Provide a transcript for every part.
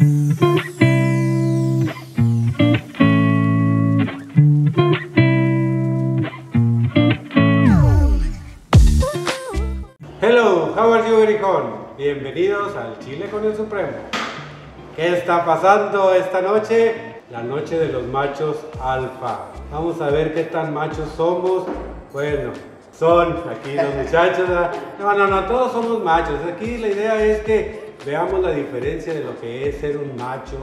Hello, how are you, Grigón? Bienvenidos al Chile con el Supremo. ¿Qué está pasando esta noche? La noche de los machos alfa. Vamos a ver qué tan machos somos. Bueno, son aquí los muchachos. No, todos somos machos. Aquí la idea es que veamos la diferencia de lo que es ser un macho,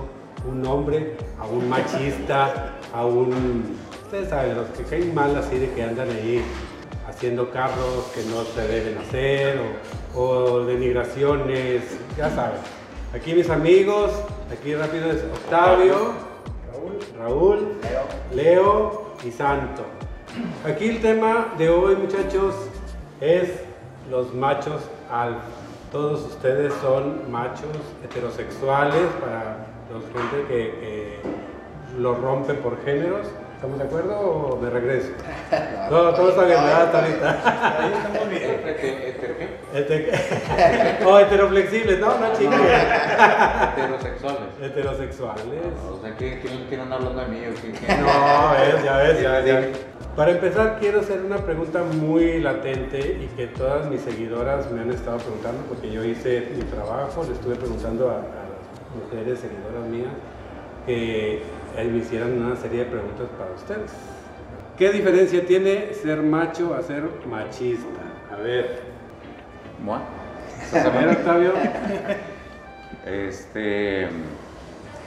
un hombre, a un machista, a un... Ustedes saben, los que caen mal así de que andan ahí haciendo carros que no se deben hacer o denigraciones, ya saben. Aquí mis amigos, aquí rápido es Octavio, Raúl, Leo y Santo. Aquí el tema de hoy, muchachos, es los machos alfa. Todos ustedes son machos heterosexuales, para los gente que lo rompe por géneros. ¿Estamos de acuerdo o me regreso? No, todo está bien, ¿verdad? Ahí estamos bien. O heteroflexibles, no, chicos. Heterosexuales. Heterosexuales. O sea, ¿quién anda hablando de mí? No, ya ves. Para empezar, quiero hacer una pregunta muy latente y que todas mis seguidoras me han estado preguntando, porque yo hice mi trabajo, le estuve preguntando a las mujeres seguidoras mías que me hicieran una serie de preguntas para ustedes. ¿Qué diferencia tiene ser macho a ser machista? A ver. ¿Mua? A ver, Octavio.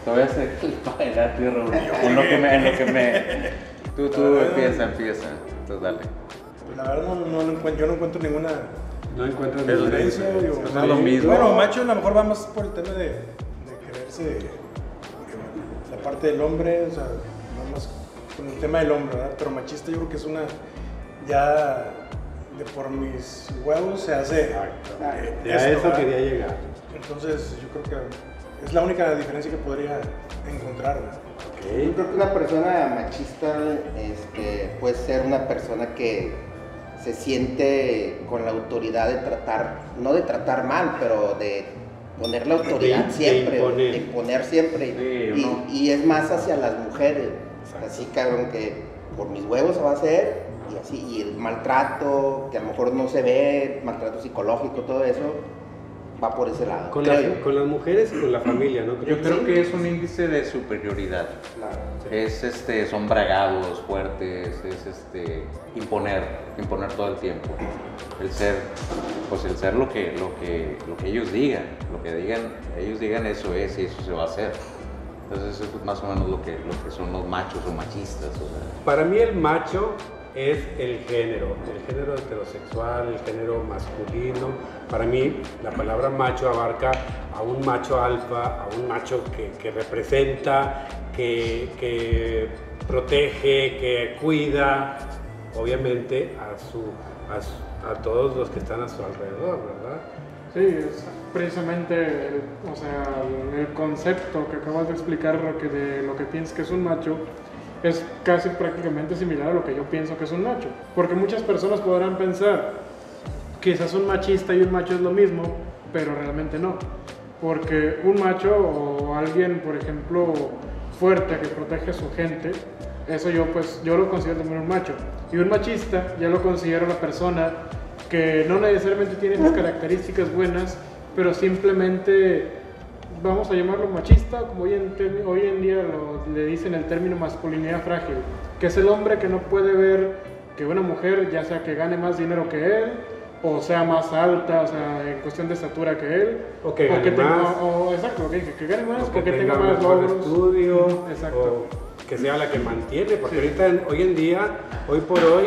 Todavía se para ti, Raúl. Tú empieza. Entonces dale. La verdad yo no encuentro ninguna. No encuentro diferencia. Es lo mismo. Bueno, macho a lo mejor va más por el tema de quererse. La parte del hombre, o sea, vamos con el tema del hombre, ¿verdad? Pero machista yo creo que es una, ya de por mis huevos se hace. Exacto. A eso quería llegar. Entonces yo creo que es la única diferencia que podría encontrar, ¿verdad? Okay. Yo creo que una persona machista puede ser una persona que se siente con la autoridad de tratar, no de tratar mal, pero de poner la autoridad siempre, de imponer siempre, sí, ¿no? y es más hacia las mujeres. Exacto. Así cabrón que por mis huevos se va a hacer, y así, y el maltrato, que a lo mejor no se ve, maltrato psicológico, todo eso, va por ese lado. Con las mujeres y con la familia, ¿no? Yo creo que es un índice de superioridad. Claro, sí. Son bragados, fuertes, es imponer todo el tiempo. El ser lo que ellos digan, eso es y eso se va a hacer. Entonces eso es más o menos lo que son los machos o machistas. O sea. Para mí el macho es el género heterosexual, el género masculino. Para mí la palabra macho abarca a un macho alfa, a un macho que representa, que protege, que cuida, obviamente a todos los que están a su alrededor, ¿verdad? Sí, es precisamente el concepto que acabas de explicar, de lo que piensas que es un macho, es casi prácticamente similar a lo que yo pienso que es un macho. Porque muchas personas podrán pensar, quizás un machista y un macho es lo mismo, pero realmente no. Porque un macho o alguien, por ejemplo, fuerte que protege a su gente, eso yo lo considero también un macho. Y un machista ya lo considero una persona que no necesariamente tiene las características buenas, pero simplemente... Vamos a llamarlo machista, como hoy en día le dicen el término masculinidad frágil, que es el hombre que no puede ver que una mujer, ya sea que gane más dinero que él, o sea más alta, o sea, en cuestión de estatura que él, o que gane más, que gane más, o que tenga más logros, estudio, exacto, o que sea la que mantiene, porque ahorita, hoy por hoy,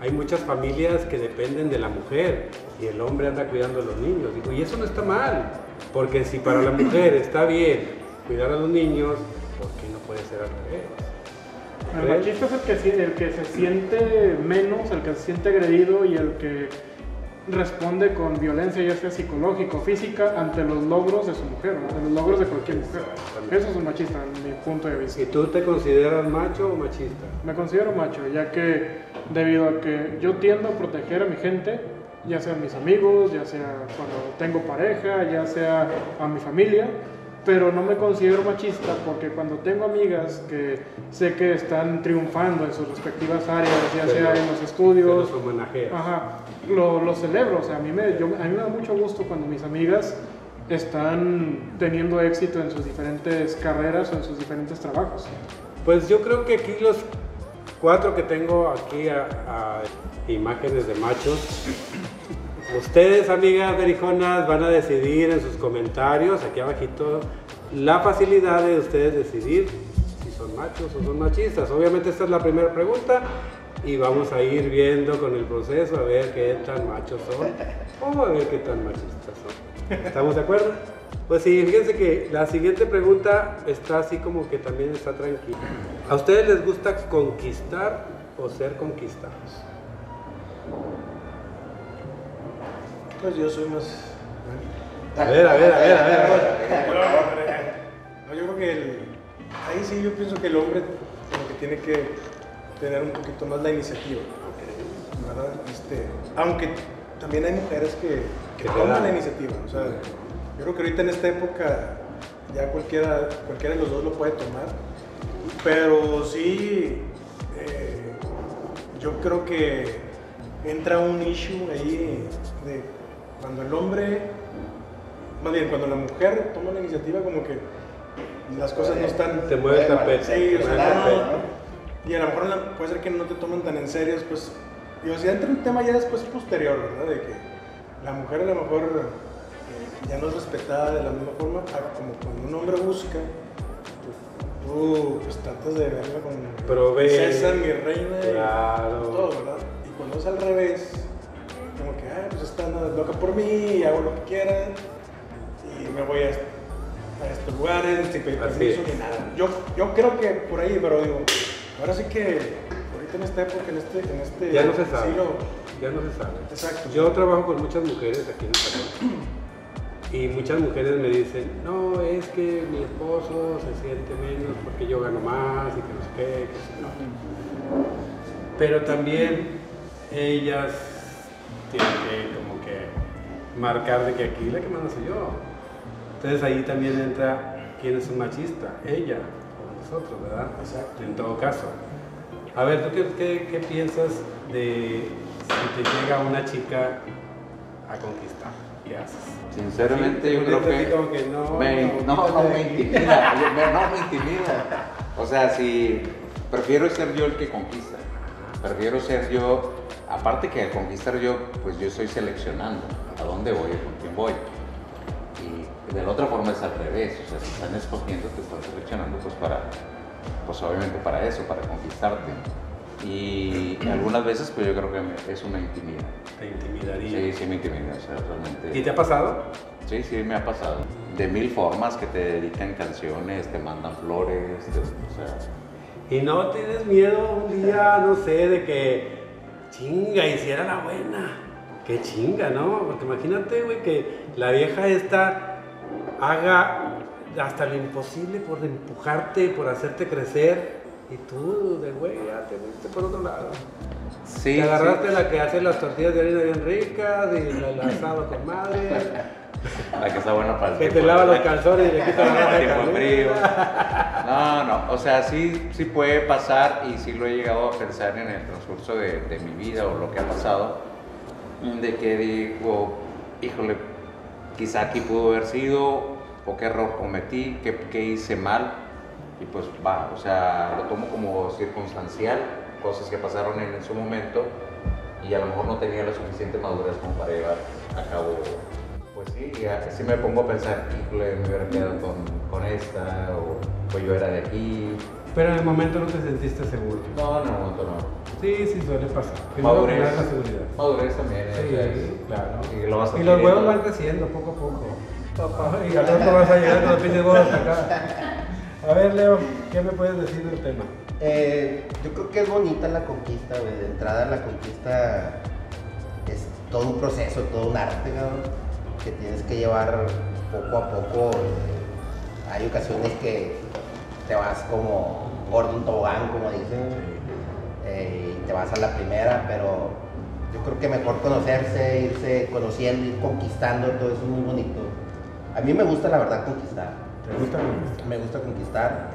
hay muchas familias que dependen de la mujer y el hombre anda cuidando a los niños. Digo, y eso no está mal, porque si para la mujer está bien cuidar a los niños, ¿por qué no puede ser al revés? El machista es el que se siente menos, el que se siente agredido y el que responde con violencia, ya sea psicológica o física, ante los logros de su mujer, ¿no? Ante los logros de cualquier mujer. Eso es un machista, en mi punto de vista. ¿Y tú te consideras macho o machista? Me considero macho, ya que debido a que yo tiendo a proteger a mi gente, ya sea a mis amigos, ya sea cuando tengo pareja, ya sea a mi familia, pero no me considero machista porque cuando tengo amigas que sé que están triunfando en sus respectivas áreas, ya sea en los estudios, lo celebro. O sea, a mí me da mucho gusto cuando mis amigas están teniendo éxito en sus diferentes carreras o en sus diferentes trabajos. Pues yo creo que aquí los cuatro que tengo aquí a imágenes de machos, ustedes, amigas berijonas, van a decidir en sus comentarios, aquí abajito, la facilidad de ustedes decidir si son machos o son machistas. Obviamente esta es la primera pregunta y vamos a ir viendo con el proceso a ver qué tan machos son o a ver qué tan machistas son. ¿Estamos de acuerdo? Pues sí, fíjense que la siguiente pregunta está así como que también está tranquila. ¿A ustedes les gusta conquistar o ser conquistados? Pues yo soy más... A ver. No, yo creo que ahí sí yo pienso que el hombre como que tiene que tener un poquito más la iniciativa, ¿verdad? Aunque también hay mujeres que toman la iniciativa, o sea, yo creo que ahorita en esta época ya cualquiera de los dos lo puede tomar, pero sí, yo creo que entra un issue ahí de cuando el hombre, más bien cuando la mujer toma la iniciativa, como que las cosas no están... Te mueve el tapete. Sí, o sea, y a lo mejor puede ser que no te toman tan en serio, pues, digo, si entra un tema ya después posterior, ¿verdad? De que la mujer a lo mejor ya no es respetada de la misma forma, como cuando un hombre busca, pues tratas de verla como princesa, mi reina, claro, y todo, ¿verdad? Cuando es al revés, como que, pues está loca por mí, hago lo que quiera, y me voy a estos lugares, sin pedir permiso ni nada. Yo creo que por ahí, pero digo, ahora sí que, ahorita en esta época, en este ya no se sabe, siglo, ya no se sabe. Exacto. Yo trabajo con muchas mujeres aquí en España, y muchas mujeres me dicen, no, es que mi esposo se siente menos porque yo gano más, y que no sé qué, no. Pero también... ellas tienen que como que marcar de que aquí la que manda soy yo. Entonces ahí también entra quién es un machista, ella o nosotros, ¿verdad? Exacto. En todo caso. A ver, ¿tú qué piensas de si te llega una chica a conquistar? ¿Qué haces? Sinceramente sí, yo creo que no me intimida. O sea, si prefiero ser yo el que conquista, prefiero ser yo. Aparte que al conquistar yo, pues yo estoy seleccionando a dónde voy y con quién voy. Y de la otra forma es al revés, o sea, si están escogiendo, te están seleccionando pues para, pues obviamente para eso, para conquistarte. Y algunas veces pues yo creo que eso me intimida. ¿Te intimidaría? Sí, sí me intimida, o sea, realmente. ¿Y te ha pasado? Sí, sí me ha pasado. De mil formas, que te dedican canciones, te mandan flores, o sea. ¿Y no tienes miedo un día, no sé, de que... chinga, hiciera la buena? Qué chinga, ¿no? Porque imagínate, güey, que la vieja esta haga hasta lo imposible por empujarte, por hacerte crecer, y tú, de güey, ya te viste por otro lado. Sí, te agarraste a la que hace las tortillas de harina bien ricas, y el asado con madre. La que está buena para el que te lava los calzones y le quita la ropa frío. No, o sea, sí puede pasar, y sí lo he llegado a pensar en el transcurso de mi vida o lo que ha pasado, de que digo, híjole, quizá aquí pudo haber sido, o qué error cometí, qué hice mal, y pues va, o sea, lo tomo como circunstancial, cosas que pasaron en su momento, y a lo mejor no tenía la suficiente madurez como para llevar a cabo. Pues sí, así me pongo a pensar, híjole, me hubiera quedado con esta, o yo era de aquí. Pero en el momento no te sentiste seguro. No. Sí, suele pasar. Madurez. La seguridad. Madurez también. Sí, claro. Y los huevos van creciendo poco a poco. Papá, y al rato vas a llegar con los pinches huevos hasta acá. A ver, Leo, ¿qué me puedes decir del tema? Yo creo que es bonita la conquista, de entrada la conquista es todo un proceso, todo un arte, ¿no? Que tienes que llevar poco a poco. Hay ocasiones que te vas como gordo en tobogán, como dicen, y te vas a la primera, pero yo creo que mejor conocerse, irse conociendo, ir conquistando, todo eso es muy bonito. A mí me gusta la verdad conquistar, ¿Te gusta conquistar? Me gusta conquistar.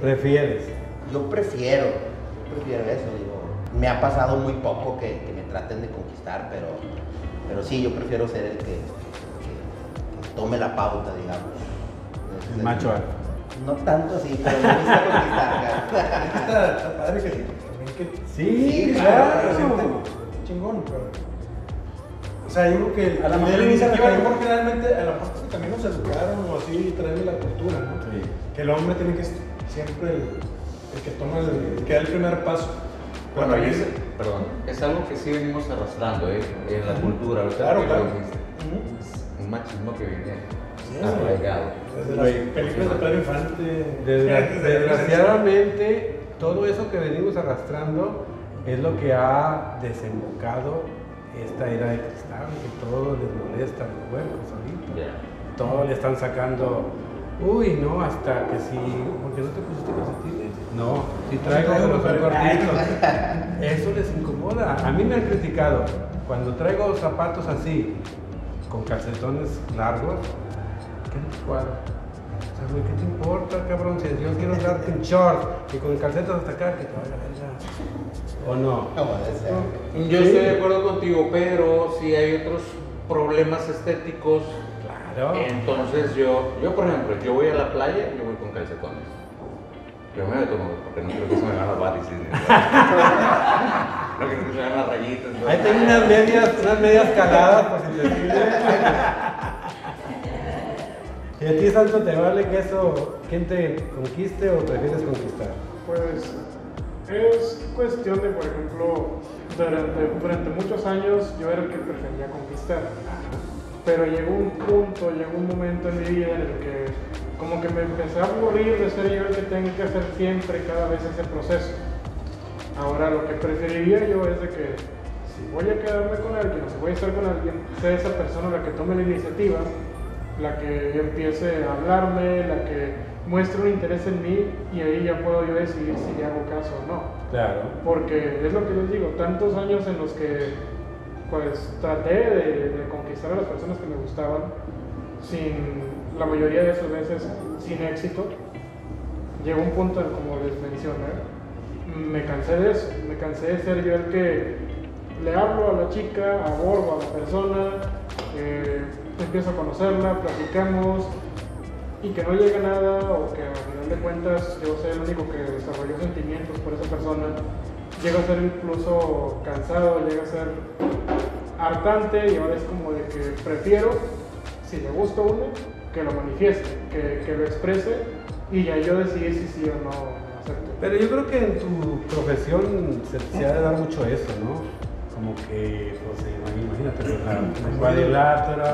¿Prefieres? Yo prefiero eso, digo. Me ha pasado muy poco que me traten de conquistar, pero sí, yo prefiero ser el que tome la pauta, digamos. El macho alfa. No tanto así, pero me gusta conquistar. Está padre que sí, claro. Chingón, pero... O sea, yo creo que a la mejor generalmente a la mejor que también nos educaron o así traerle la cultura, ¿no? Sí. Que el hombre tiene que ser siempre el que toma, el que da el primer paso. Bueno, ahí es, perdón, es algo que sí venimos arrastrando, en la cultura, ¿verdad? Claro, claro. Es un machismo que viene arraigado. Desde las películas de Pedro Infante. Desgraciadamente, todo eso que venimos arrastrando es lo que ha desembocado esta era de cristal, que todo les molesta los huevos ahorita. Todo le están sacando, uy, no, hasta que si, porque no te pusiste calcetines. No, si traigo unos cortitos. Eso les incomoda. A mí me han criticado, cuando traigo zapatos así, con calcetones largos, ¿qué les cuadro? O sea, güey, ¿qué te importa, cabrón? Si yo quiero darte un short y con calcetas hasta acá, que te vaya a ver. ¿O no? No, yo estoy de acuerdo contigo, pero si hay otros problemas estéticos, claro. Entonces yo por ejemplo, yo voy a la playa, yo voy con calcetones. Yo me meto porque no creo que se me van a varices. No creo que se me van a rayitas. Ahí tengo unas medias caladas, por si te sirve. ¿Y a ti, Santo, te vale que eso, quién te conquiste o prefieres conquistar? Pues... es cuestión de, por ejemplo, durante muchos años yo era el que prefería conquistar, pero llegó un momento en mi vida en el que como que me empecé a aburrir de ser yo el que tengo que hacer siempre cada vez ese proceso. Ahora lo que preferiría yo es de que si voy a quedarme con alguien o si voy a estar con alguien, sea esa persona la que tome la iniciativa, la que empiece a hablarme, la que muestra un interés en mí, y ahí ya puedo yo decidir si le hago caso o no. Claro. Porque es lo que les digo, tantos años en los que pues traté de conquistar a las personas que me gustaban, sin, la mayoría de esas veces sin éxito, llegó un punto en, como les mencioné, me cansé de eso, me cansé de ser yo el que le hablo a la chica, abordo a la persona, empiezo a conocerla, platicamos, y que no llega nada, o que al final de cuentas yo soy el único que desarrolló sentimientos por esa persona. Llega a ser incluso cansado, llega a ser hartante, y ahora es como de que prefiero, si le gusta uno, que lo manifieste, que lo exprese, y ya yo decidir si sí o no acepto. Pero yo creo que en tu profesión se ha de dar mucho eso, ¿no? Como que, pues, imagínate, la cuadrilátera,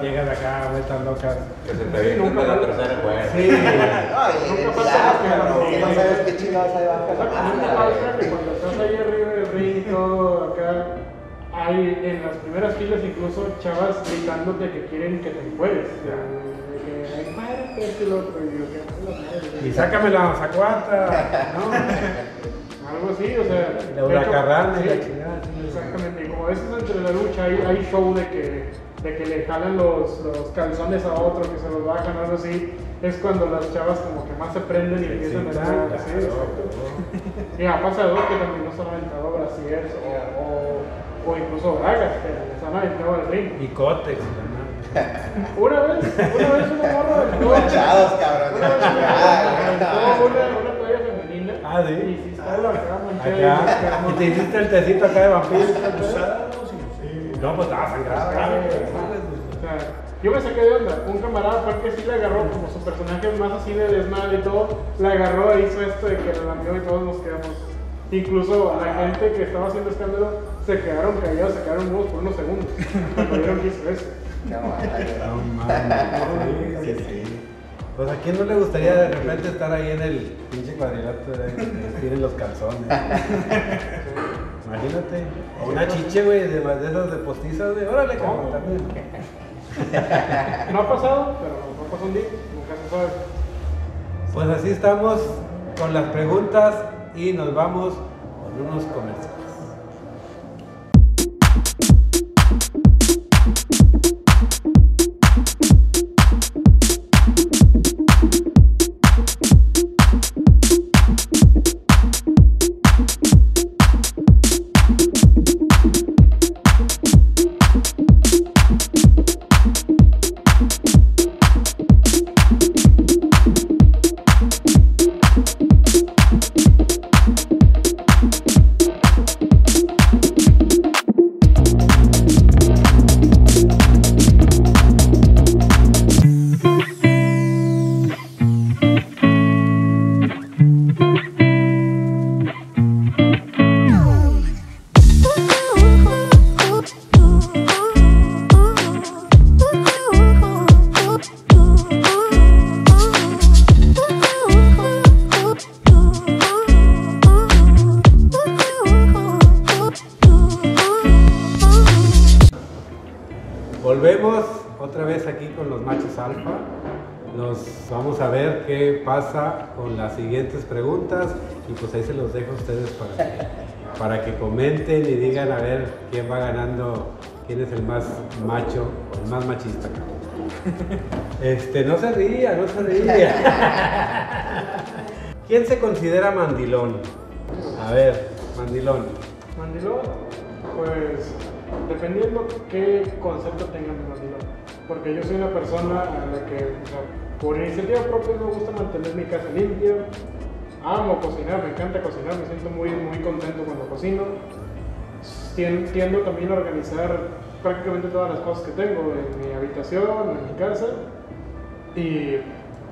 llega de acá, vueltas locas. Que se te viene nunca la tercera cuerda. Sí. Nunca pasa que no sabes qué chingados hay abajo. Nunca pasa que cuando estás ahí arriba del ring y todo, acá, hay en las primeras filas incluso chavas gritándote que quieren que te encueres. Ay, madre, este y el otro. Y sácame la mazacuata, ¿no? Algo así, o sea... La huracarrana y la chingada. Exactamente, como a veces entre la lucha hay show de que le jalan los calzones a otro, que se los bajan, algo así. Es cuando las chavas como que más se prenden y empiezan a hacer así. Y ha pasado que también nos han aventado brasieres o incluso bragas, que les han aventado al ring. Y cótex. Una vez una morra... Manchados, cabrón. Una toalla femenina. Ah, sí. Acá, y te hiciste el tecito acá de vampiro. No, pues estaba sangrado. Yo me saqué de onda. Un camarada fue que sí la agarró, como su personaje más así de desmadre y todo. La agarró, hizo esto de que la lambió y todos nos quedamos. Incluso a la gente que estaba haciendo escándalo se quedaron callados, se quedaron mudos por unos segundos. Cuando vieron que hizo eso. Pues a quién no le gustaría de repente estar ahí en el pinche cuadrilátero que tienen los calzones. Imagínate. O una chiche, güey, de esas de postizas, güey. Órale, cabrón, también. No ha pasado, pero no pasó un día, nunca se sabe. Pues así estamos con las preguntas y nos vamos con unos comerciales. Nos vamos a ver qué pasa con las siguientes preguntas y pues ahí se los dejo a ustedes para que comenten y digan a ver quién va ganando, quién es el más macho o el más machista. No se ría, no se ría. ¿Quién se considera mandilón? A ver, mandilón. Mandilón, pues dependiendo qué concepto tengan de mandilón. Porque yo soy una persona a la que, o sea, por iniciativa propia me gusta mantener mi casa limpia. Amo cocinar, me encanta cocinar, me siento muy contento cuando cocino. Tiendo también a organizar prácticamente todas las cosas que tengo en mi habitación, en mi casa. Y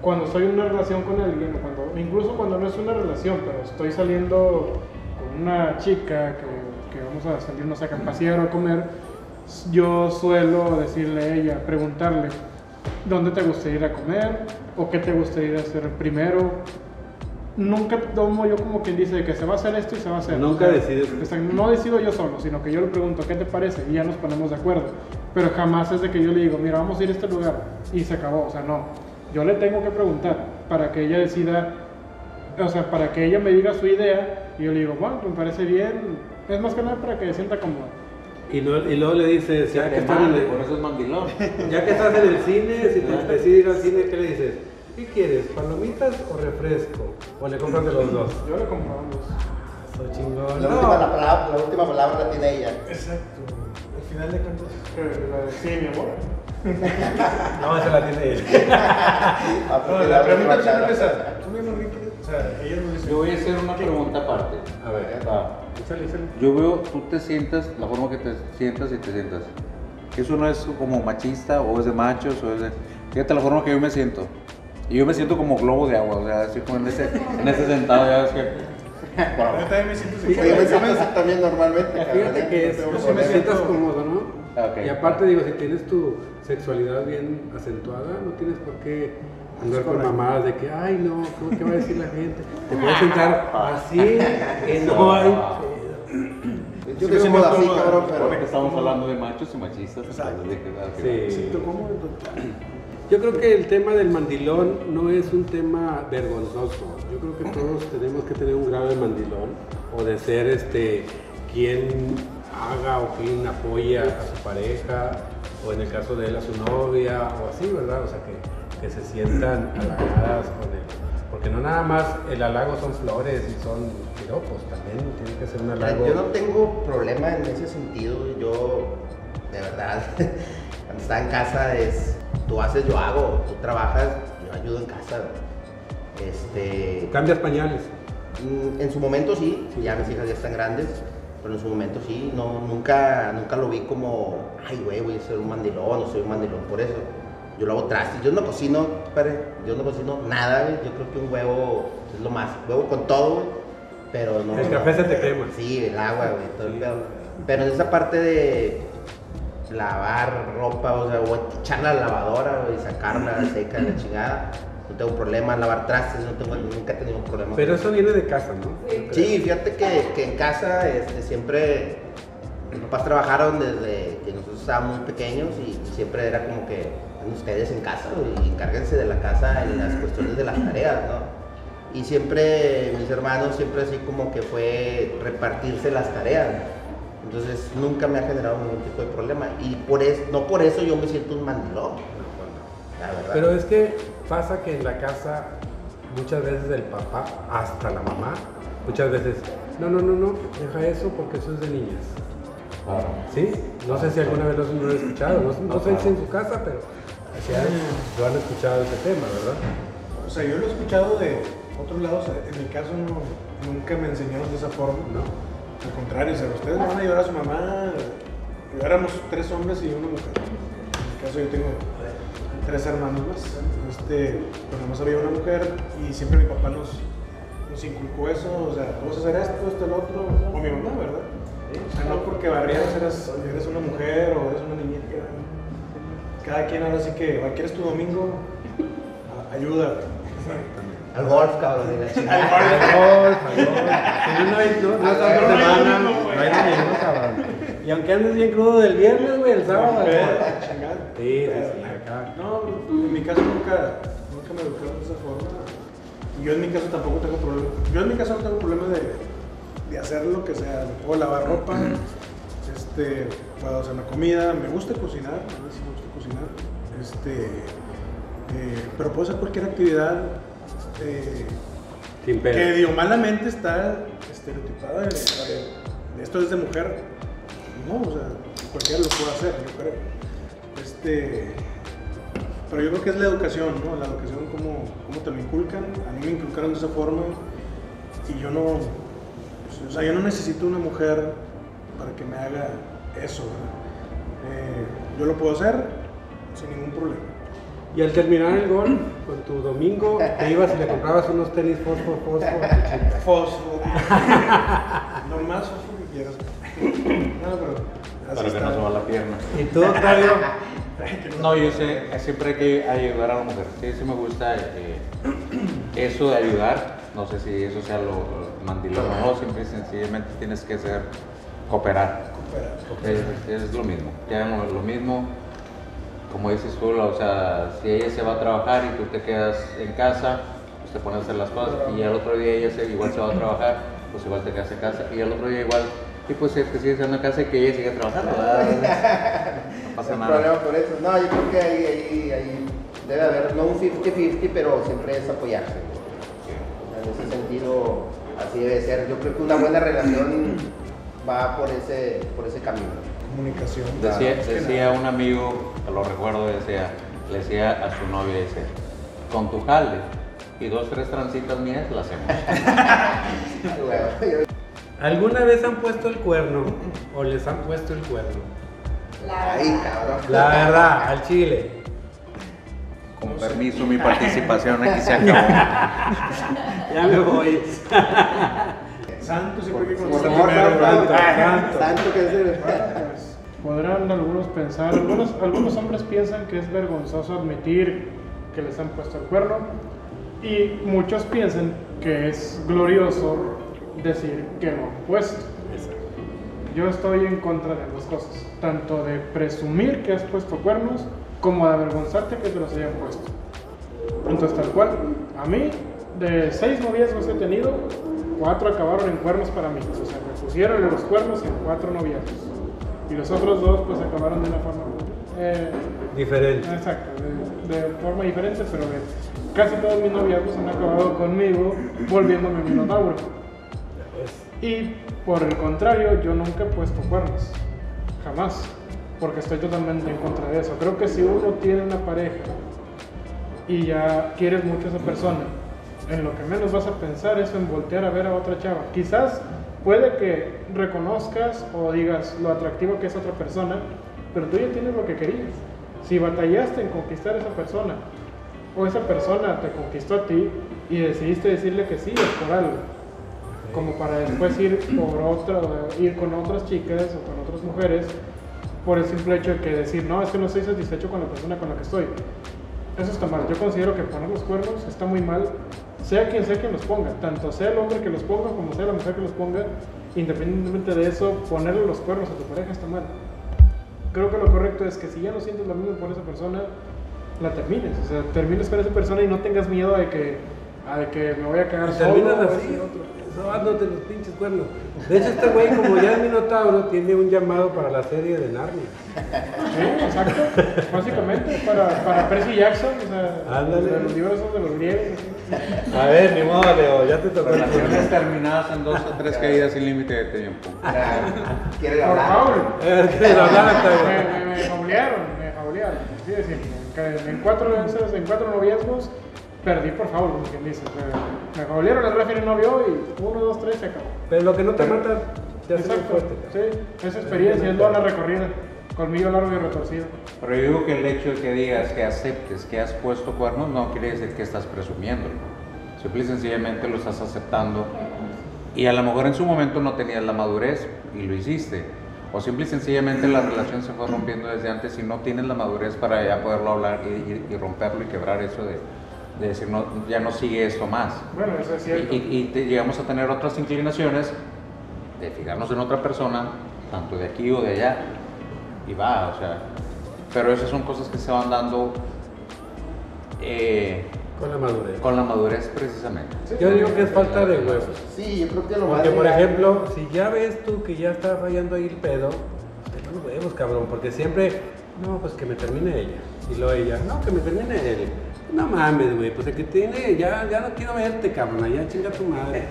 cuando estoy en una relación con alguien, incluso cuando no es una relación, pero estoy saliendo con una chica que vamos a salirnos a pasear o a comer, yo suelo decirle a ella, preguntarle, ¿dónde te gustaría ir a comer? ¿O qué te gustaría hacer primero? Nunca tomo yo como quien dice que se va a hacer esto y se va a hacer. Nunca decido. O sea, no decido yo solo, sino que yo le pregunto, ¿qué te parece? Y ya nos ponemos de acuerdo. Pero jamás es de que yo le digo, mira, vamos a ir a este lugar. Y se acabó, o sea, no. Yo le tengo que preguntar para que ella decida, o sea, para que ella me diga su idea. Y yo le digo, bueno, me parece bien. Es más que nada para que se sienta cómoda. Y luego le dices, ya que estás en el, por eso es mandilón. Ya que estás en el cine, si te decides ir al cine, ¿qué le dices? ¿Qué quieres? ¿Palomitas o refresco? ¿O le compras de los dos? Yo le compro ambos. Soy chingón. La última palabra la tiene ella. Exacto. Al final de cuentas, sí, mi amor. No, esa la tiene ella. No, la pregunta siempre es esa. ¿Tú, mi amor, qué quieres? O sea, ella no dice. Yo voy a hacer una pregunta aparte. A ver, va. Yo veo, tú te sientas, la forma que te sientas y te sientas. Eso no es como machista o es de machos o es de... Fíjate la forma que yo me siento. Y yo me siento como globo de agua, o sea, así como en ese sentado, ya ves que... Wow. Yo también me siento así. Yo también normalmente. Fíjate que es, no, si me sientas cómodo, ¿no? Okay. Y aparte digo, si tienes tu sexualidad bien acentuada, no tienes por qué... andar con mamadas de que, ay no, ¿qué va a decir la gente? Te puedes sentar así, que no hay... Yo me siento así, cabrón, pero... Porque estamos hablando de machos y machistas. Exacto. Me siento cómodo. Yo creo que el tema del mandilón no es un tema vergonzoso. Yo creo que todos tenemos que tener un grado de mandilón o de ser quien haga o quien apoya a su pareja o en el caso de él a su novia o así, ¿verdad? O sea que se sientan halagadas con él. Porque no nada más el halago son flores y son piropos, también tiene que ser un halago. Yo no tengo problema en ese sentido, yo de verdad, cuando estaba en casa es, tú haces, yo hago, tú trabajas, yo ayudo en casa. ¿Cambias pañales? En su momento sí, ya mis hijas ya están grandes, pero en su momento sí, no, nunca lo vi como, ay güey, voy a ser un mandilón, no soy un mandilón por eso. Yo lo hago trastes, yo no cocino, padre, yo no cocino nada, yo creo que un huevo es lo más, huevo con todo, pero no... El café se te quema. Sí, el agua, güey, todo el pedo. Pero en esa parte de lavar ropa, o sea, o echarla a la lavadora y sacarla seca de la chingada, no tengo problema, lavar trastes, nunca he tenido problema. Pero eso viene de casa, ¿no? Sí, fíjate que en casa siempre, mis papás trabajaron desde que nosotros estábamos muy pequeños y siempre era como que... ustedes en casa y encárguense de la casa en las cuestiones de las tareas, ¿no? Y siempre, mis hermanos, siempre así como que fue repartirse las tareas, ¿no? Entonces nunca me ha generado ningún tipo de problema y por eso, no por eso yo me siento un mandilón, la verdad. Pero es que pasa que en la casa muchas veces el papá, hasta la mamá, muchas veces, no, deja eso porque eso es de niñas. Claro. ¿Sí? No sé si alguna vez lo han escuchado, no sé si en su casa, pero lo han escuchado ese tema, ¿verdad? O sea, yo lo he escuchado de otros lados, en mi caso nunca me enseñaron de esa forma, ¿no? Al contrario, o sea, ustedes no van a ayudar a su mamá, éramos 3 hombres y una mujer. En mi caso yo tengo 3 hermanos más, pero nada más había una mujer y siempre mi papá nos inculcó eso, o sea, vamos a hacer esto, lo otro, o mi mamá, ¿verdad? O sea, no porque barrieras eres una mujer o eres una niñita. Cada quien ahora sí que, ¿quieres tu domingo? Ayuda. Al golf, cabrón. Al golf. No hay domingo, cabrón. Y aunque andes bien crudo del viernes, güey, el sábado. Sí, acá. No, en mi caso nunca que me educaron de esa forma. Yo en mi caso tampoco tengo problema. Yo en mi caso no tengo problema de hacer lo que sea. Puedo lavar ropa, puedo hacer la comida, me gusta cocinar, pero puedo hacer cualquier actividad que digo, malamente está estereotipada de esto es de mujer. No, o sea, cualquiera lo puede hacer, yo creo. Pero yo creo que es la educación, ¿no? La educación como te lo inculcan. A mí me inculcaron de esa forma y yo no, pues, o sea, yo no necesito una mujer para que me haga eso, yo lo puedo hacer sin ningún problema. Y al terminar el gol, con tu domingo, te ibas y le comprabas unos tenis fosfo. Nomás fosfo que quieras. No, pero para que no se va la pierna. ¿Y tú, Octavio? No, yo sé, siempre hay que ayudar a la mujer. Sí, sí me gusta eso de ayudar. No sé si eso sea lo mandilón o no, siempre sencillamente tienes que ser cooperar. Es lo mismo, ya vemos lo mismo. Como dices tú, o sea, si ella se va a trabajar y tú te quedas en casa, pues te pones a hacer las cosas y al otro día ella igual se va a trabajar, pues igual te quedas en casa y al otro día igual, y pues es que sigues en la casa y que ella sigue trabajando. No pasa nada. Problema por eso. No, yo creo que ahí debe haber, no un 50-50, pero siempre es apoyarse. Sí. En ese sentido, así debe ser. Yo creo que una buena relación va por ese camino. Comunicación. Decía un amigo, lo recuerdo, le decía a su novia, con tu jale y 2, 3 transitas mías la hacemos. ¿Alguna vez han puesto el cuerno o les han puesto el cuerno? La verdad, al chile. Con permiso, mi participación aquí se acabó. Ya me voy. Santo siempre que contesta primero. Santo que es el... Podrán algunos pensar, algunos hombres piensan que es vergonzoso admitir que les han puesto el cuerno y muchos piensan que es glorioso decir que no han puesto. Yo estoy en contra de dos cosas, tanto de presumir que has puesto cuernos como de avergonzarte que te los hayan puesto. Entonces tal cual, a mí de 6 noviazgos que he tenido, 4 acabaron en cuernos para mí, o sea, me pusieron los cuernos en 4 noviazgos. Y los otros 2 pues acabaron de una forma diferente. Exacto, de forma diferente, pero casi todos mis noviazgos han acabado conmigo volviéndome un minotauro. Y por el contrario, yo nunca he puesto cuernos, jamás, porque estoy totalmente en contra de eso. Creo que si uno tiene una pareja y ya quieres mucho a esa persona, en lo que menos vas a pensar es en voltear a ver a otra chava. Quizás puede que reconozcas o digas lo atractivo que es otra persona, pero tú ya tienes lo que querías. Si batallaste en conquistar a esa persona, o esa persona te conquistó a ti y decidiste decirle que sí, es por algo, como para después ir con otras chicas o con otras mujeres, por el simple hecho de que decir, no, es que no estoy satisfecho con la persona con la que estoy. Eso está mal. Yo considero que poner los cuernos está muy mal, sea quien los ponga, tanto sea el hombre que los ponga como sea la mujer que los ponga, independientemente de eso, ponerle los cuernos a tu pareja está mal. Creo que lo correcto es que si ya no sientes lo mismo por esa persona, la termines, o sea, termines con esa persona y no tengas miedo de que me voy a cagar solo. Terminas así, sobándote los pinches cuernos. De hecho, este güey, como ya es minotauro, tiene un llamado para la serie de Narnia. Sí, exacto. Básicamente, para Percy Jackson, o sea, los libros son de los griegos. Así. A ver, ni modo, Leo, ya te tocó. Relaciones terminadas en 2 o 3 caídas sin límite de tiempo. ¿Quieres hablar? Por favor. ¿Quieres hablar? Me faulearon. Sí, es decir, en cuatro noviazgos perdí, por favor, como quien dice. Me jodieron, el refri no vio y 1, 2, 3 se acabó. Pero lo que no te mata, ya se fuerte. Sí, esa experiencia es la recorrida, colmillo largo y retorcido. Pero yo digo que el hecho de que digas, que aceptes, que has puesto cuernos, no quiere decir que estás presumiéndolo. Simple y sencillamente lo estás aceptando y a lo mejor en su momento no tenías la madurez y lo hiciste. O simple y sencillamente la relación se fue rompiendo desde antes y no tienes la madurez para ya poderlo hablar y romperlo y quebrar eso de decir, no, ya no sigue esto más. Bueno, eso es cierto. Y llegamos a tener otras inclinaciones de fijarnos en otra persona, tanto de aquí o de allá, y va, o sea, pero esas son cosas que se van dando Con la madurez. Con la madurez, precisamente. Sí, yo digo que es falta de huevos. Sí, yo creo que lo va a llegar. Porque, por ejemplo, si ya ves tú que ya está fallando ahí el pedo, pues no los huevos, cabrón, porque siempre, no, pues que me termine ella. Y luego ella, no, que me termine él. No mames, güey, pues el que tiene, ya no quiero verte, cabrón, ya chinga tu madre.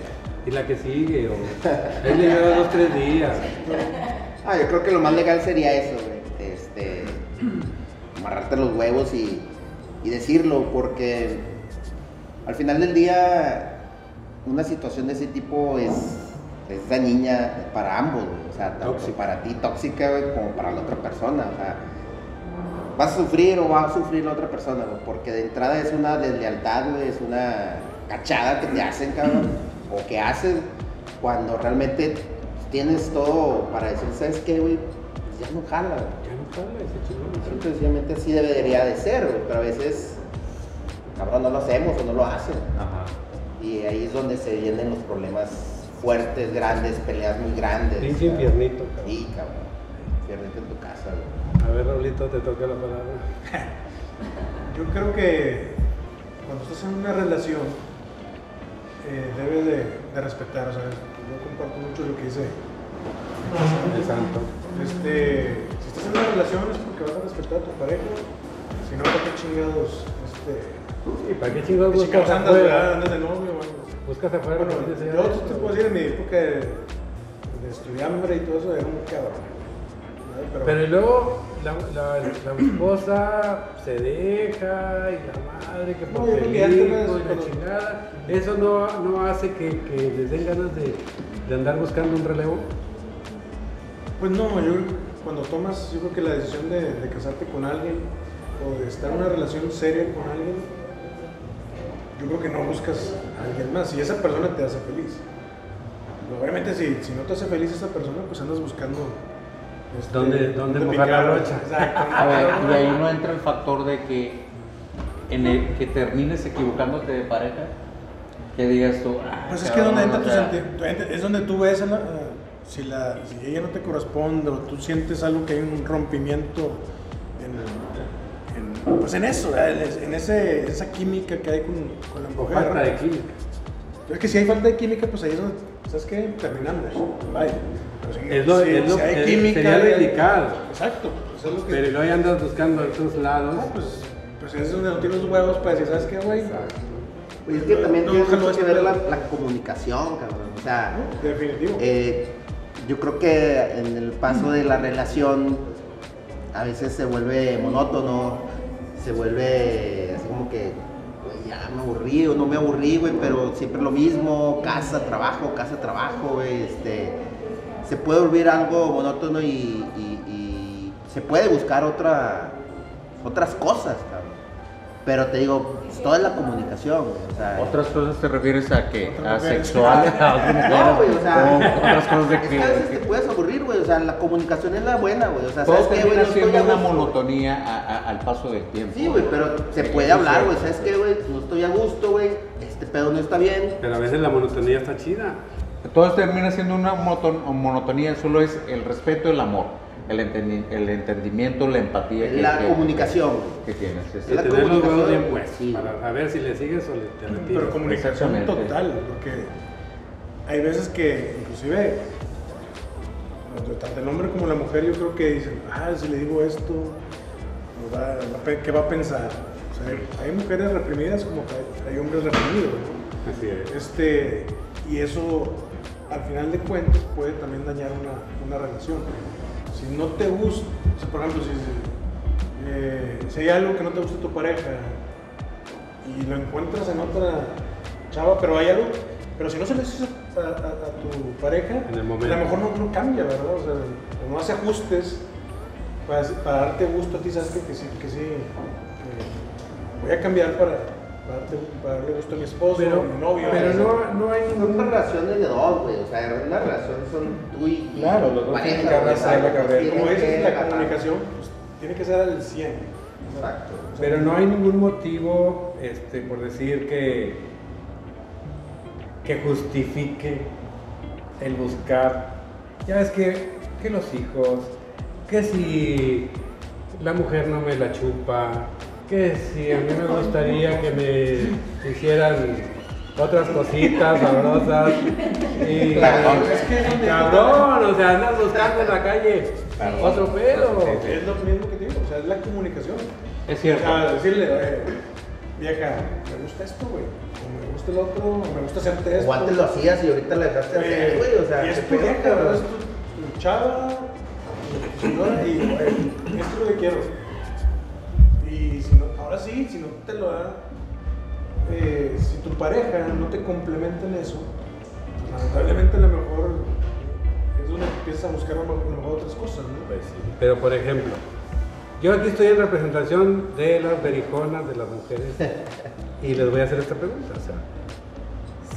Y la que sigue, o él le lleva 2 o 3 días. Ah, yo creo que lo más legal sería eso, güey, amarrarte los huevos y decirlo, porque al final del día una situación de ese tipo es dañina para ambos, güey. O sea, tanto para ti tóxica, güey, como para la otra persona, o sea, vas a sufrir o va a sufrir la otra persona, güey, porque de entrada es una deslealtad, güey, es una cachada que te hacen, cabrón, o que haces cuando realmente tienes todo para decir, ¿sabes qué, güey? Ya no jala, güey. Ya no jala ese chingón. Entonces, sencillamente así debería de ser, güey, pero a veces, cabrón, no lo hacemos o no lo hacen. Ajá. Y ahí es donde se vienen los problemas fuertes, grandes, peleas muy grandes. Pinche infiernito, cabrón. Sí, cabrón. Infiernito en tu casa, güey. A ver, Raulito, te toca la palabra. Yo creo que cuando estás en una relación, debes de respetar, o sea, yo comparto mucho lo que dice el Santo. Si estás en una relación es porque vas a respetar a tu pareja, si no, ¿para qué chingados? Sí, ¿para qué chingados buscas afuera? Andas de novio, bueno. Buscas afuera. Bueno, yo te puedo decir, en mi época de estudiambre y todo eso, era un cabrón. Pero luego la esposa se deja y la madre que por el hijo y la chingada. ¿Eso no hace que les den ganas de andar buscando un relevo? Pues no, yo cuando tomas, yo creo que la decisión de casarte con alguien o de estar en una relación seria con alguien, yo creo que no buscas a alguien más y esa persona te hace feliz. Obviamente si no te hace feliz esa persona, pues andas buscando... ¿Dónde mojar la brocha? Y ahí no entra el factor de que termines equivocándote de pareja, que digas tú... Pues es que donde entra tu sentido, es donde tú ves, si ella no te corresponde o tú sientes algo que hay un rompimiento pues en eso, en esa química que hay con la mujer. Falta de química. Es que si hay falta de química, pues ahí es donde... ¿Sabes qué? Terminamos. Vaya. Si hay química. Sería radical. Exacto. Pues es lo que... Pero luego ya andas buscando a otros lados. No, pues es donde no tienes huevos para decir, ¿sabes qué, güey? Pues es que también tienes que ver la comunicación, cabrón. O sea, definitivo. Yo creo que en el paso de la relación a veces se vuelve monótono, se vuelve así como que... ya me aburrí o no me aburrí, güey, pero siempre lo mismo, casa, trabajo, güey, se puede volver algo monótono y se puede buscar otras cosas, cabrón. Pero te digo, pues, toda la comunicación, güey, o sea... ¿Otras cosas te refieres a qué? ¿A sexuales? No, güey, o sea... ¿Otras cosas de qué? A veces te puedes aburrir, güey, o sea, la comunicación es la buena, güey, o sea... ¿Sabes qué, güey? No estoy a gusto, una monotonía al paso del tiempo. Sí, güey, pero se puede hablar, güey, ¿sabes qué, güey? No estoy a gusto, güey, este pedo no está bien. Pero a veces la monotonía está chida. Todo termina siendo una monotonía, solo es el respeto y el amor. El entendimiento, la empatía, la comunicación que tienes. La tener los huevos bien puestos, sí, para ver si le sigues o te retiras. Pero comunicación total, porque hay veces que inclusive tanto el hombre como la mujer yo creo que dicen, si le digo esto, ¿qué va a pensar? O sea, hay mujeres reprimidas como que hay hombres reprimidos, ¿no? Así es. Y eso al final de cuentas puede también dañar una relación. Si no te gusta, o sea, por ejemplo, si hay algo que no te gusta tu pareja y lo encuentras en otra chava, pero hay algo, pero si no se lo dices a tu pareja, en el momento, a lo mejor no cambia, ¿verdad? O sea, no hace ajustes para darte gusto a ti, sabes que sí, voy a cambiar para darle gusto a mi esposo, pero, a mi novio. Pero no hay ninguna relación de dos, güey. O sea, una relación son tú y claro, los dos tienen que abrazar la carrera. Como dices, la comunicación pues, tiene que ser al 100. Exacto. O sea, pero no hay ningún motivo, por decir que justifique el buscar. Ya ves que los hijos, que si la mujer no me la chupa, que sí, a mí me gustaría que me hicieran otras cositas sabrosas. Y es que es donde cabrón, o sea, andas buscando en la calle otro pedo. Es lo mismo que te digo, o sea, es la comunicación. Es cierto. O sea, decirle, vieja, me gusta esto, güey. O me gusta el otro, o me gusta hacerte esto. O antes lo hacías y ahorita lo dejaste hacer, güey. O sea, y es tu vieja, ¿verdad? Es tu chava, tu señora, y güey, esto es lo que quiero. Y si no, ahora sí, si no te lo da, si tu pareja no te complementa en eso, lamentablemente a lo mejor es donde empiezas a buscar otras cosas, ¿no? Pues, sí. Pero por ejemplo, yo aquí estoy en representación de las berijonas, de las mujeres, y les voy a hacer esta pregunta, o sea,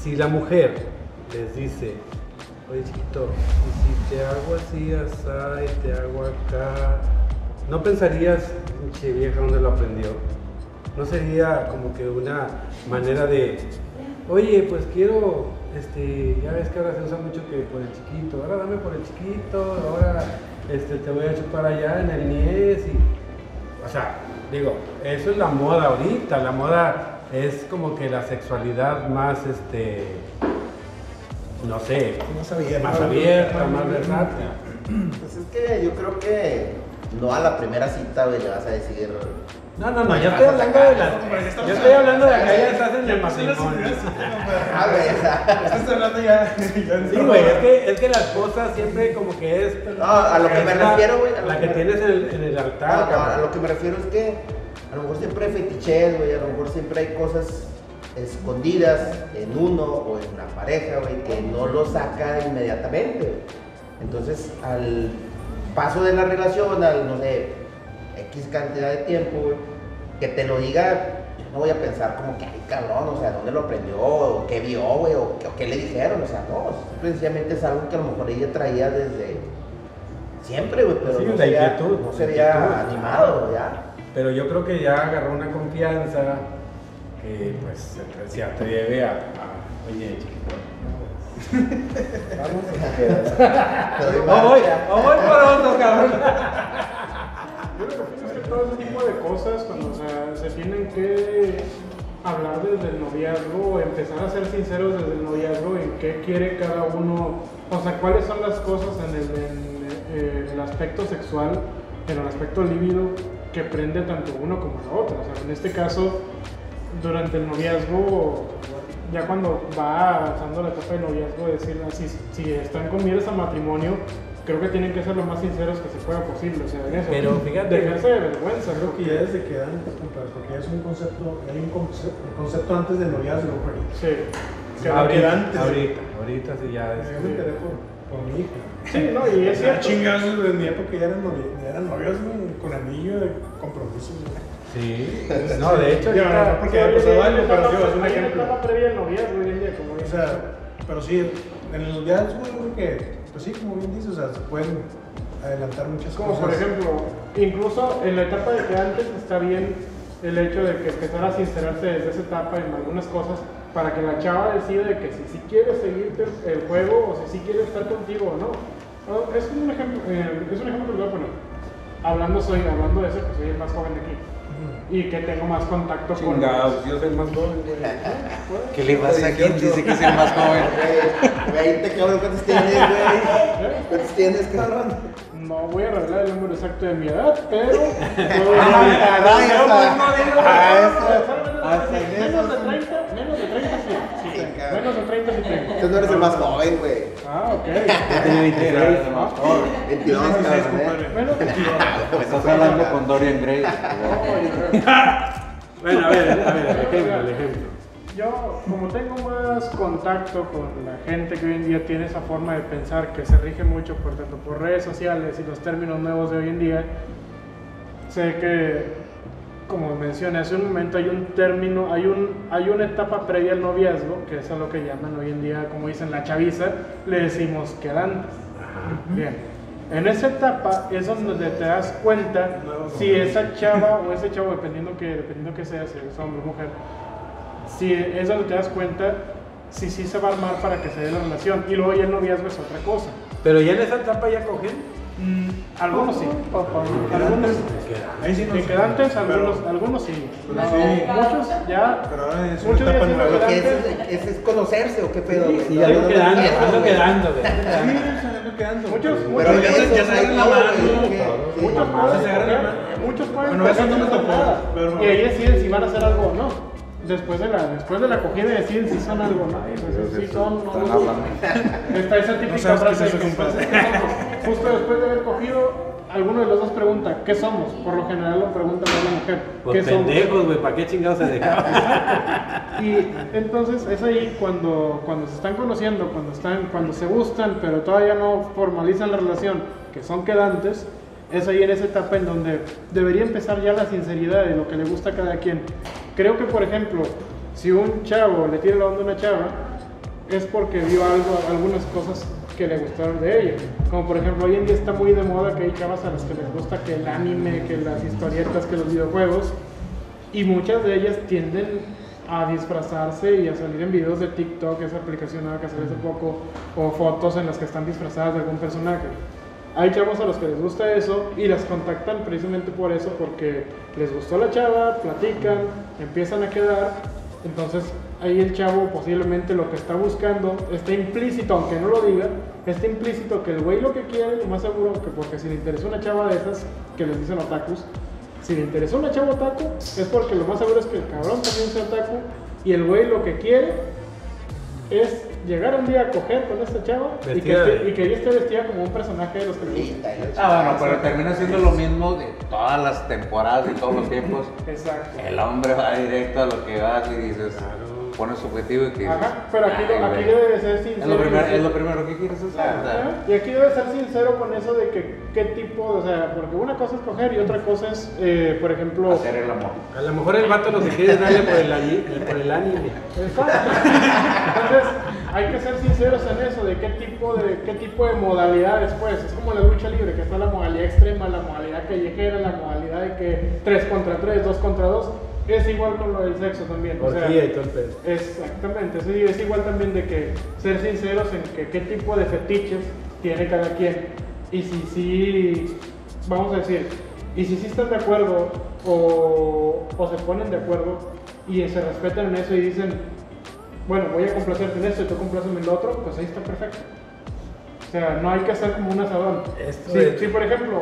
si la mujer les dice, oye chiquito, y si te hago así, asá, y te hago acá, ¿no pensarías, che vieja, dónde lo aprendió? ¿No sería como que una manera de, oye, pues quiero, ya ves que ahora se usa mucho que por el chiquito, ahora dame por el chiquito, ahora te voy a chupar allá en el niés? Y, o sea, digo, eso es la moda ahorita, la moda es como que la sexualidad más, no sé, más abierta, más versátil. Pues es que yo creo que... No a la primera cita, güey, le vas a decir... No, yo estoy hablando de la... Yo estoy hablando de acá, ya estás en el matrimonio. Ah, güey, estás hablando ya... Sí, güey, es que las cosas siempre como que es... No, a lo que me refiero, güey... La que tienes en el altar, cabrón. A lo que me refiero es que... A lo mejor siempre hay fetiches, güey, a lo mejor siempre hay cosas... escondidas en uno o en la pareja, güey, que no lo saca inmediatamente. Entonces, al... paso de la relación al, no sé, X cantidad de tiempo, güey, que te lo diga, yo no voy a pensar como que, ay, cabrón, o sea, ¿dónde lo aprendió? ¿O qué vio, güey? ¿O qué le dijeron? O sea, no, precisamente es algo que a lo mejor ella traía desde siempre, güey, pero sí, no sería, inquietud, no sería animado, ya. Pero yo creo que ya agarró una confianza que, pues, ya te lleve a, oye, chiquito. Vamos a quedar. O voy por otro, cabrón. Yo lo que pienso es que todo ese tipo de cosas, cuando se tienen que hablar desde el noviazgo, empezar a ser sinceros desde el noviazgo en qué quiere cada uno, o sea, cuáles son las cosas en el aspecto sexual, en el aspecto líbido, que prende tanto uno como la otra. O sea, en este caso, durante el noviazgo. Ya cuando va avanzando la etapa de noviazgo, decir, si están con miras a matrimonio, creo que tienen que ser lo más sinceros que se pueda posible. O sea, en eso, pero fíjate, dejarse de vergüenza. Creo que ya desde que dan, porque ya es un concepto, hay un concepto antes del noviazgo, güey. Sí. Que ahorita sí ya es. Yo me enteré por mi hija. Sí, no, y es cierto. Chingazos, en mi época ya eran novios con anillo de compromiso. Sí, no, de hecho, ya, no, porque ya pasaba años, pero sí, es un ejemplo. O sea, pero sí, en el noviazgo, yo creo que, pues sí, como bien dices, o sea, se pueden adelantar muchas cosas. Como por ejemplo, incluso en la etapa de que antes está bien el hecho de que empezar a sincerarse desde esa etapa en algunas cosas para que la chava decida de que si quiere seguirte el juego o si quiere estar contigo o no. Es un ejemplo que voy a poner. Hablando de eso, que soy el más joven de aquí. Y que tengo más contacto con los... Yo soy el más joven, güey. ¿Qué le pasa a quien dice que es el más joven? Güey, te cabrón, ¿cuántos tienes, güey? ¿Cuántos tienes, cabrón? No voy a revelar el número exacto de mi edad, pero... Menos de 30, sí. Menos de 30, sí tengo. Entonces no eres el más joven, güey. Ah, ok. Yo tenía 23, eres el más joven. 22, cabrón. Menos de 22. Estás hablando con Dorian Gray. Bueno, a ver, el ejemplo. Yo, como tengo más contacto con la gente que hoy en día tiene esa forma de pensar que se rige mucho por tanto por redes sociales y los términos nuevos de hoy en día, sé que, como mencioné hace un momento, hay un término, hay una etapa previa al noviazgo, que es a lo que llaman hoy en día, como dicen, la chaviza, le decimos quedantes. Bien. En esa etapa es donde te das cuenta si esa chava o ese chavo, dependiendo que sea, si es hombre o mujer, si es donde te das cuenta si se va a armar para que se dé la relación. Y luego ya el noviazgo es otra cosa. Pero ya en esa etapa ya cogen. Algunos sí. Algunos quedantes, algunos sí. Muchos ya. Muchos ya. ¿Eso es conocerse o qué pedo? Sí, ando quedando, Muchos, pero ya se agarran la mano. Muchos pueden. Bueno, eso no me tocó. Y ahí deciden si van a hacer algo o no. Después de la acogida deciden si son algo, ¿no? Si son, no. Está esa típica frase que justo después de haber cogido, alguno de los dos pregunta, ¿qué somos? Por lo general lo preguntan a la mujer. Pues pendejos, güey, ¿para qué chingados se dejaron? Y entonces es ahí cuando se están conociendo, cuando se gustan, pero todavía no formalizan la relación, que son quedantes. Es ahí en esa etapa en donde debería empezar ya la sinceridad de lo que le gusta a cada quien. Creo que, por ejemplo, si un chavo le tira la onda a una chava, es porque vio algunas cosas que le gustaron de ella. Como por ejemplo, hoy en día está muy de moda que hay chavas a las que les gusta que el anime, que las historietas, que los videojuegos. Y muchas de ellas tienden a disfrazarse y a salir en videos de TikTok, esa aplicación nueva que salió hace poco, o fotos en las que están disfrazadas de algún personaje. Hay chavos a los que les gusta eso y las contactan precisamente por eso, porque les gustó la chava, platican, empiezan a quedar. Entonces ahí el chavo posiblemente lo que está buscando, está implícito, aunque no lo diga, está implícito que el güey lo que quiere, lo más seguro que porque si le interesa una chava de esas que les dicen otakus, si le interesa una chava otaku es porque lo más seguro es que el cabrón también sea otaku y el güey lo que quiere es llegar un día a coger con esta chava y que ella esté vestida como un personaje de los películas. Bueno, pero termina siendo lo mismo de todas las temporadas y todos los tiempos. Exacto. El hombre va directo a lo que vas y dices, pone su objetivo y que dices, ajá, pero aquí debe ser sincero. Es lo primero que quieres hacer. Claro. Y aquí debe ser sincero con eso de que qué tipo, o sea, porque una cosa es coger y otra cosa es, por ejemplo, hacer el amor. A lo mejor el vato no se quiere darle por el anime. Exacto. Entonces hay que ser sinceros en eso, de qué tipo de modalidades, pues. Es como la lucha libre, que está la modalidad extrema, la modalidad callejera, la modalidad de que 3 contra 3, 2 contra 2. Es igual con lo del sexo también. O sea, y todo el pedo. Exactamente, sí, es igual también de que ser sinceros en que qué tipo de fetiches tiene cada quien. Y si, vamos a decir, y si están de acuerdo o se ponen de acuerdo y se respetan en eso y dicen, bueno, voy a complacerte en esto y tú complaceme en lo otro, pues ahí está perfecto. O sea, no hay que hacer como un asadón. Si por ejemplo,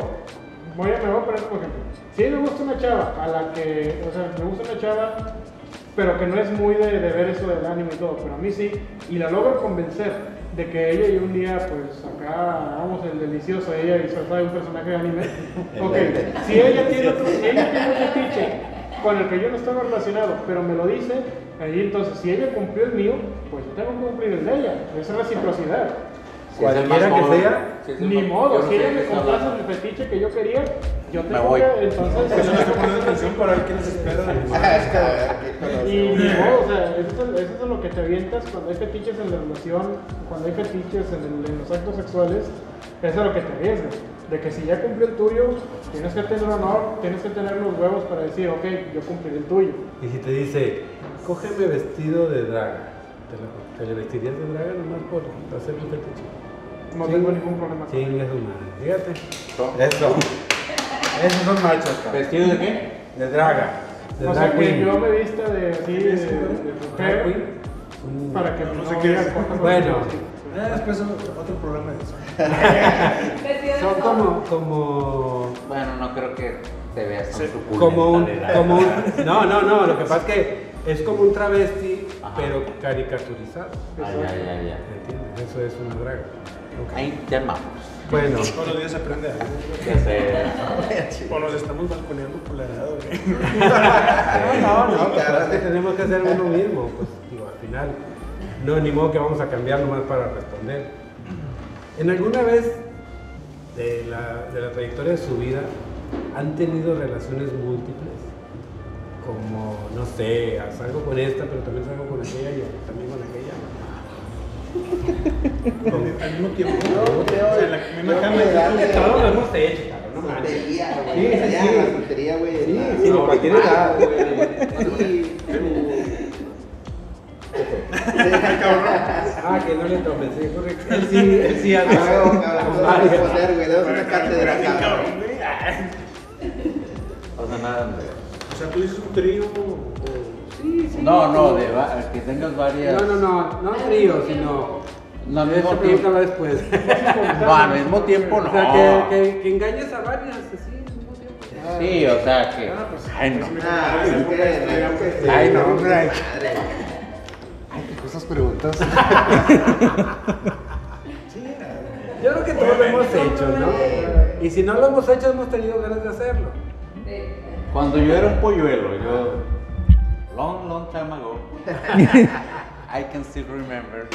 me voy a poner como ejemplo, si me gusta una chava a la que, o sea, me gusta una chava, pero que no es muy de ver eso del ánimo y todo, pero a mí sí, y la logro convencer de que ella y un día, pues acá, hagamos el delicioso, ella disfrazada de un personaje de anime, ok, si ella tiene otro fetiche con el que yo no estaba relacionado, pero me lo dice, ahí entonces, si ella cumplió el mío, pues yo tengo que cumplir el de ella, es reciprocidad. Cualquiera que sea, ni modo, si ella me complace el fetiche que yo quería, yo tengo que, entonces... Pues no hay que poner atención para ver qué les espera. Y ni modo, o sea, eso es lo que te avientas cuando hay fetiches en la relación, cuando hay fetiches en los actos sexuales, eso es lo que te arriesgas. De que si ya cumplió el tuyo, tienes que tener honor, tienes que tener los huevos para decir, ok, yo cumplí el tuyo. Y si te dice, cógeme vestido de draga, ¿te le vestirías de draga nomás por hacer un fetiche? No tengo ningún problema. Chinga su madre, fíjate. Eso. Esos son machos. ¿Vestido de qué? De draga. O sea, que yo me vista de así, de para que no se quede corto. Bueno. Después otro problema de eso. Son como... Bueno, no creo que te veas tan suculento. Como un... No, lo que pasa es que es como un travesti, ajá, pero caricaturizado. Ya. ¿Entiendes? Eso es un drag. Okay. Ahí ya vamos. Bueno. Todos los días se aprende algo. Ya sé. O nos estamos balconeando por la edad, güey. No, claro, es que tenemos que hacer uno mismo. Pues digo, al final, no, ni modo que vamos a cambiar nomás para responder. ¿En alguna vez de la trayectoria de su vida han tenido relaciones múltiples? Como, no sé, salgo con esta, pero también salgo con aquella y también con aquella. Con al mismo tiempo. Todos lo hemos hecho, cabrón, no manches. Soltería, güey. Sí, no, cualquier edad, güey. Cabrón. Ah, que no le tropecé, correcto. Él sí algo. Ah, no responder, güey, le una cátedra, cabrón. O sea, nada, güey. O sea, tú dices un trío. Sí, sí. No, no, de que tengas varias. No trío, sino. No, al mismo tiempo. Después. No, al mismo tiempo no. O sea, que engañes a varias, así, al mismo tiempo. Sí, o sea, que. Ay, no. Ay, no, hombre. Ay, qué cosas preguntas. Yo creo que todos lo hemos hecho, ¿no? Y si no lo hemos hecho, hemos tenido ganas de hacerlo. Cuando yo era un polluelo, yo. Long, long time ago. I can still remember.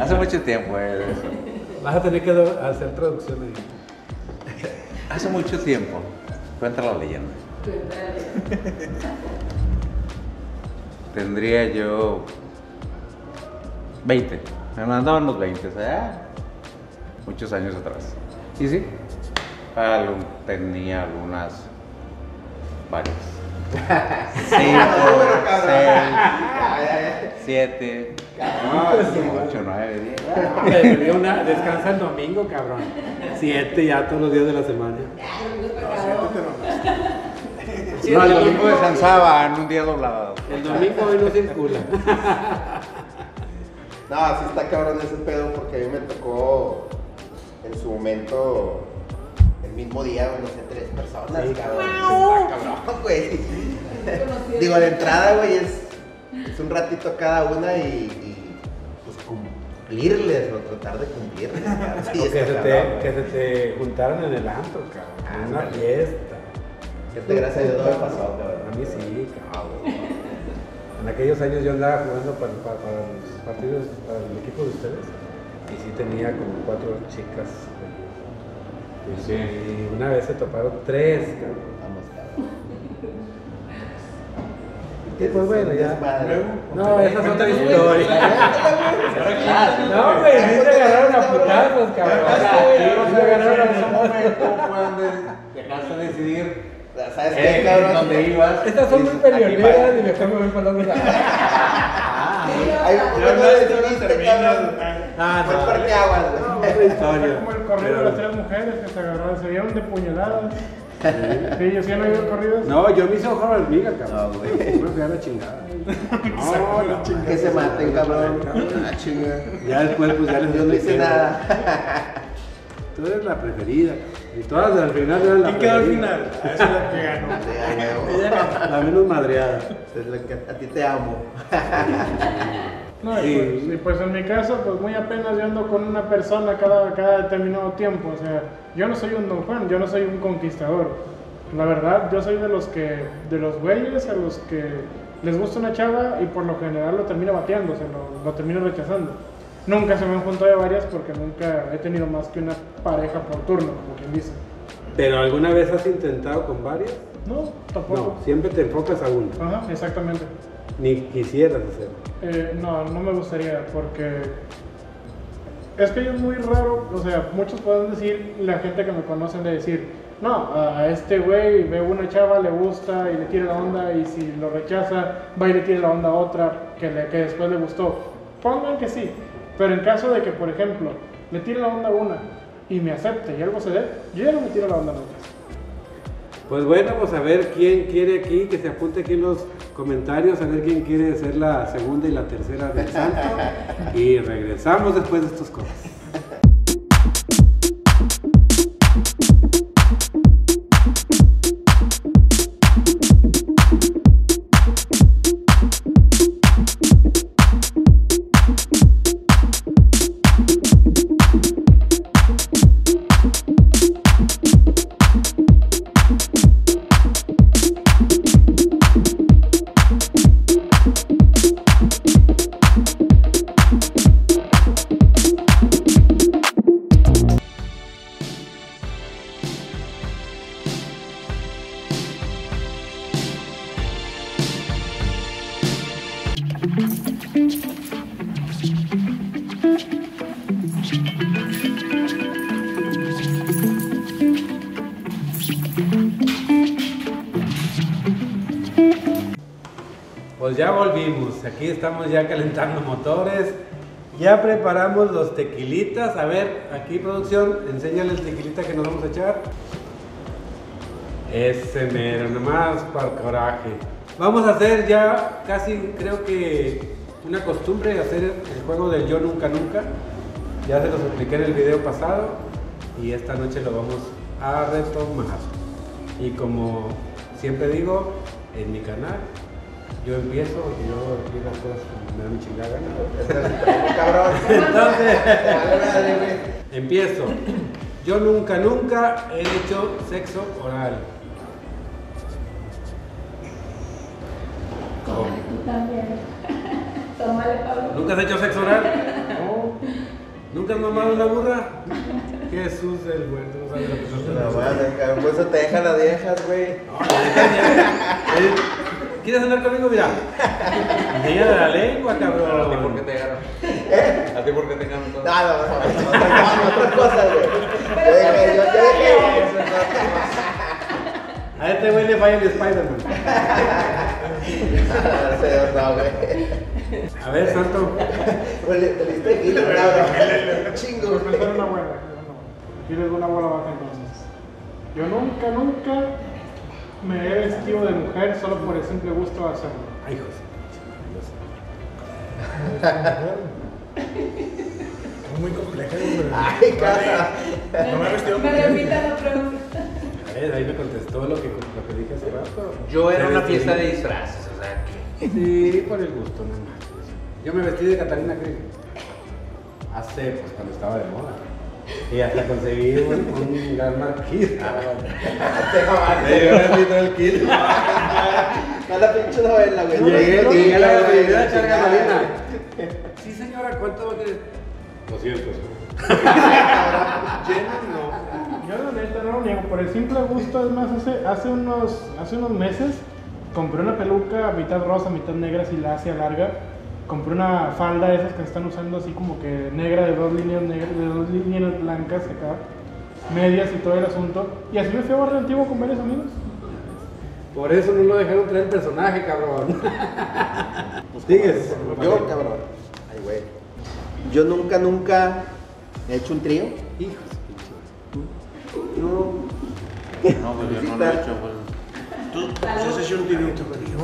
Hace mucho tiempo era eso. Vas a tener que hacer traducción de ahí. Hace mucho tiempo. Cuenta la leyenda. Tendría yo 20. Me mandaban los 20, o sea, muchos años atrás. ¿Y sí? Tenía algunas, varias. 5, 6, 7, 8, 9, 10. Descansa el domingo, cabrón. 7 ya todos los días de la semana. No, el domingo descansaba en un día doblado. El domingo hoy no circula. No, así está cabrón ese pedo porque a mí me tocó en su momento. El mismo día, no sé, 3 personas, sí, cabrón. Wow. Cabrón, güey. Digo, la entrada, güey, es un ratito cada una y pues cumplirles, o tratar de cumplirles, cabrón. Sí, que se te juntaron en el antro, cabrón. Ah, una fiesta. Este, gracias a Dios, no me pasó, cabrón. A mí sí, cabrón. En aquellos años yo andaba jugando para los partidos, para el equipo de ustedes. Y sí tenía como 4 chicas. Sí. Y una vez se toparon 3, cabrón. Vamos, cabrón. Y pues bueno, ya. No, esa es otra historia. No, güey, sí se agarraron a putazos, cabrón. Sí se agarraron a putazos. Dejaste de decidir. ¿Sabes qué, cabrón? ¿Dónde ibas? Estas son muy peleoneras y mejor me voy para la otra. Fue porque aguas, güey. Fue como el corrido de las 3 mujeres que se agarraron, se dieron de puñaladas. Sí, yo sí no iba al corrido. No, yo me hice ojo a la hormiga, cabrón. No, fui a la chingada. No, que se maten, cabrón. La chingada. Ya después, pues ya les dio, no hice nada. Tú eres la preferida. Y todas al final eran la preferida. ¿Quién quedó al final? Esa es la que ganó. La menos madreada. Es la que a ti te amo. No, sí. y pues en mi caso, pues muy apenas yo ando con una persona cada determinado tiempo. O sea, yo no soy un don Juan, yo no soy un conquistador. La verdad, yo soy de los güeyes a los que les gusta una chava y por lo general lo termino bateando, o sea, lo termino rechazando. Nunca se me han juntado de varias porque nunca he tenido más que una pareja por turno, como quien dice. ¿Pero alguna vez has intentado con varias? No, tampoco. No, siempre te enfocas a una. Ajá, exactamente. Ni quisieras hacerlo. No me gustaría porque es que yo es muy raro, o sea, muchos pueden decir, la gente que me conocen de decir, no, a este güey veo una chava, le gusta y le tira la onda y si lo rechaza, va y le tira la onda a otra que después le gustó. Pongan que sí, pero en caso de que, por ejemplo, le tire la onda a una y me acepte y algo se dé, yo ya no me tiro la onda a otra. Pues bueno, pues a ver quién quiere aquí, que se apunte aquí en los comentarios, a ver quién quiere ser la segunda y la tercera del Santo. Y regresamos después de estas cosas. Pues ya volvimos, aquí estamos ya calentando motores. Ya preparamos los tequilitas. A ver, aquí producción, enséñale el tequilita que nos vamos a echar. Ese mero, nomás para el coraje. Vamos a hacer ya casi, creo que una costumbre, hacer el juego del yo nunca nunca. Ya se los expliqué en el video pasado y esta noche lo vamos a retomar. Y como siempre digo, en mi canal, yo empiezo, yo digo las cosas que me dan chingada gana. Cabrón. Entonces, empiezo. Yo nunca, nunca he hecho sexo oral. Tómale tú también. Tómale, Pablo. ¿Nunca has hecho sexo oral? No. ¿Nunca has mamado una burra? Jesús el bueno, no sabes lo que son. No, bueno, eso te dejan las viejas, güey. No, te dejan viejas. ¿Quieres andar conmigo? Mira. Enseñale la lengua, cabrón. ¿A ti por qué te dejaron? ¿Eh? ¿A ti por qué te dejaron? Nada, no, otras cosas, güey. Yo dejé, A este güey le falla el Spider-Man. No, güey. A ver, Santo. Te listo aquí, cabrón. Chingo. Me faltaron una buena. Tienes una buena vaca entonces. Yo nunca, nunca me he vestido de mujer solo por el simple gusto de hacerlo. Ay, José. Es muy compleja. Ay, casa. No me he vestido de mujer. Me repita la pregunta. A ver, ahí me contestó lo que dije hace rato. Yo era una fiesta de disfraces, o sea que... Sí, por el gusto, no más. Yo me vestí de Catalina Grigón. Hace, pues, cuando estaba de moda. Y hasta conseguí un gran marquito. A la pinche novela, güey. Llegué a la bebida de echar gasolina. Sí, señora, ¿cuánto va a querer? 200. No. Yo la neta no lo niego. Por el simple gusto, es más, hace unos meses compré una peluca mitad rosa, mitad negra, así lacia, larga. Compré una falda de esas que están usando así como que negra, de dos líneas negras, de dos líneas blancas acá, medias y todo el asunto. Y así me fui a barrio antiguo con varios amigos. Por eso no lo dejaron traer el personaje, cabrón. Pues, ¿sigues? Yo, cabrón. Ay, güey. Yo nunca, nunca he hecho un trío. Hijos, pinche. No, pues yo no lo he hecho, pues. ¿Tú has hecho un trío?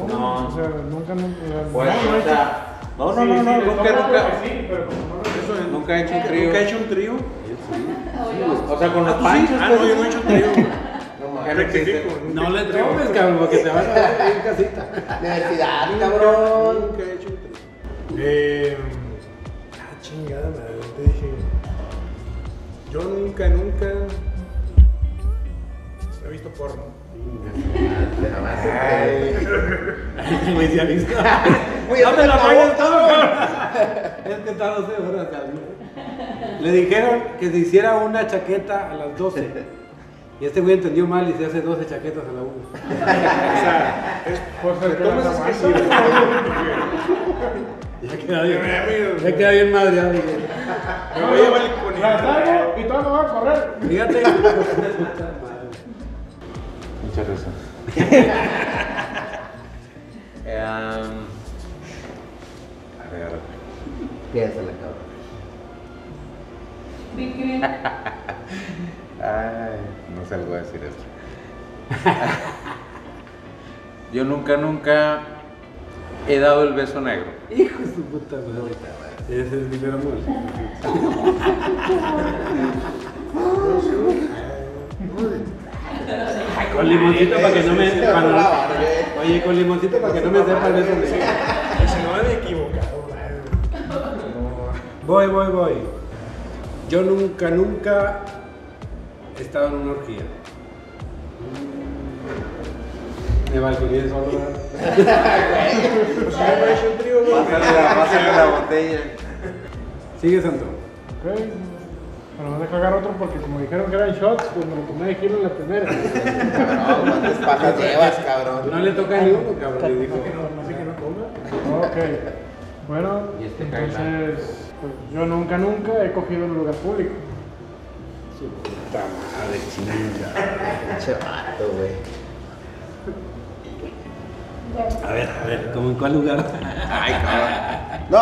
No, o sea, nunca, nunca. No, nunca he hecho un trío. ¿Nunca he hecho un trío? O sea, con los panchos. Ah, no, yo no he hecho un trío. No le trompes, cabrón, porque te vas a ver en casita. Universidad, cabrón. Nunca he hecho un trío. Ah, chingada, te dije. Yo nunca, nunca he visto porno. Me decía visto. ¡No te la vayas todo! Es que está 12 horas también. Le dijeron que se hiciera una chaqueta a las 12. Y este güey entendió mal y se hace 12 chaquetas a la 1. O sea, es por ser que ya queda bien madreado. Me voy a llevar el cunito. La salgo y todo me va a correr. Fíjate. Muchas gracias. Piénsala, cabrón. Ay, no salgo a decir esto. Yo nunca, nunca he dado el beso negro. Hijo de su puta madre. Ese es mi primer amor. Con limoncito para que no me... Oye, con limoncito para que no me sepa el beso negro. Si no me he equivocado. Voy. Yo nunca, nunca he estado en una orgía. Me balconé solo. Pues yo he hecho un trío, güey. Pásale la botella. Sigue, Santo. Ok. Bueno, no deja agarrar otro porque como dijeron que eran shots, pues me lo tomé de giro en la primera. No, ¿cuántas pajas llevas, cabrón? No le toca ni uno, cabrón. No sé que no coma. Ok. Bueno, entonces... Pues yo nunca, nunca he cogido en un lugar público. Sí, puta madre, chingada. Chavato, güey. A ver, ¿cómo en cuál lugar? Ay, cabrón. No.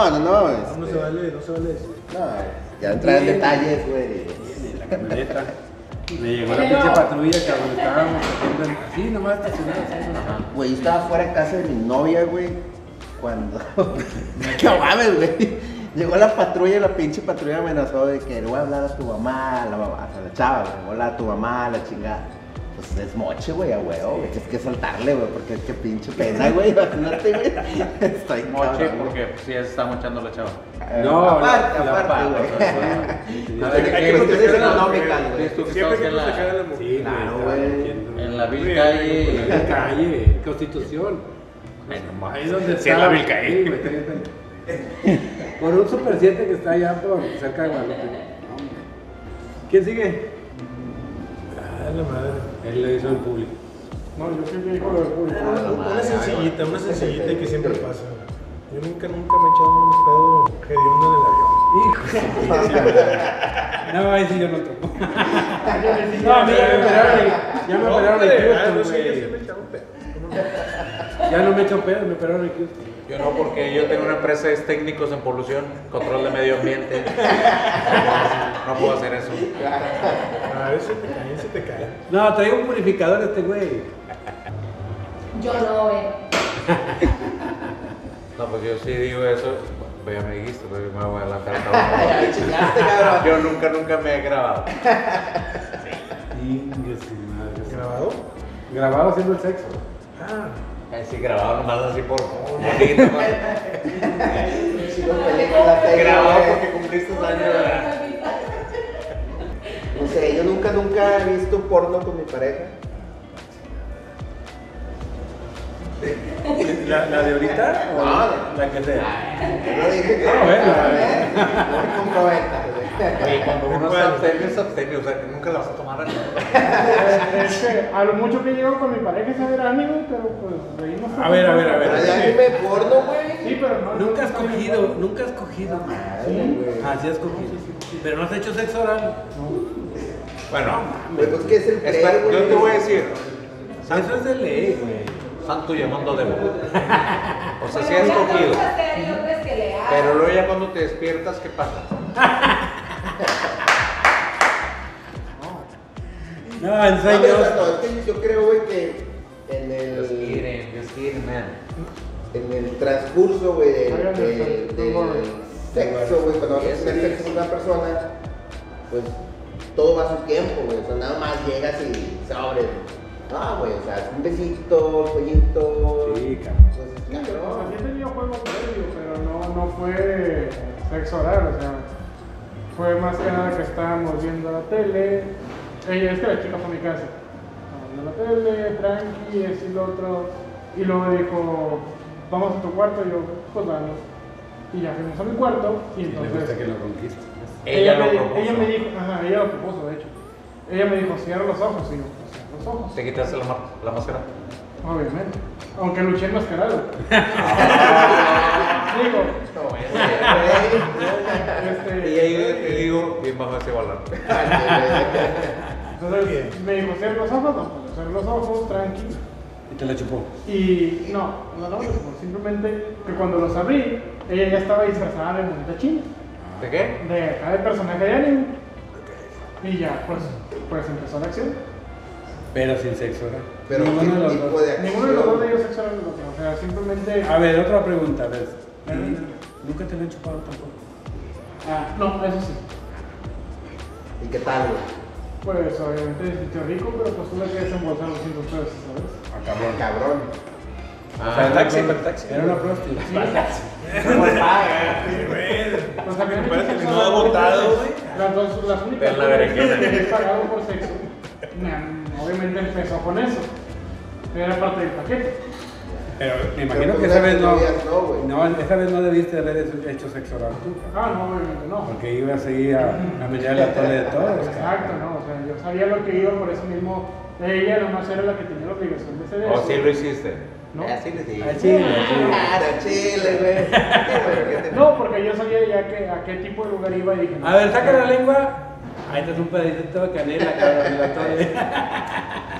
se vale, no se vale eso. No, ya entrar en detalles, güey. Viene la camioneta. Me llegó la pinche patrulla, cabrón, estábamos haciendo así, nomás estacionados. Güey, yo estaba fuera de casa de mi novia, güey, cuando... No mames, güey. Llegó la patrulla y la pinche patrulla amenazó de que le voy a hablar a tu mamá, a la mamá, a la chava, güey, hola a tu mamá, a la chingada. Pues es moche, güey, a huevo, güey, tienes que saltarle, güey, porque es que pinche pena, güey, imagínate, güey. Estoy moche porque sí se está mochando la chava. No, aparte, güey. Hay que proteger a las mujeres, güey. Siempre hay que proteger a las mujeres. Sí, claro, güey. En la vil calle. En la calle, Constitución. Ahí donde está. Sí, en la vil calle. Por un Super 7 que está allá por cerca de Guadalupe. ¿Quién sigue? La madre. Él lo hizo en público. No, yo siempre digo lo del público. Una sencillita que siempre pasa. Yo nunca me he echado un pedo hediondo en el avión. Hijo. No, ahí sí yo no tomo. No, a mí ya me operaron el Houston, güey. Ya no me he echado pedo, me operaron el Houston. Yo no, porque yo tengo una empresa de técnicos en polución, control de medio ambiente. No puedo hacer eso. A ver si te cae, si te cae. No, traigo un purificador este güey. Yo no, güey. No, pues yo sí digo eso. Pues ya me dijiste, pero yo me voy a la cara. Yo nunca me he grabado. Sí, ¿grabado? Grabado haciendo el sexo. Ah. Sí, grabado nomás así por bonito. Grabado porque cumpliste tus años. No sé, yo nunca he visto porno con mi pareja. ¿La de ahorita? No, la que sea. No dije que no, bueno. Oye, cuando uno se abstenió, o sea, que nunca la vas a tomar a nada. A lo mucho que llego con mi pareja es a ver anime, pero pues reímos. A ver. Anime porno, güey. Sí, pero no. Nunca has cogido. Ah, sí has cogido. Pero no has hecho sexo oral. Bueno. Pues que es el peor. Yo te voy a decir. Eso es de ley, güey. Santo llamando a demonio. O sea, sí has cogido. Pero luego ya cuando te despiertas, ¿qué pasa? No, en serio. No, yo creo, güey, que en el. En el transcurso, güey, del sexo, güey, cuando vas a tener sexo con una persona, pues todo va a su tiempo, güey. O sea, nada más llegas y se abre. Ah, güey, o sea, un besito, un pollito. Sí, cabrón. Yo tenía juego previo, pero no fue sexo oral, o sea. Fue más que nada que estábamos viendo la tele. Ella es que la chica fue a mi casa. Estábamos viendo la tele, tranqui, así lo otro. Y luego dijo, vamos a tu cuarto. Y yo, pues vamos. Y ya fuimos a mi cuarto. Y entonces. ¿Le gusta que lo conquiste? Ella me dijo, ajá, ella lo propuso, de hecho. Ella me dijo, cierra los ojos. Y yo, pues cierra los ojos. ¿Te quitaste la máscara? Obviamente. Aunque luché enmascarado. Digo, y ahí te digo, bien bajo ese balón. Entonces me dijo, cierra los ojos, no, cierra los ojos, tranquilo. ¿Y te la chupó? Y no la chupó, simplemente que cuando los abrí, ella ya estaba disfrazada de monita china. ¿De qué? De personaje de anime. Y ya, pues empezó la acción. Pero sin sexo, ¿no? Pero ninguno de los dos. Ninguno de los dos le dio sexo a los dos, o sea, simplemente... A ver, otra pregunta, a ver. Nunca te lo han chupado tampoco. Ah, no, eso sí. ¿Y qué tal, güey? Pues obviamente me sentí rico, pero pues tú le quieres embolsar los 100 pesos, ¿sabes? Ah, cabrón. Cabrón. Ah, para el taxi, Era una prostituta. Sí, pues también parece que no ha votado, güey. Las únicas que he pagado por sexo, obviamente empezó con eso. Era parte del paquete. Pero me imagino que esa vez no debiste haber hecho sexo oral tú. Ah, no, obviamente no. Porque ibas ahí a mirar la tole de todos. Exacto, no, o sea, yo sabía lo que iba, por eso mismo ella nomás era la que tenía la obligación de hacer eso. ¿O sí lo hiciste? ¿No? Así lo hiciste. Chile, güey. No, porque yo sabía ya que a qué tipo de lugar iba y dije... A ver, saca la lengua. Ahí te es un pedacito de canela, cabrón, la tole.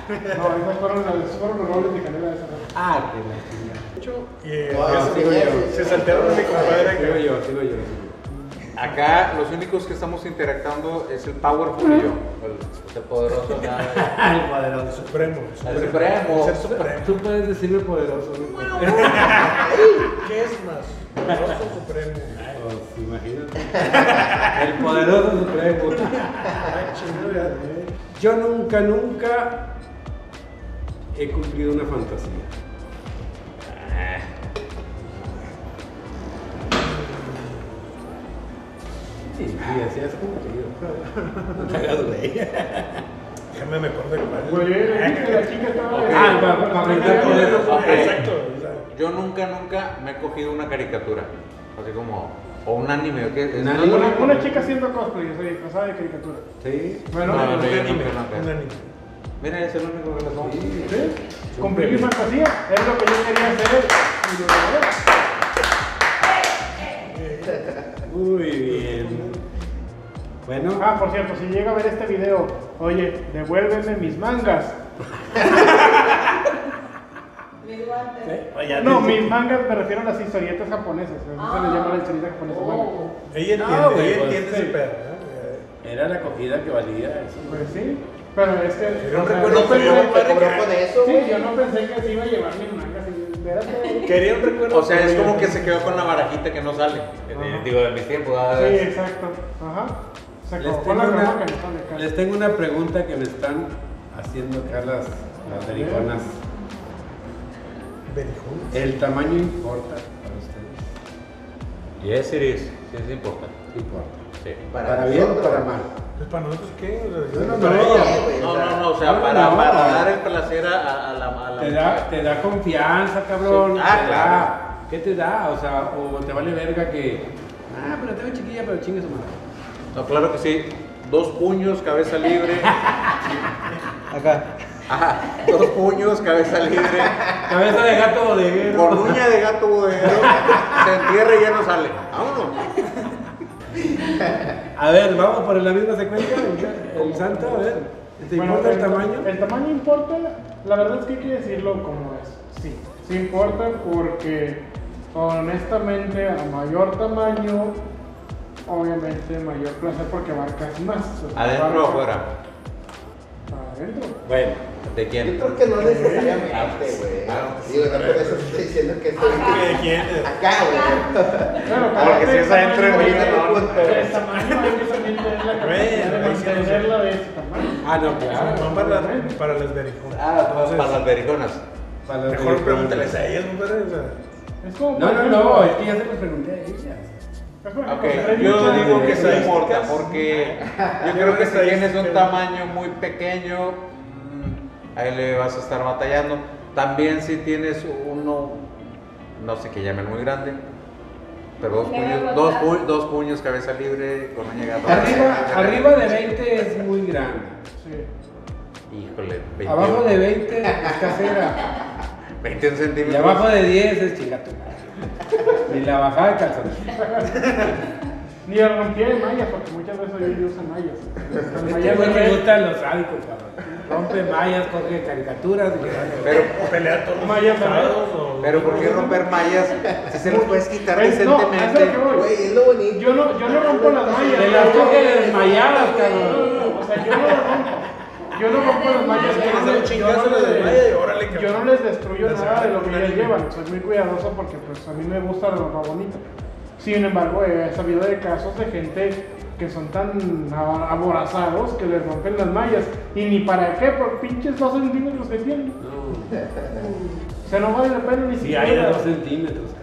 No, esos fueron los roles de canela de esa vez. Ah, que la chingada. De hecho, se saltearon a mi compadre. Sigo yo. Acá los únicos que estamos interactuando es el Powerful y yo. El poderoso. El poderoso. Supremo. El supremo. El supremo. Tú puedes decirme poderoso. Bueno, ¿qué es más? Poderoso supremo. Pues, imagínate. El poderoso supremo. Yo nunca, nunca he cumplido una fantasía. Sí, así es como que yo. No te hagas güey. Déjame me acuerdo que la chica estaba. Ah, para aprender con eso. Exacto. Yo nunca me he cogido una caricatura. Así como. O un anime. ¿O qué? Una chica haciendo cosplay, o sea, disfrazada de caricatura. Sí. Bueno, no, un anime. Un anime. Mira, ese es el único que lo tomo. Sí. Cumplir mi fantasía. Es lo que yo quería hacer. Y lo logré. Muy bien. Bueno. Ah, por cierto, si llega a ver este video, oye, devuélveme mis mangas. Mis guantes. ¿Eh? No, mis mangas me refiero a las historietas japonesas. Se les llama la historieta japonesa. Oh. Ella entiende ese pedo, ¿eh? Era la cogida que valía eso. Pues sí. Pero es que. Yo no recuerdo que yo me cobró con eso. Sí, yo no pensé que se iba a llevar mis mangas. Quería un recuerdo. O sea, es como que se quedó con la barajita que no sale. Digo, de mi tiempo. Sí, exacto. Ajá. O sea, les tengo una pregunta que me están haciendo acá las verijonas. ¿Verijonas? ¿El tamaño importa para ustedes? Yes, it is. Sí, sí importa. Importa. Sí. ¿Para bien o para mal? Pues para nosotros, ¿qué? No, o sea, para dar el placer a la te da confianza, cabrón. Sí. Ah, claro. ¿Qué te da? O sea, o te vale verga que. Ah, pero te veo chiquilla, pero chingue su madre. No, claro que sí. 2 puños, cabeza libre. Acá. Ajá, 2 puños, cabeza libre. Cabeza de gato bodeguero. Cornuña de gato bodeguero. Se entierra y ya no sale. Vámonos. A ver, vamos por la misma secuencia. El Santo, a ver, ¿te importa el tamaño? El tamaño importa, la verdad es que hay que decirlo como es. Sí, sí importa porque honestamente a mayor tamaño, obviamente mayor placer porque abarcas más. ¿Adentro o afuera? Adentro. Bueno, ¿de quién? Yo creo que no necesariamente, güey. Digo, no por eso estoy diciendo que estoy... ¿De quién? Acá, güey. Claro, porque si es adentro de mí, el tamaño hay que también tener la capacidad de mantenerla de ese tamaño. Ah, no, claro. No para las verijonas. Ah, para las verijonas. Mejor pregúntales a ellas, ¿no? No, es que ya se las pregunté a ellas. Okay. Yo digo que se importa porque yo creo que si tienes un tamaño muy pequeño, ahí le vas a estar batallando. También si tienes uno, no sé qué llamen muy grande, pero 2 puños, 2 puños, cabeza libre, con un llegado. Arriba de 20 es muy grande. Sí. Híjole, 20. Abajo de 20 es casera. 21 centímetros. Y abajo de 10 es chigato. Ni la bajada de calzón. Ni la rompía de mallas, porque muchas veces yo uso mallas. Ya me gustan los sádicos, cabrón. Rompe mallas, coge caricaturas. Pero pelea todos los mallas. Pero ¿por qué romper mallas? Si se los puedes quitar decentemente. Es lo bonito. Yo no rompo las mallas. Te las coge desmayadas, cabrón. O sea, yo no las rompo. Yo no rompo las mallas, yo no les destruyo nada de lo que ellas llevan, soy muy cuidadoso porque pues a mí me gusta la ropa bonita. Sin embargo, he sabido de casos de gente que son tan aborazados que les rompen las mallas y ni para qué, por pinches 2 centímetros que tienen. O sea, no vale la pena ni siquiera. Sí, hay 2 centímetros, cabrón.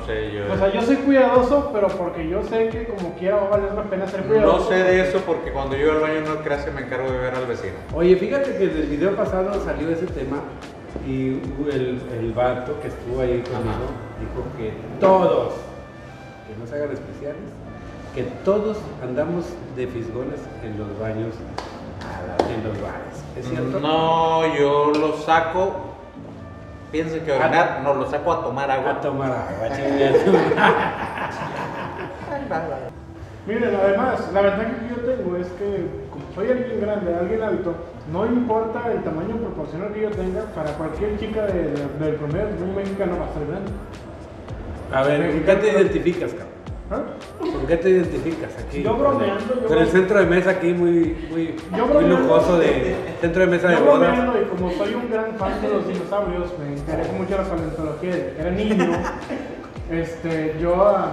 No sé, yo... O sea, yo soy cuidadoso, pero porque yo sé que como quiera va a valer la pena ser cuidadoso. No sé de eso porque cuando yo al baño no creas que me encargo de ver al vecino. Oye, fíjate que desde el video pasado salió ese tema y el vato que estuvo ahí conmigo dijo que todos, que no se hagan especiales, que todos andamos de fisgones en los baños, en los bares. ¿Es cierto? No, yo lo saco... Pienso que orinar, no, lo saco a tomar agua. A tomar agua, chingados. Miren, además, la ventaja que yo tengo es que, como soy alguien grande, alguien alto, no importa el tamaño proporcional que yo tenga, para cualquier chica del promedio, un mexicano va a ser grande. A ver, ¿en qué te identificas, cabrón? ¿Ah? ¿Con qué te identificas aquí? Yo bromeando. Con el centro de mesa aquí muy lujoso de centro de mesa de bodas. Yo bromeando, y como soy un gran fan de los dinosaurios, me interesa mucho la paleontología. Era niño, yo a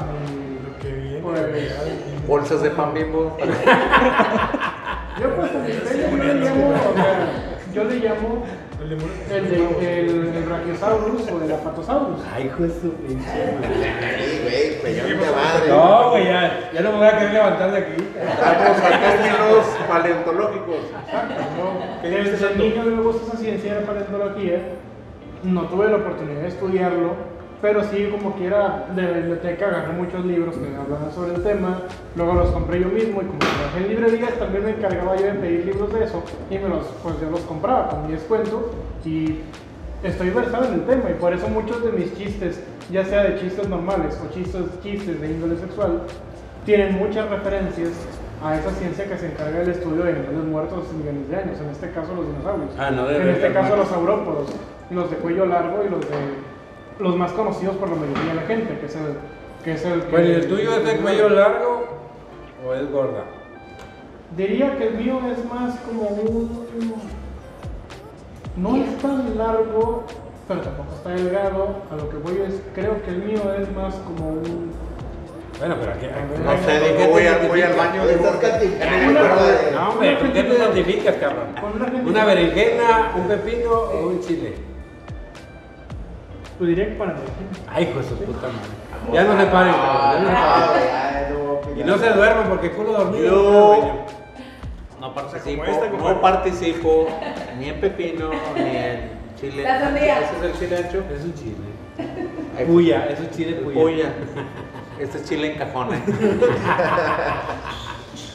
lo que viene, pues, bolsas de pan Bimbo. Yo pues a mi le llamo, yo le llamo el Brachiosaurus o el Apatosaurus. Ay, hijo de su pinche. Ay, güey, yo me madre. No, güey, ya no me voy a querer levantar de aquí. Vamos a términos paleontológicos. Exacto, no. Que desde el niño que me gusta esa ciencia de la paleontología, no tuve la oportunidad de estudiarlo, pero sí, como quiera, de la biblioteca agarré muchos libros que hablaban sobre el tema, luego los compré yo mismo, y como trabajé en librerías, también me encargaba yo de pedir libros de eso, y pues yo los compraba con mi descuento, y estoy versado en el tema, y por eso muchos de mis chistes, ya sea de chistes normales o chistes de índole sexual, tienen muchas referencias a esa ciencia que se encarga del estudio de animales muertos de millones de años, en este caso los dinosaurios, en este caso los saurópodos, los de cuello largo y los más conocidos por la mayoría de la gente, que es el Bueno, ¿y el tuyo es de cuello largo o es gorda? Diría que el mío es más como no es tan largo, pero tampoco está delgado. A lo que voy es, creo que el mío es más como Bueno, pero aquí no sé, voy al baño de No, hombre, ¿con qué te identificas, cabrón? ¿Una berenjena, un pepino o un chile? Tú dirías que para mí. Ay, hijo de su puta madre. Ya no se paren, y no se duermen porque culo dormido. Yo no participo ni en pepino ni en chile. La sandía. ¿Ese es el chile ancho? Es un chile. Puya, es un chile puya. Este es chile en cajones.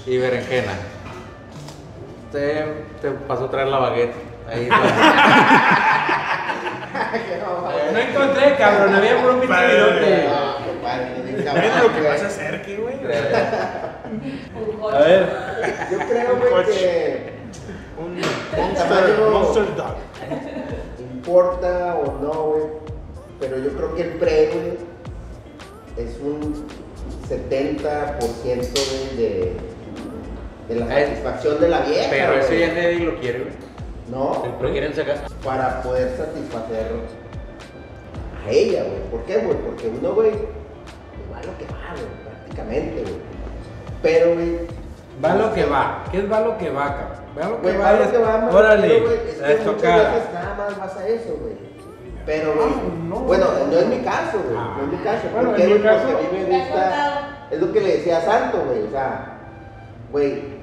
Y berenjena. Te pasó a traer la baguette. Ahí no encontré, cabrón, había por un pinche virote. ¿Ves lo que vas a hacer aquí, güey? A ver. Yo creo, güey, que un Monster Dog importa o no, güey, pero yo creo que el pre es un 70% de la satisfacción de la vieja. Pero eso ya nadie lo quiere, güey. No, lo quieren sacar para poder satisfacer a ella, güey. ¿Por qué, güey? Porque uno, güey, va lo que va, güey, prácticamente, güey. Pero, güey, va lo que va. ¿Qué es va lo que va, cabrón? Va lo que va, güey. Órale, güey. Es que muchas veces nada más vas a eso, güey. Pero, güey, bueno, no es mi caso, güey. No es mi caso. ¿Por qué, güey? Porque a mí me gusta. Es lo que le decía a Santo, güey. O sea, güey,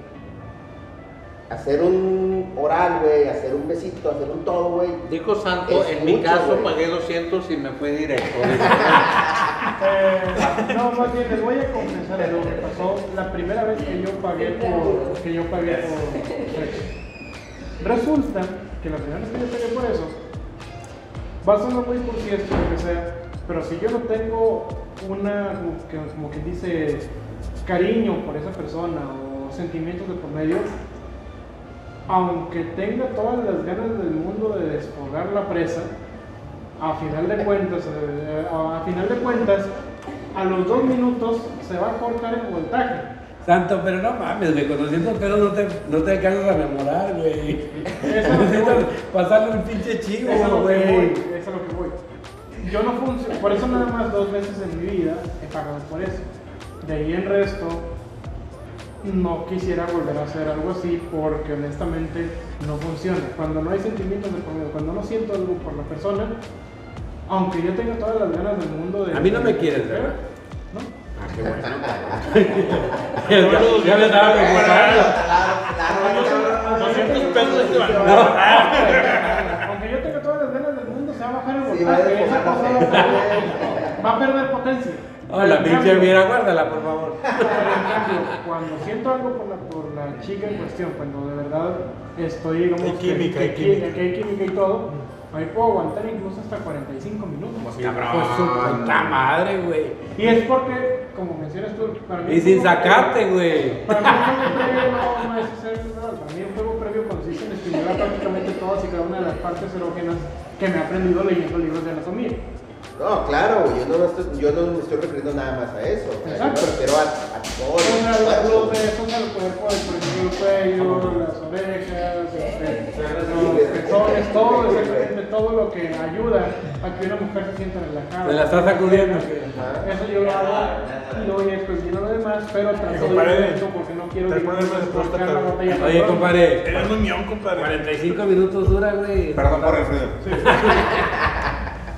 hacer un oral, güey, hacer un besito, hacer un todo, güey. Dijo Santo, en mi caso, wey, pagué 200 y me fue directo. No, más bien les voy a confesar lo que pasó la primera vez que yo pagué por sexo. Resulta que la primera vez que yo pagué por eso, va a sonar muy curioso, lo que sea, pero si yo no tengo una, como que dice, cariño por esa persona o sentimientos de por medio, aunque tenga todas las ganas del mundo de descolgar la presa, a final de cuentas, a los 2 minutos se va a cortar el voltaje. Santo, pero no mames, güey, conociendo pero no te alcanzas a enamorar, güey. Necesitas pasarle un pinche chivo, güey. Eso es lo que voy. Yo no funciono, por eso nada más 2 veces en mi vida he pagado por eso. De ahí en resto, no quisiera volver a hacer algo así porque honestamente no funciona. Cuando no hay sentimientos de por medio, cuando no siento algo por la persona, aunque yo tenga todas las ganas del mundo de... A mí no me quieres, ¿verdad? ¿No? Ah, qué bueno. Ya me estaba preparando. Aunque yo tenga todas las ganas del mundo, se va a bajar el voltaje. Esa cosa va a perder potencia. Hola, pinche mira, guárdala, por favor. Cuando siento algo por la chica en cuestión, cuando de verdad estoy, digamos, hay química y todo, ahí puedo aguantar incluso hasta 45 minutos. Pues, cabrón, pues puta madre, güey. Y es porque, como mencionas tú, para mí... Y sin sacarte, güey. Para mí el juego previo no es hacer nada. Para mí el juego previo consiste en estimular prácticamente todas y cada una de las partes erógenas que me he aprendido leyendo libros de anatomía. No, claro, yo no me estoy refiriendo nada más a eso. Exacto. Yo me refiero a todo. Póngalo por el cuello, las orejas, los pezones, todo lo que ayuda a que una mujer se sienta relajada. Me la estás sacudiendo. Eso yo lo hago y lo voy escondiendo lo demás, pero trato de esto porque no quiero descargar la botella. Oye, compadre. Eres un mión, compadre. 45 minutos dura, güey. Perdón por el frío.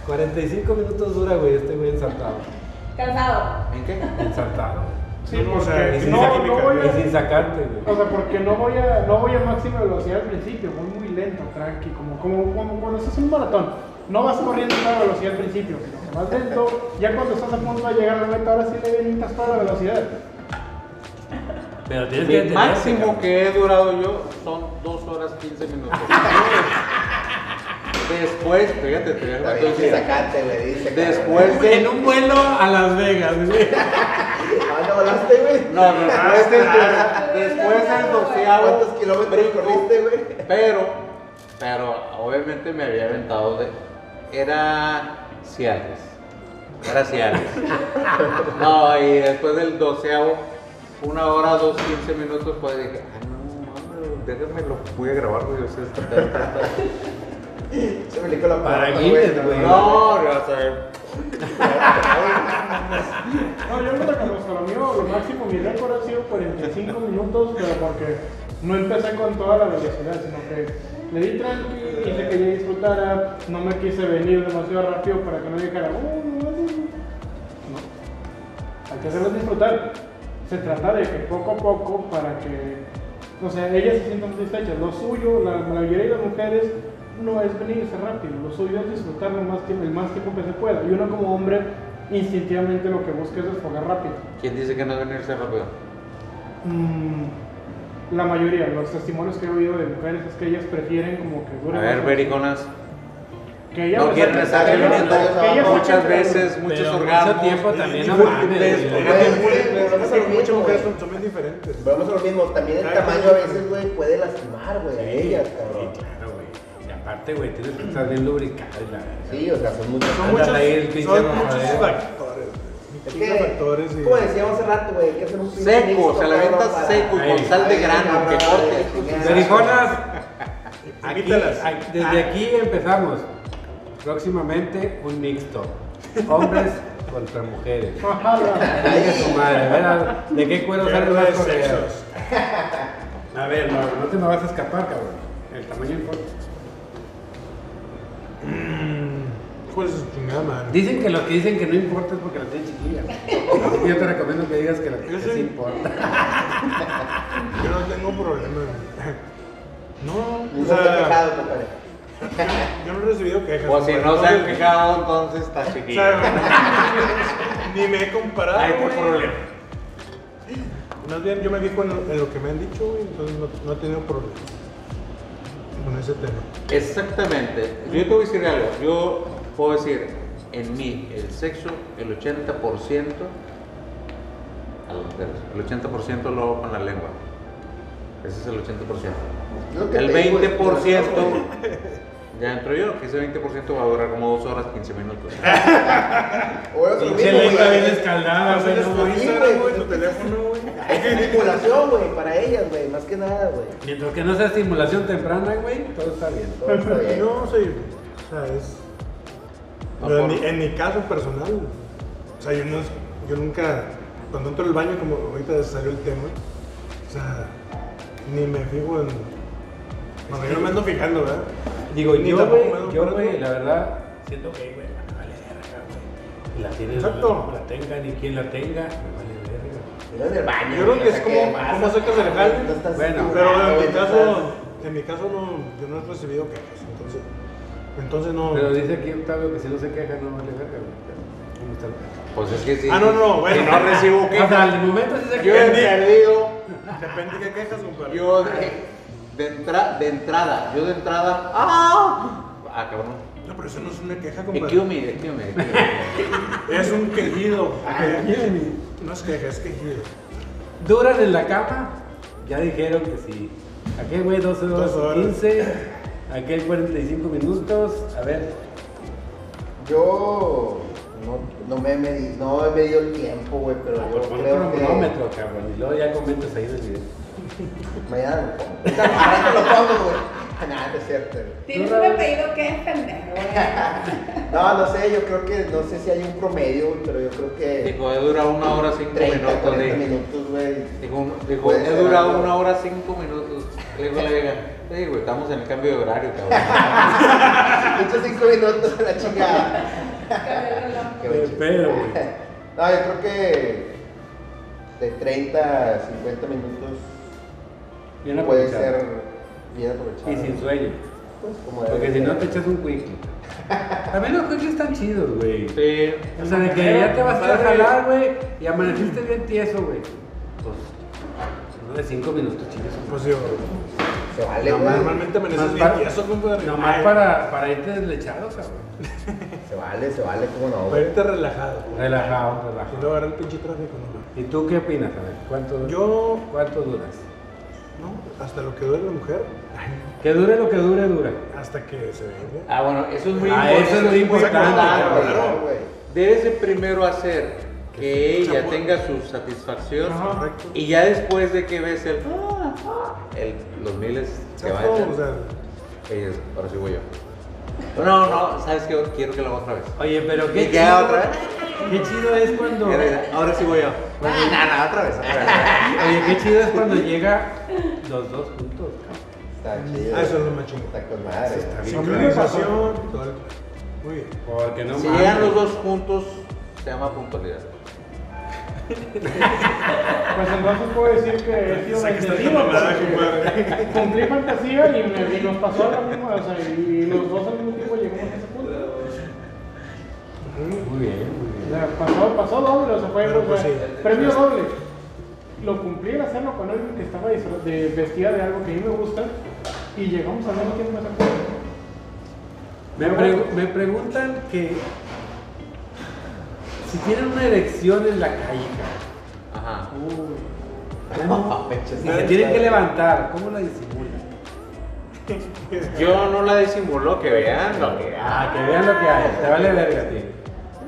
45 minutos dura, güey, este güey ensartado. ¿Cansado? ¿En qué? Ensartado. Sí, no, porque sin sacarte, güey. O sea, porque no voy a máxima velocidad al principio, voy muy lento, tranqui, como cuando estás en un maratón. No vas corriendo a toda velocidad al principio, sino que vas lento, ya cuando estás a punto de llegar a la meta, ahora sí le necesitas toda la velocidad. Pero tienes que entender. El máximo que he durado yo son 2 horas 15 minutos. Después, fíjate, después de... En un vuelo a Las Vegas, güey. Ah, ¿no volaste, güey? No, después del 12º... ¿Cuántos kilómetros corriste, güey? Pero, obviamente me había aventado de... Era Ciales. No, y después del 12º, 1 hora, 2:15 minutos, pues dije, ah, no, déjame lo pude grabar, güey, o sea, se me licó la palabra. Para Guinness, güey. No, no, no, yo me reconozco lo mío, lo máximo, mi récord ha sido 45 minutos, pero porque no empecé con toda la velocidad, sino que le di tranqui, quise que yo disfrutara, no me quise venir demasiado rápido para que no dijera, no, hay que hacerlo disfrutar. Se trata de que poco a poco, para que, o sea, ellas se sientan satisfechas. Lo suyo, la mayoría de las mujeres, no es venirse rápido, lo suyo es disfrutar el más tiempo que se pueda. Y uno como hombre, instintivamente lo que busca es desfogar rápido. ¿Quién dice que no es venirse rápido? La mayoría, los testimonios que he oído de mujeres es que ellas prefieren como que duran. A ver, vericonas. No quieren estar viniendo muchas veces, muchos orgasmos. Mucho tiempo también. Muchas mujeres son bien diferentes. Vamos a lo mismo, también el tamaño a veces, güey, puede lastimar, güey, a ellas, cabrón. Aparte, güey, tienes que estar bien lubricado. Sí, o sea, son muchos factores. Es que, como decíamos hace rato, güey, que hacer un seco, se la venta seco y con sal de grano, que corte. Vericonas, desde aquí empezamos. Próximamente, un mixto. Hombres contra mujeres. ¿De qué cuero salen las correas? A ver, no te me vas a escapar, cabrón. El tamaño importa. Dicen que lo que dicen que no importa es porque la tienen chiquilla. Yo te recomiendo que digas que la tienen sí importa. Yo no tengo problema. No, o sea, te he quejado, yo no he recibido quejas. O si no se han quejado, entonces está chiquilla. O sea, ni me he comparado. Hay un problema. Más bien, yo me fijo en lo que me han dicho, entonces no he tenido problema con ese tema. Exactamente. Yo te voy a decir algo. Yo puedo decir, en mí, el sexo, el 80% a las mujeres. El 80% lo hago con la lengua. Ese es el 80%. El 20% ya entro yo, que ese 20% va a durar como 2 horas 15 minutos. Pinche lengua bien escaldada. Es estimulación, güey, para ellas, güey, más que nada, güey. Mientras que no sea estimulación temprana, güey, todo está bien. Todo está bien. No, sí, o sea, es... Pero en mi caso personal, o sea, yo nunca, cuando entro al baño, como ahorita salió el tema, o sea, ni me fijo en... Bueno, yo no me ando fijando, ¿verdad? Digo, yo, güey, la verdad, siento que, güey, me vale verga, güey. La tienen, la tenga, ni quien la tenga, me vale verga. Pero del baño, yo creo que es como sacas el jale. Bueno, pero en mi caso, no, yo no he recibido quejas, entonces... Entonces no. Pero dice aquí Octavio que si no se queja no vale verga, güey. Pues es que sí. Ah, no, bueno. Que no recibo quejas. O sea, al momento sí se queja. Yo he perdido. Depende de qué quejas, compadre. Yo de entrada. ¡Ah, cabrón! No, pero eso no es una queja, compadre. Es un quejido. No es queja, es quejido. ¿Duran en la cama? Ya dijeron que sí. ¿A qué, güey? 12 horas 15. Aquí hay 45 minutos, a ver. Yo No me he medido el tiempo, güey, pero yo por creo que... cronómetro, cabrón, y luego ya comentas ahí del video. Mañana lo pongo. Mañana lo pongo, güey. Nada, no es cierto, güey. ¿Tienes un apellido que es pendejo, güey? No sé, yo creo que, no sé si hay un promedio, güey, pero yo creo que... Dijo, he durado 1 hora 5 minutos, güey. Dijo, he durado 1 hora 5 minutos. Dijo, le diga, sí, güey, estamos en el cambio de horario, cabrón. Estos 5 minutos de la chingada. Pero, güey. No, yo creo que de 30 a 50 minutos bien puede ser bien aprovechado. Y sin sueño. Pues, como porque si no te echas un whisky. También los whisky están chidos, güey. Sí. O sea, de que ya te vas a jalar, güey, y amaneciste bien tieso, güey. Pues, uno de 5 minutos, chicos. Pues sí, güey. Vale, normalmente amaneces bien tieso, compadre. Nomás para irte deslechado, cabrón. Se vale, como no. Para irte relajado. Relajado. Y luego agarrar el pinche tráfico, ¿no? ¿Y tú qué opinas? A ver, ¿cuánto duras? No, hasta lo que dure la mujer. Que dure lo que dure, dura. Hasta que se venga. Ah, bueno, eso es muy importante. Eso es muy importante, cabrón. Debes de primero hacer que ella tenga su satisfacción. Correcto. Y ya después de que ves los miles que vayan, ellos, ahora sí voy yo. No, ¿sabes qué? Quiero que lo haga otra vez. Oye, pero qué chido. Otra vez. Qué chido es cuando... Ahora sí voy yo. Nada, otra vez. Oye, qué chido es cuando llega los dos juntos. Está chido. Eso es lo más chido. Está con madre. Sincronización. Muy bien. Porque no, si llegan los dos juntos, se llama puntualidad. Pues entonces puedo decir que he sido bendecido, cumplí fantasía y nos pasó lo mismo, o sea, y los dos al mismo tiempo llegamos a ese punto. Muy bien. O sea, pasó doble, o sea, fue premio doble. Lo cumplí en hacerlo con alguien que estaba vestida de algo que a mí me gusta y llegamos al mismo tiempo a ese punto. Me preguntan que si tienen una erección en la calle, ajá. Si se tienen que levantar, ¿cómo la disimulan? Yo no la disimulo, que vean lo que hay. Te vale verga a ti. Sí,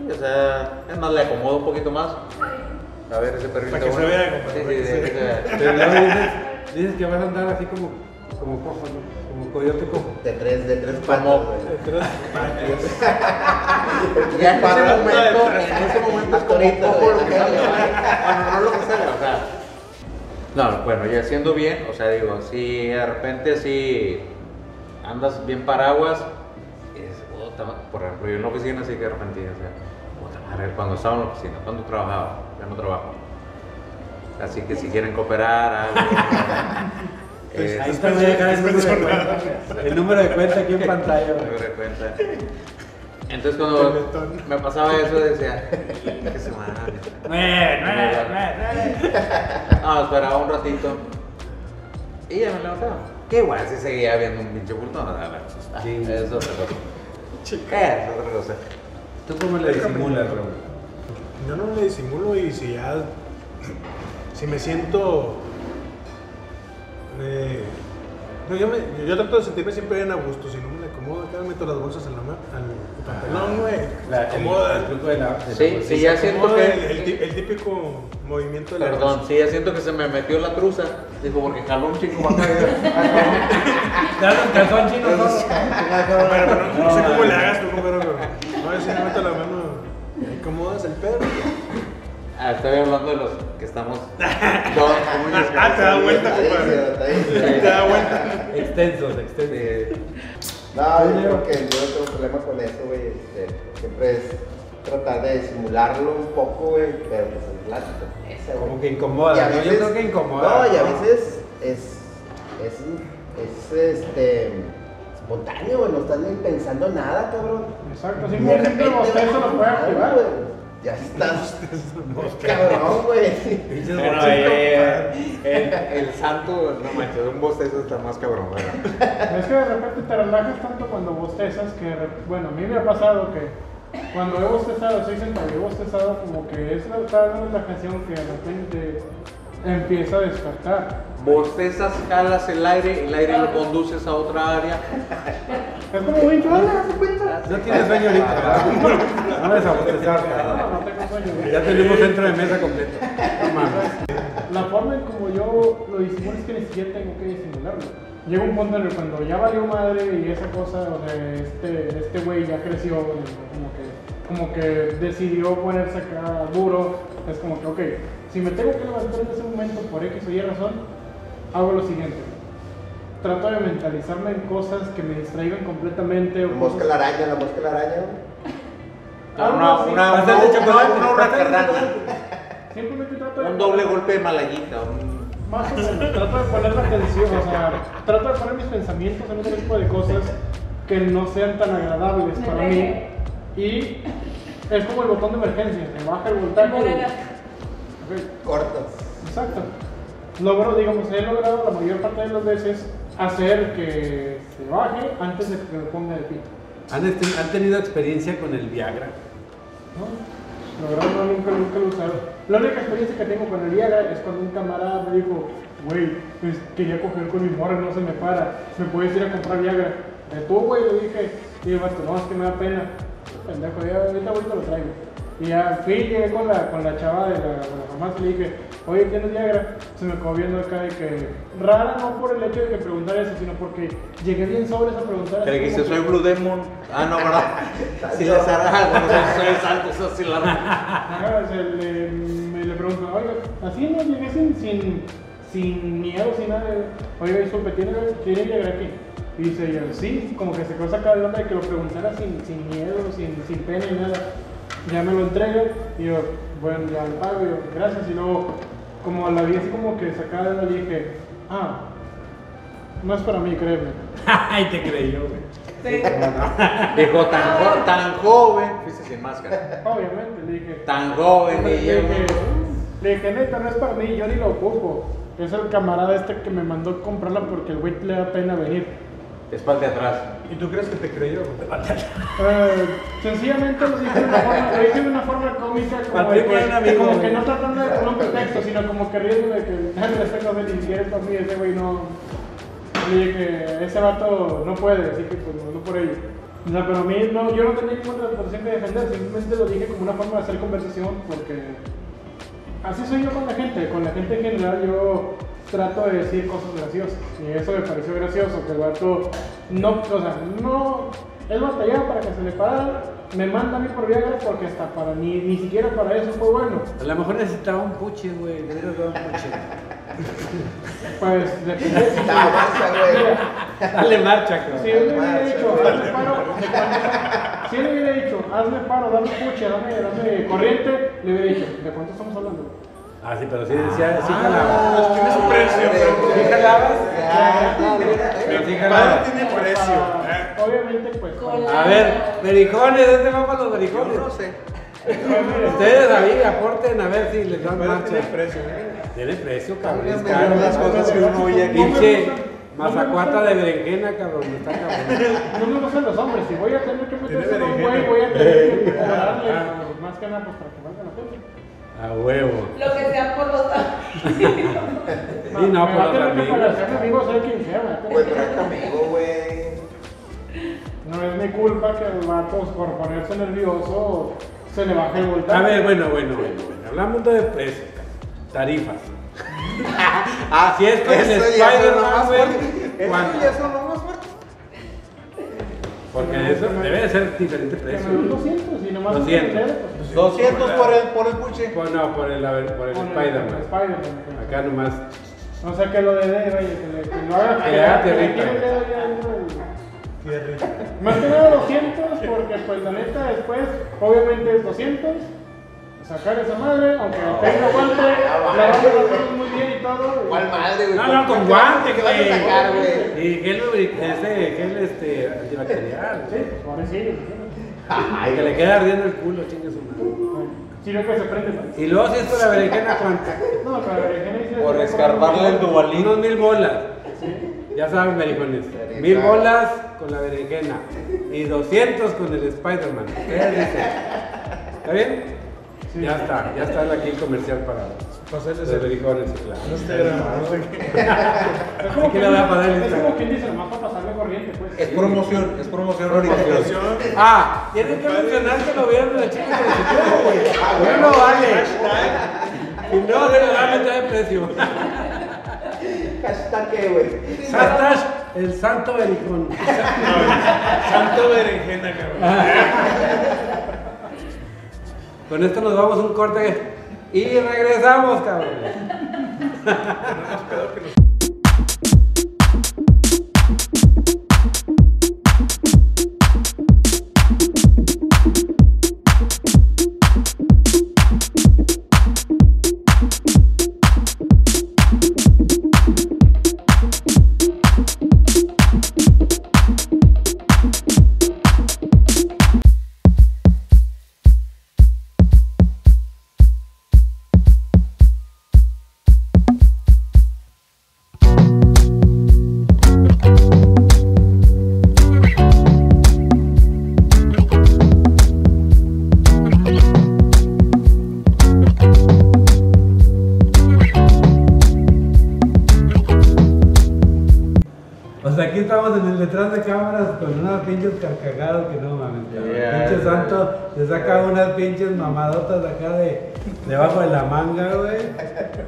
o sea, es más, le acomodo un poquito más. A ver ese perrito. Para que se vea, compadre. Sí. Pero luego dices que vas a andar así como cojo, ¿no? Coyote cojo. De tres patas. Ya en ese momento es como cojo lo que salga. No lo que salga, o sea. No, bueno, ya siendo bien, o sea, digo, si de repente si andas bien paraguas, por ejemplo, yo en la oficina sí que de repente, o sea, cuando estaba en la oficina, cuando trabajaba, ya no trabajo. Así que si quieren cooperar, algo. Ahí está el número de cuenta aquí en pantalla. El número de cuenta. Entonces cuando me pasaba eso decía, ¿qué semana? No, esperaba un ratito. Y ya me levantaba. Que igual si seguía viendo un pinche bulto, no. Sí, eso es otra cosa. Es otra cosa. ¿Tú cómo le disimulas, Raúl? Yo no le disimulo y si ya... Si me siento... No, yo trato de sentirme siempre bien a gusto, si no me acomodo, acá meto las bolsas en la mano, al pantalón, güey. Sí, ya siento que... El típico movimiento de la bolsa. Perdón, sí, ya siento que se me metió la truza, digo, porque jaló un chico más allá. Ya los calzones chinos no. Pero no sé cómo le hagas tú, pero no, si no meto la mano, acomodas el perro. Ah, estoy hablando de los que estamos. Te da vuelta, compadre. Te da vuelta. Extensos. No, yo creo que yo no tengo problema con eso, güey. Siempre es tratar de disimularlo un poco, güey, pero pues es plástico. Ese, güey. Como que incomoda. Yo creo que incomoda. No, y a veces es espontáneo, güey. No estás ni pensando nada, cabrón. Exacto, simplemente los textos los pueden activar, güey. Ya estás, cabrón, güey. Pero el santo, no manches, un bostezo está más cabrón, güey. Es que de repente te relajas tanto cuando bostezas que, bueno, a mí me ha pasado que cuando he bostezado, estoy sentado y he bostezado, como que es la relajación que de repente empieza a despertar. Bostezas, jalas el aire lo conduces a otra área. Es como güey, yo ¿se cuenta? No tienes sueño ahorita, ¿verdad? No me desabotezar. No tengo sueño. Ya tenemos centro de mesa completo. No mames. La forma en como yo lo disimulo es que ni siquiera tengo que disimularlo. Llega un punto en el cuando ya valió madre y esa cosa, o sea, este güey ya creció, como que decidió ponerse acá duro. Es como que, ok, si me tengo que levantar en ese momento por X o Y razón, hago lo siguiente. Trato de mentalizarme en cosas que me distraigan completamente. Mosca la araña, la mosca la araña. Una racarrana. Simplemente trato de... Un doble golpe de malayita. Más o menos, trato de poner la atención, o sea, trato de poner mis pensamientos en otro tipo de cosas que no sean tan agradables para mí. Y es como el botón de emergencia, te baja el voltaje. Okay. Cortas. Exacto. Logro, digamos, he logrado la mayor parte de las veces hacer que se baje antes de que me ponga de pito. ¿Han tenido experiencia con el Viagra? No. La verdad no, nunca lo he usado. La única experiencia que tengo con el Viagra es cuando un camarada me dijo, güey, pues quería coger con mi morra, no se me para, ¿me puedes ir a comprar Viagra? Tú, güey, le dije, y el vato, no, es que me da pena. Pendejo, ya ahorita lo traigo. Y ya fui, llegué con la chava de la farmacia y le dije, oye, ¿tienes Viagra? Se me acabó viendo acá de que, rara no por el hecho de que preguntar eso, sino porque llegué bien sobres a preguntar. Pero que si soy Blue Demon, no, ¿verdad? Si les hará, soy el Santo, eso sí la... Me le pregunto, oye, así no llegué sin miedo, sin nada. Oye, supe, ¿tiene Viagra aquí? Y dice yo, sí, como que se quedó sacada de onda de que lo preguntara sin miedo, sin pena y nada. Ya me lo entrego y yo, bueno, ya lo pago, yo, gracias. Y luego, como la vi así como que sacada de onda, le dije, no es para mí, créeme. Ay, te creí yo, güey. Sí. Dijo, tan joven, fuiste sin máscara. Obviamente, le dije. Tan joven, y yo. Le dije, neta, no es para mí, yo ni lo ocupo. Es el camarada este que me mandó comprarla porque el güey le da pena venir. Espalda atrás. ¿Y tú crees que te creyó? Sencillamente lo hice de una forma cómica, como que no tratando de poner un pretexto, sino como que riendo de que mí, ese güey no. Le dije que ese vato no puede, así que pues no por ello. O sea, pero a mí no, yo no tenía ninguna pretensión de defender, simplemente lo dije como una forma de hacer conversación porque así soy yo con la gente en general yo. Trato de decir cosas graciosas y eso me pareció gracioso, que el vato no, o sea, no, él batallaba para que se le parara, me manda a mí por Viagra porque hasta para mí, ni siquiera para eso fue bueno. A lo mejor necesitaba un puche, güey, necesitaba un puche. Pues, depende de si dale marcha, cabrón. Si él le hubiera dicho, hazme paro, si él le hubiera dicho, hazme paro, dame puche, dame corriente, le hubiera dicho, ¿de cuánto estamos hablando? Ah, sí, pero sí decía, sí jalabas. Tiene su precio, pero sí jalabas. Pero sí jalabas. Tiene precio. Obviamente, pues. A ver, verijones, ¿dónde van para los verijones? No sé. Ustedes, David, aporten a ver si les dan marcha. Tiene precio, tiene precio, cabrón. Es caro las cosas que uno oye aquí. Pinche mazacuata de berenjena, cabrón. Está cabrón. No me gustan los hombres. Si voy a tener que meterse en un güey, voy a tener que darle más que nada, pues para que valga la pena. A huevo. Lo que sea por los amigos. Sí, no, por los amigos. Para ser amigos soy quien sea. Pues trae conmigo, güey. No es mi culpa que el vato, por ponerse nervioso, se le baje el voltaje. A ver, bueno. Hablamos de precios, tarifas. Así es que el Spider-Man, güey. ¿Cuánto? ¿Eso no más fuerte? Porque eso debe de ser diferente precio. 200 y nomás 200. 200 por el puche. Pues no, por el Spider-Man. Acá nomás. O sea que lo de D, oye, que lo haga. Que rico. Más que nada 200, porque pues la neta después, obviamente es 200. Sacar esa madre, aunque tenga guante, la vamos a hacer muy bien y todo. ¿Cuál madre, güey? No, con guante, que vas a sacar, güey. Y gel antibacterial. Sí, ahora sí. Ay, que le queda ardiendo el culo, chingue su madre. Si no, que se prende. Y luego, si esto la berenjena, ¿cuánto? No, pero la berenjena. Por escarbarle el dubalín. Unos 1000 bolas. ¿Sí? Ya saben, verijones. 1000 bolas con la berenjena. Y 200 con el Spider-Man. ¿Está bien? Sí. Ya está aquí el comercial para hacerles el Grigones, claro. No estoy grabando. Es como que dice, nomás para pasarle corriente, pues. Es promoción ahorita. Ah, tienen que mencionar que lo vieron de la chica que lo güey. Bueno, vale. Y no, realmente da de precio. ¿Hashtag qué, güey? Hashtag el Santo Berenjón. Santo Berenjena, cabrón. Con esto nos vamos a un corte y regresamos, cabrón. Detrás de cámaras con unas pinches carcagadas que no mames, pinche Santo se saca unas pinches mamadotas acá de debajo de la manga, güey,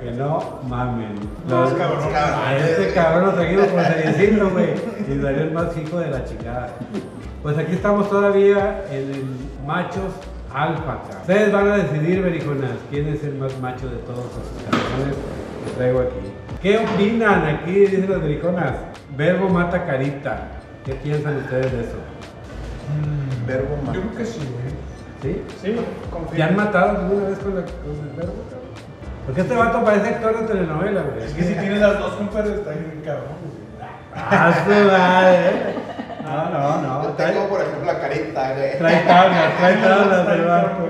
que no mamen. Los cabrones, a este cabrón nos seguimos por decirlo, güey, y salió el más hijo de la chingada. Pues aquí estamos todavía en machos alfa, cabrón. Ustedes van a decidir, verijonas, quién es el más macho de todos los cabrones que traigo aquí. ¿Qué opinan? Aquí dicen las verijonas. Verbo mata carita. ¿Qué piensan ustedes de eso? Verbo mata. Yo creo que sí, güey. ¿Sí? Sí, confío. ¿Te han matado alguna vez con el verbo? Porque este vato parece actor de telenovela, güey. Es que si tiene las dos compas está bien cabrón, güey. Ah, su madre. No. Yo tengo, por ejemplo, la carita, güey. Trae tablas del barco.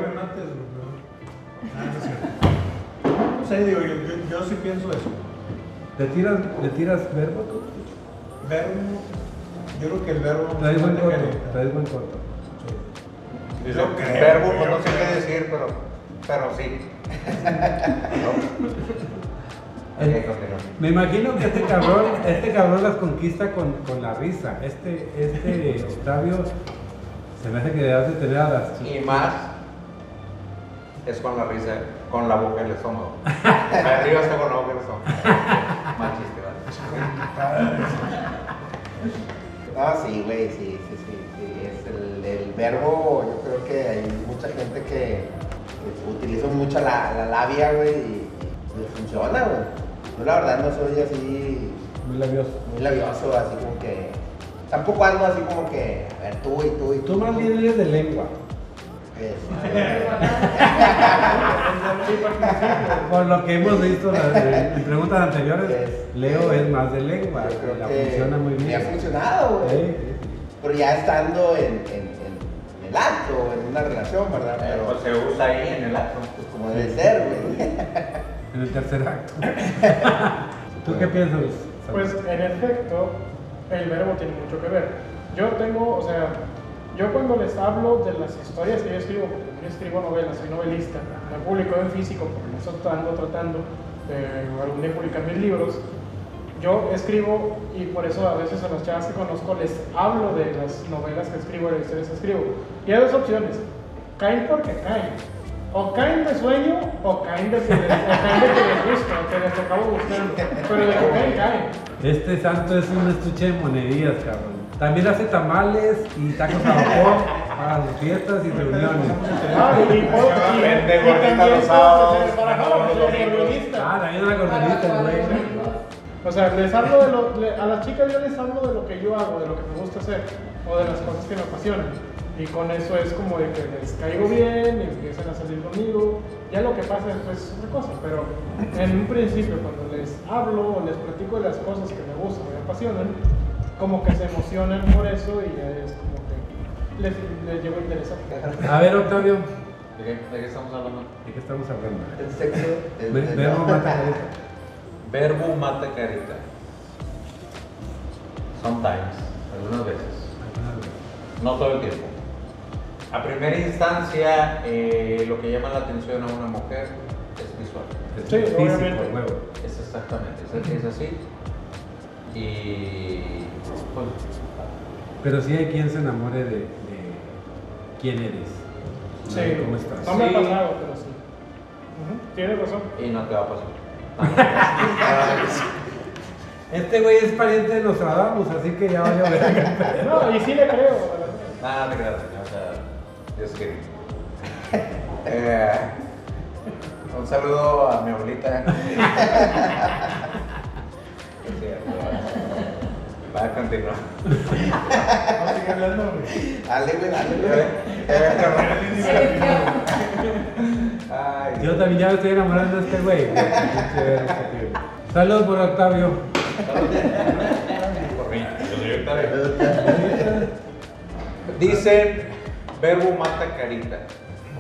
No sé, digo, yo sí pienso eso. ¿Le tiras verbo tú? Yo creo que el verbo... Traes buen corto, Sí. Yo creo, verbo, pues no sé qué decir, pero sí. ¿No? Okay, me imagino que este cabrón las conquista con la risa. Este Octavio se me hace que le hace tener a las chicas. Y más es con la risa, con la boca y el estómago. Arriba está con la boca y el estómago. Más chiste, ¿vale? Ah, sí, güey, sí. Es el verbo, yo creo que hay mucha gente que utiliza mucho la labia, güey, y funciona, güey. Yo la verdad no soy así... Muy labioso, así como que... Tampoco ando así como que, a ver, tú. Tú más bien eres de lengua. Por lo que hemos visto en preguntas anteriores, Leo es más de lengua, la funciona muy bien. Me ha funcionado, güey. Pero ya estando en el acto, en una relación, ¿verdad? Pero pues se usa ahí en el acto, pues como debe ser, güey. En el tercer acto. ¿Tú qué piensas? Pues en efecto, el verbo tiene mucho que ver. Yo tengo, o sea... Yo cuando les hablo de las historias que yo escribo, porque yo escribo novelas, soy novelista, me publico en físico, porque eso ando tratando de algún día publicar mis libros, yo escribo y por eso a veces a las chavas que conozco les hablo de las novelas que escribo, de las historias que escribo. Y hay dos opciones, caen porque caen, o caen de sueño o caen de que les gusta, o que les acabo gustando, pero de que caen. Este Santo es un estuche de monerías, cabrón. También hace tamales y tacos a vapor para las fiestas y reuniones. Vende gorditas los sábados. Ah, también una gordita, güey. O sea, a las chicas yo les hablo de lo que yo hago, de lo que me gusta hacer, o de las cosas que me apasionan. Y con eso es como de que les caigo bien, empiezan a salir conmigo. Ya lo que pasa después es otra cosa, pero en un principio cuando les hablo o les platico de las cosas que me gustan, que me apasionan, como que se emocionan por eso y ya es como que les llevo interesante. A ver, Octavio. ¿De qué estamos hablando? ¿De qué estamos hablando? El sexo. Verbo mata carita. Verbo mata carita. Sometimes. Algunas veces. No todo el tiempo. A primera instancia, lo que llama la atención a una mujer es visual. Es sí, físico, obviamente. Es exactamente, es así. Y... pues, pero sí hay quien se enamore de quién eres, sí, de cómo estás. No me ha pasado, pero sí. Tienes razón. Y no te va a pasar. Este güey es pariente de Nostradamus, así que ya vaya a ver. No, y sí le creo. Nada, no te creas, o sea, Dios quiere. Un saludo a mi abuelita. Es cierto. Va a continuar. Vamos a seguir hablando, güey. Dale, güey, dale. Yo también ya me estoy enamorando de este güey. Saludos por Octavio. Por mí, yo soy Octavio. Dicen, verbo mata carita,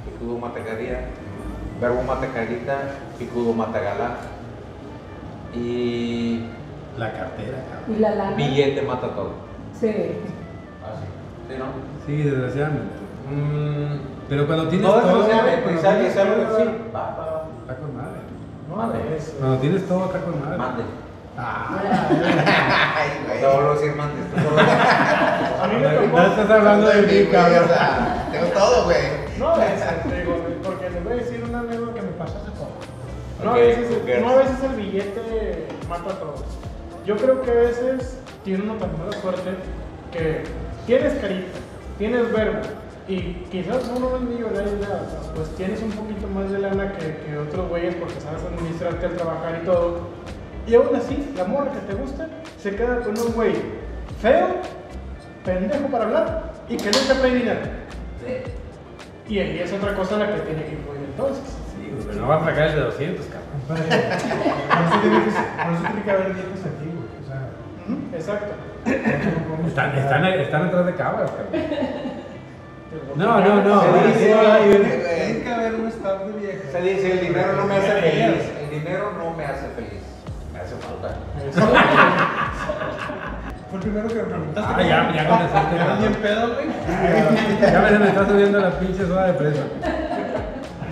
picudo mata carita, verbo mata carita, picudo mata galán. Y... la cartera, cabrón. Y la lana. Billete mata todo. Sí. Ah, sí. ¿Sí, no? Sí, desgraciadamente. Pero cuando tienes todo... no, desgraciadamente, ¿sabes? Sí. Va. Está con madre. Cuando tienes todo, está con madre. Mande. Ah. Ay, no vuelvo a decir mande. A mí me tocó... no estás hablando de mí, cabrón. Tengo todo, güey. No, digo, porque les voy a decir una anécdota que me pasó hace poco. No, a veces el billete mata a todos. Yo creo que a veces tiene uno tan mala suerte que tienes carita, tienes verbo y quizás uno es millonario, pues tienes un poquito más de lana que otros güeyes porque sabes administrarte al trabajar y todo. Y aún así, la morra que te gusta se queda con un güey feo, pendejo para hablar y que no te trae dinero. Y ahí es otra cosa la que tiene que influir entonces. Pero no va a sacar el de 200, cabrón. Por eso tiene que haber viejos aquí, güey. O sea, exacto. Están atrás de cabras, cabrón. No. Tiene que haber un staff de viejas. Se dice, el dinero no me hace feliz. El dinero no me hace feliz. Me hace falta. Fue el primero que me preguntaste. Ah, ya contestaste. ¿Ya bien pedo, güey? Ya se me está subiendo la pinche soda de presa.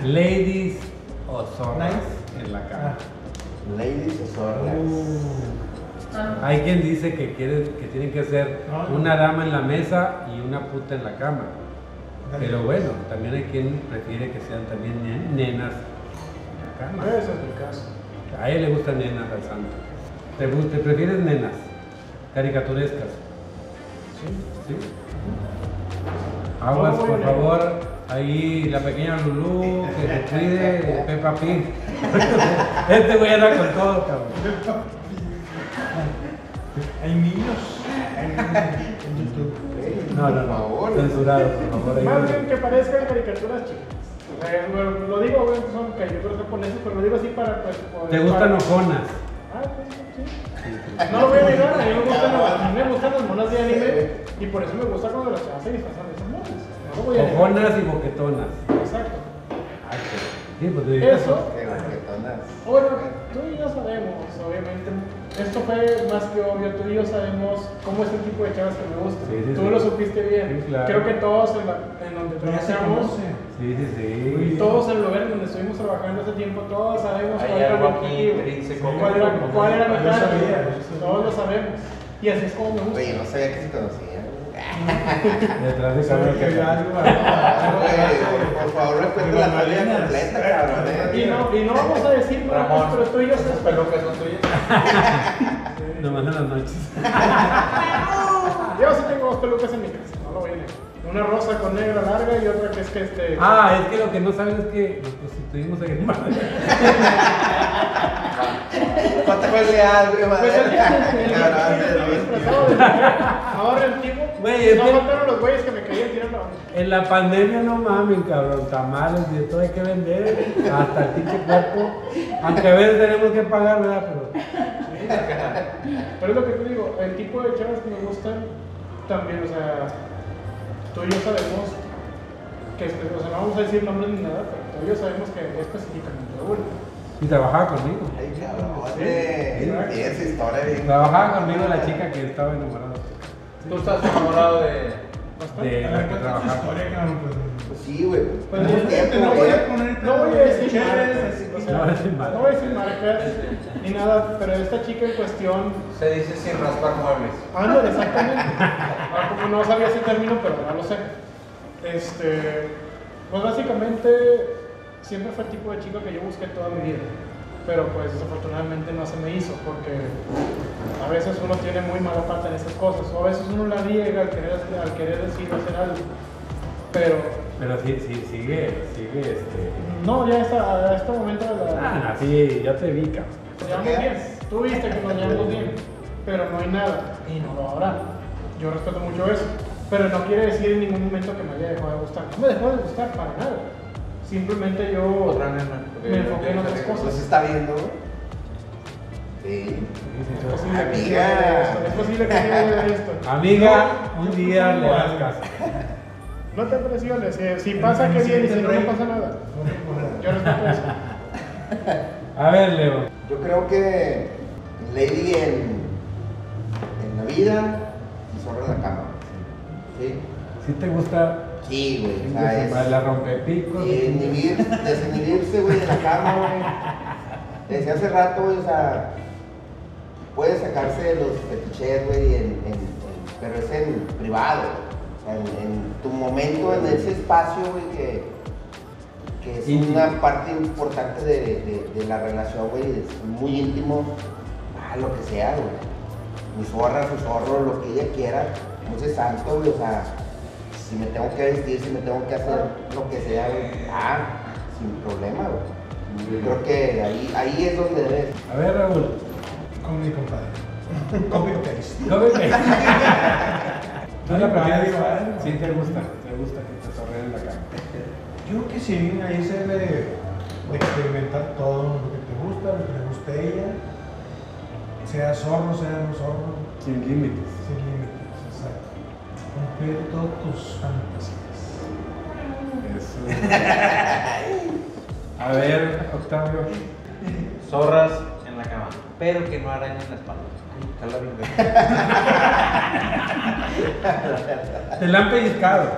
Ladies o zorras en la cara. Ladies o zorras. Hay quien dice que tienen que ser una dama en la mesa y una puta en la cama. Pero bueno, también hay quien prefiere que sean también nenas en la cama. Ese es mi caso. A él le gustan nenas al santo. ¿Te prefieres nenas? Caricaturescas. Sí. Aguas, por favor. Ahí la pequeña Lulú, que se cuide, Peppa Pig. Este güey anda con todo, cabrón. Hay niños en YouTube. No. Censurado, por favor. Más bien que parezcan caricaturas chicas. Lo digo, güey, son caricaturas japonesas, pero lo digo así para... ¿Te gustan ojonas? Ah, pues sí. No lo voy a negar, a mí me gustan las monas de anime y por eso me gusta cuando las chavas se disfrazan de esas monas. Cojonas y boquetonas. Exacto. Sí, pues te eso. Boquetonas. Bueno, tú y yo sabemos, obviamente. Esto fue más que obvio. Tú y yo sabemos cómo es el tipo de chavas que me gusta. Sí, tú lo supiste bien. Sí, claro. Creo que todos en donde trabajamos. Sí. Todos en el lugar donde estuvimos trabajando hace tiempo, todos sabemos cuál era el objetivo, cuál era la cara. Todos lo sabemos. Y así es como me gusta. Oye, no sabía que se conocía. Detrás de saber que por favor, respete la familia completa, cabrón. Y no vamos a decir nada, pero tú y yo sabes. Pero que son tuyas. Nomás en las noches. Yo sí tengo dos pelucas en mi casa, no lo voy a negar. Una rosa con negra larga y otra que es que este... ah, es que lo que no saben es que nos constituimos en el mar. ¿Cuánta cualidad, güey, madre? Ahora el tipo... güey, no mataron los güeyes que me caían tirando. En la pandemia no mamen, cabrón. Tamales y todo hay que vender. Hasta el pinche cuerpo. Aunque a veces tenemos que pagar, ¿verdad? Pero es lo que te digo. El tipo de chavas que me gustan también, o sea... tú y yo sabemos que, o sea, no vamos a decir nombres ni nada, pero tú y yo sabemos que es específicamente Raúl. Y trabajaba conmigo. Ay, claro, sí, esa historia bien. Trabajaba conmigo la chica que estaba enamorada. ¿Tú estás enamorado de la que trabajaba? Pues sí, güey. Pues no voy a poner, no voy a decir marcas, no voy a decir marcas ni nada, pero esta chica en cuestión se dice sin raspar muebles. Ah, no, exactamente. No sabía ese término, pero no lo sé. Pues básicamente siempre fue el tipo de chico que yo busqué toda mi vida, pero pues desafortunadamente no se me hizo, porque a veces uno tiene muy mala pata en esas cosas, o a veces uno la riega al querer decir o hacer algo, pero sigue no, ya a este momento ah, sí, ya te vi, cabrón, nos llevamos bien, tú viste que nos llevamos bien, pero no hay nada, y no lo habrá. Yo respeto mucho eso, pero no quiere decir en ningún momento que me haya dejado de gustar, no me dejó de gustar para nada. Simplemente yo me enfoqué en otras cosas. ¿Se está viendo? Sí. Amiga. Es posible que vea esto. Amiga, un día le das caso. No te presiones. Si pasa, que bien. Y si no, no pasa nada. Yo respeto eso. A ver, Leo. Yo creo que Lady en la vida y solo en la cama. ¿Sí? ¿Sí te gusta? Sí, güey, ¿sabes? La rompepicos. Desinhibirse, güey, de la cama, güey. Desde hace rato, güey, o sea, puede sacarse los fetiches, güey, pero es en privado, o sea, en tu momento, en ese espacio, güey, que es una parte importante de la relación, güey, es muy íntimo, ah, lo que sea, güey. Mi zorra, su zorro, lo que ella quiera, no sé, santo, güey, o sea, si me tengo que vestir, si me tengo que hacer lo que sea, ah, sin problema, güey. Creo que ahí es donde debes. A ver, Raúl. Con mi compadre. Copy paste. ¿Tú la primera vez? Sí, te gusta que te sorreen la cama. Yo creo que sí, ahí se debe experimentar todo lo que te gusta, lo que le gusta a ella. Sea zorro, sea no zorro. Sin límites. Sin límites. Cumplir todas tus fantasías. Eso. A ver, Octavio. Zorras en la cama, pero que no arañen la espalda. ¿Te la han pellizcado?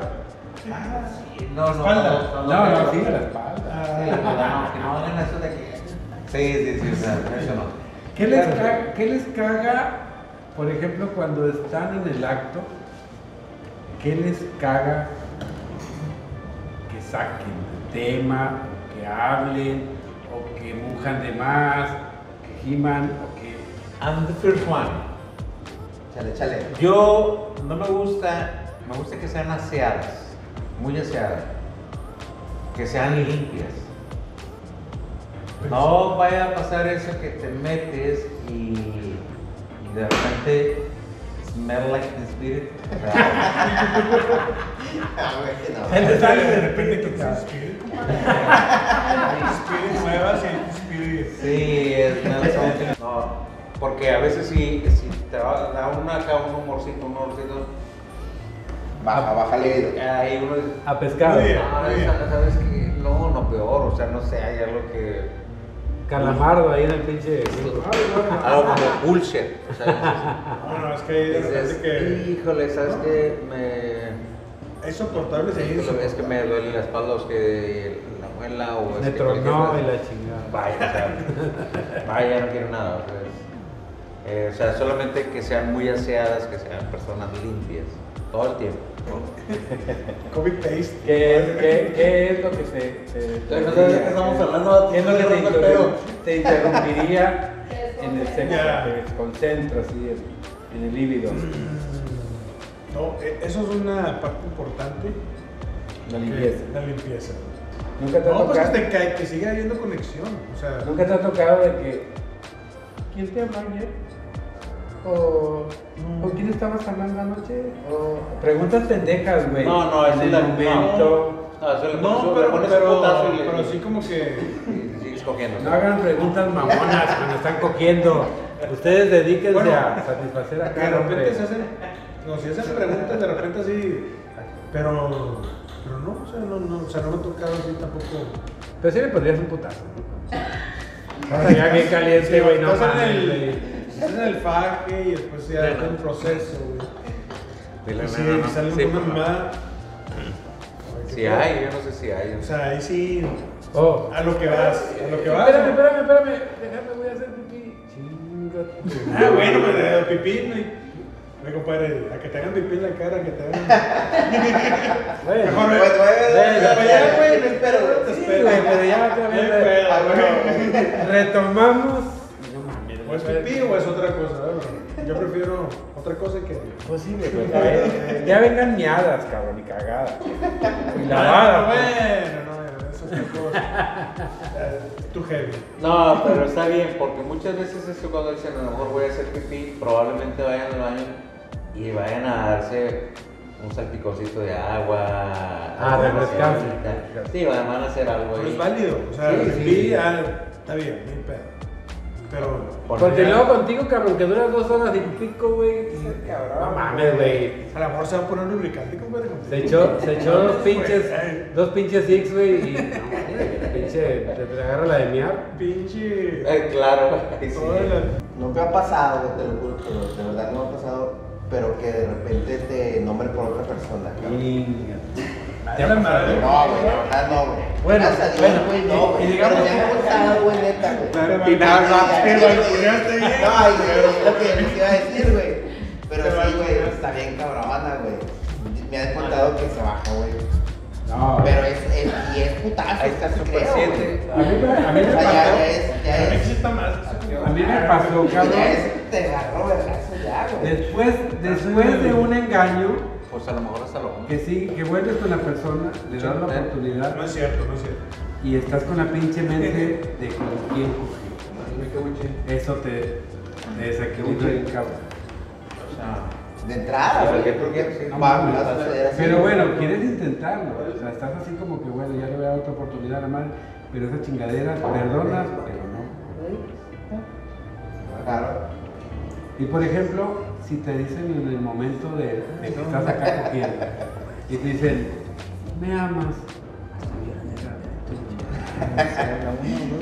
Ah, sí. No, sí, la espalda. Sí, no, que no hagan eso de aquí. Sí, eso no. ¿Qué les caga, por ejemplo, cuando están en el acto? ¿Qué les caga que saquen el tema, o que hablen, o que mujan de más, que giman, o que...? I'm the first one. Chale. Yo no me gusta que sean aseadas, muy aseadas, que sean limpias. No vaya a pasar eso que te metes y de repente... smell like the spirit. Gente sale de repente que te spirit. Spirit nuevas y spirit. Sí, es nada. No, porque a veces si te da un humorcito. Bájale. Ahí uno dice, a pescar. Sabes que no peor, o sea, no sé, hay algo que calamardo ahí en el pinche. Algo como bullshit. O sea, no, es que de repente que. Híjole, ¿sabes qué? Es soportable seguir. Es que me duele la espalda, es que la muela o. Me tronó y la chingada. Vaya, no quiero nada. O sea, solamente que sean muy aseadas, que sean personas limpias. Todo el tiempo. Copy paste. ¿Qué es lo que se estamos hablando? ¿Qué es lo que te interrumpiría en el sexo? Te desconcentra así en el líbido. No, eso es una parte importante. La limpieza. ¿Nunca te ha tocado? No, pues que sigue habiendo conexión. O sea, ¿nunca te ha tocado de que quién te habla ayer? ¿O quién estabas hablando anoche? O preguntas pendejas, güey. No, es el argumento. No, pero sí como que sigues cogiendo. No hagan preguntas mamonas cuando están cogiendo. Ustedes dedíquense a satisfacer a cada hombre. De repente se hacen preguntas, de repente así. Pero no, o sea, no me ha tocado así tampoco. Pero sí le pondrías un putazo. Ya bien caliente, güey, no mames. Es el faje y después se hace un proceso, güey. Si sale una mamada, Si hay, yo no sé si hay. O sea, ahí sí. Oh. A lo que vas. A lo que vas. Espérame. Déjame, voy a hacer pipí. Chinga. Ah, bueno, pero pipí, güey. Me compadre, a que te hagan pipí en la cara, a que te hagan. Bueno, mejor me. Pero ya, güey, no espero. Pero ya otra vez. Retomamos. ¿O es pipí o es otra cosa? Yo prefiero otra cosa que. Pues sí, güey. Ya vengan miadas, cabrón, y cagadas. Y lavadas. Bueno, eso es otra cosa. Tu heavy. No, pero está bien, porque muchas veces esto cuando dicen a lo mejor voy a hacer pipí, probablemente vayan al baño y vayan a darse un salpiconcito de agua. De refrescante. Sí, van a hacer algo ahí. Es válido, o sea, pipí, está bien, bien pedo. Pero, porque luego contigo, cabrón, que duras 2 horas y pico, güey. No mames, güey. A lo mejor se va a poner lubricante, compadre. Se echó dos pinches six, güey. Y pinche, te agarra la de miar. Pinche. Claro, güey. Sí. Nunca ha pasado, te lo juro, pero de verdad no ha pasado. Pero que de repente te nombren por otra persona. Ya me madre. No, güey, la verdad no, güey. Bueno, güey, no, güey. Pero ya me ha gustado, güey, neta, güey. Y nada, no, es lo que les iba a decir, güey. Pero sí, güey, está bien cabrona, güey. Me han contado que se baja, güey. No. Pero es putazo, está suficiente. A mí me pasó. Ya existe más. A mí me pasó, cabrón. Te agarró el brazo ya, güey. Después de un engaño. Pues a lo mejor hasta luego. Que sí, que vuelves con la persona, le das la oportunidad. No es cierto. Y estás con la pinche mente de con quién cogió. Eso te desequilibra el cabrón. O sea, de entrada, porque no mames. Pero bueno, quieres intentarlo. O sea, estás así como que bueno, ya le voy a dar otra oportunidad a la madre. Pero esa chingadera, perdonas, pero no. Claro. Y por ejemplo, si te dicen en el momento de que estás acá cogiendo y te dicen, me amas,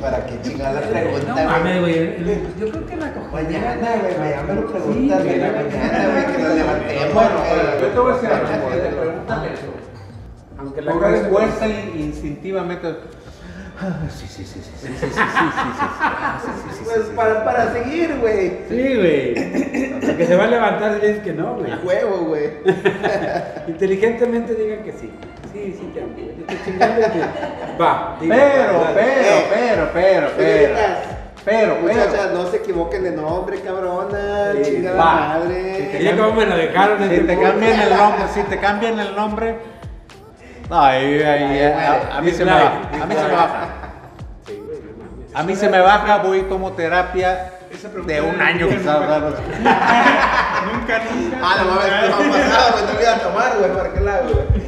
¿para qué chingar la pregunta? No mames, güey, yo creo que la cojo. Mañana, güey, me lo preguntas, güey, mañana, güey, que nos levantemos. Bueno, yo te voy a decir algo, te preguntan eso. Aunque la respuesta instintivamente... Sí. Pues para seguir, güey. Sí, güey. Que se va a levantar si dices que no, güey. Huevo, güey. Inteligentemente digan que sí. Sí, te amo. Va. Pero. Muchachas, no se equivoquen de nombre, cabrona. Chingada madre. Ya como me lo dejaron. Si te cambian el nombre, No, a mí se me baja. A mí se me baja, voy como terapia de un año. Nunca. Ah, no mames, no ha pasado, güey, te voy a tomar, güey, ¿para qué lado, güey?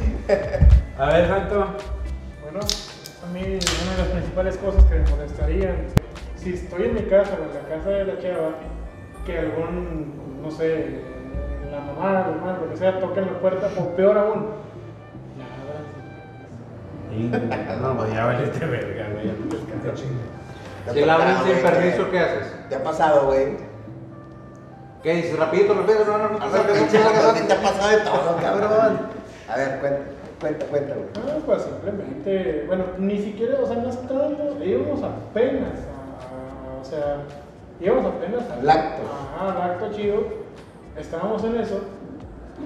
A ver, Santo. Bueno, a mí una de las principales cosas que me molestarían, si estoy en mi casa o en la casa de la chava, que algún, no sé, la mamá, el hermano, lo que sea, toquen la puerta, o peor aún, no, ya valiste verga, güey. Si la abren sin permiso, ¿qué haces? ¿Te ha pasado, güey? ¿Qué dices? Rapidito, no. Te ha pasado de todo, cabrón. A ver, cuenta, güey. No, pues simplemente, bueno, ni siquiera, o sea, no es tanto. Íbamos apenas al acto. Ajá, al acto chido. Estábamos en eso.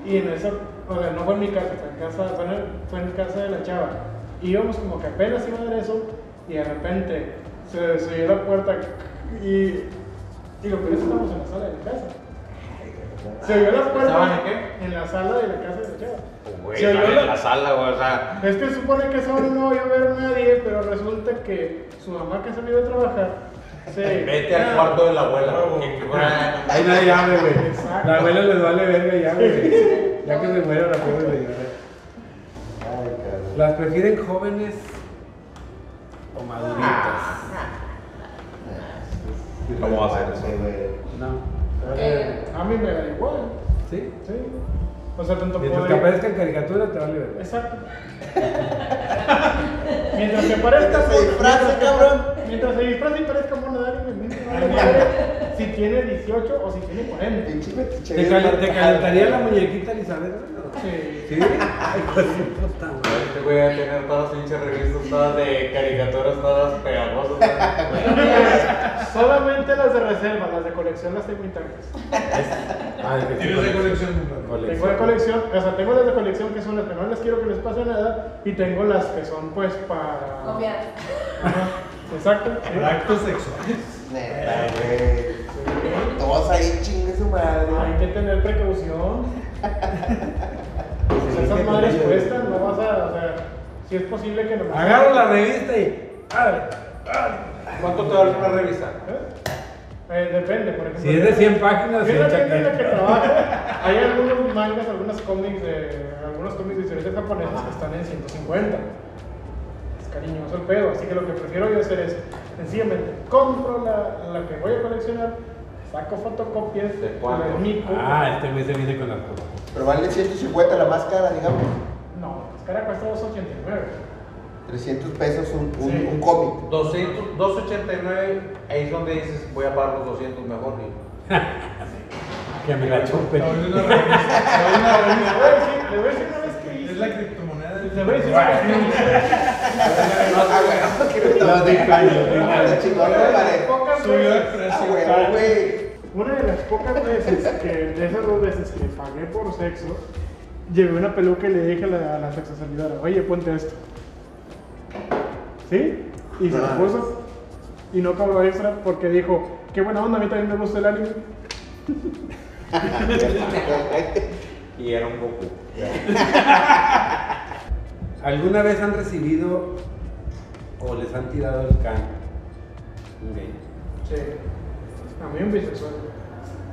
Y en eso, o sea, no fue en mi casa, fue en casa de la chava. Íbamos como que apenas iba a dar eso y de repente se desoyó la puerta y lo que es estamos en la sala de la casa. Se oyó la puerta en la sala de la casa de la chava. Güey, en la sala, güey, o sea. Es que supone que esa hora no voy a ver a nadie, pero resulta que su mamá que salió a trabajar. Sí. Vete al cuarto de la abuela. Ahí nadie llame, güey. La abuela les vale verga ya, güey. Ya que se muera la pobre de llorar. ¿Las prefieren jóvenes o maduritas? ¿Cómo va a ser eso? No. A mí me da igual. ¿Sí? O sea, tanto mientras que aparezca en caricatura te vale verga. Exacto. Mientras que parezca se disfraza, cabrón. Mientras se disfraza y parezca monedero, si tiene 18 o si tiene 40. ¿Te calentaría la muñequita, Elizabeth? Sí. ¿Sí? Ay, pues sí, puta madre. Este güey va a tener todas las pinches revistas, todas de caricaturas, todas pegajosas. Todas... Solamente las de reserva, las de colección las tengo intactas. ¿Tienes de colección? Tengo de colección, o sea, tengo las de colección que son las que no les quiero que les pase nada, y tengo las que son pues para... Copiar. Exacto. Para actos sexuales. Neta, güey. Todos ahí chingue su madre. Hay que tener precaución. Pues esas madres cuestan, no vas a, o sea, si es posible que no. Agarro la revista y. ¿Cuánto te vale una revista? Depende, por ejemplo. Si es de 100 páginas, es la que trabaja. Hay algunos mangas, algunos cómics de historietas japonesas que están en 150. Cariñoso el pedo, así que lo que prefiero yo hacer es sencillamente compro la que voy a coleccionar, saco fotocopias, la unico. Este mes se viene con la foto. Pero vale 150 la más cara, digamos. No, la más cara cuesta 289. 300 pesos un cómic. 289, ahí es donde dices voy a pagar los 200 mejor. Que me la chupen. Le voy a decir una vez que hice. Es la criptomoneda. Le voy a decir una vez. Una de las pocas veces que, de esas dos veces que pagué por sexo, llevé una peluca y le dije a la sexoservidora, oye, ponte esto. ¿Sí? Y se lo puso. Y no cobró extra porque dijo, qué buena onda, a mí también me gusta el anime. Y era un Goku. ¿Alguna vez han recibido o les han tirado el can? Okay. Sí. A mí un bisexual.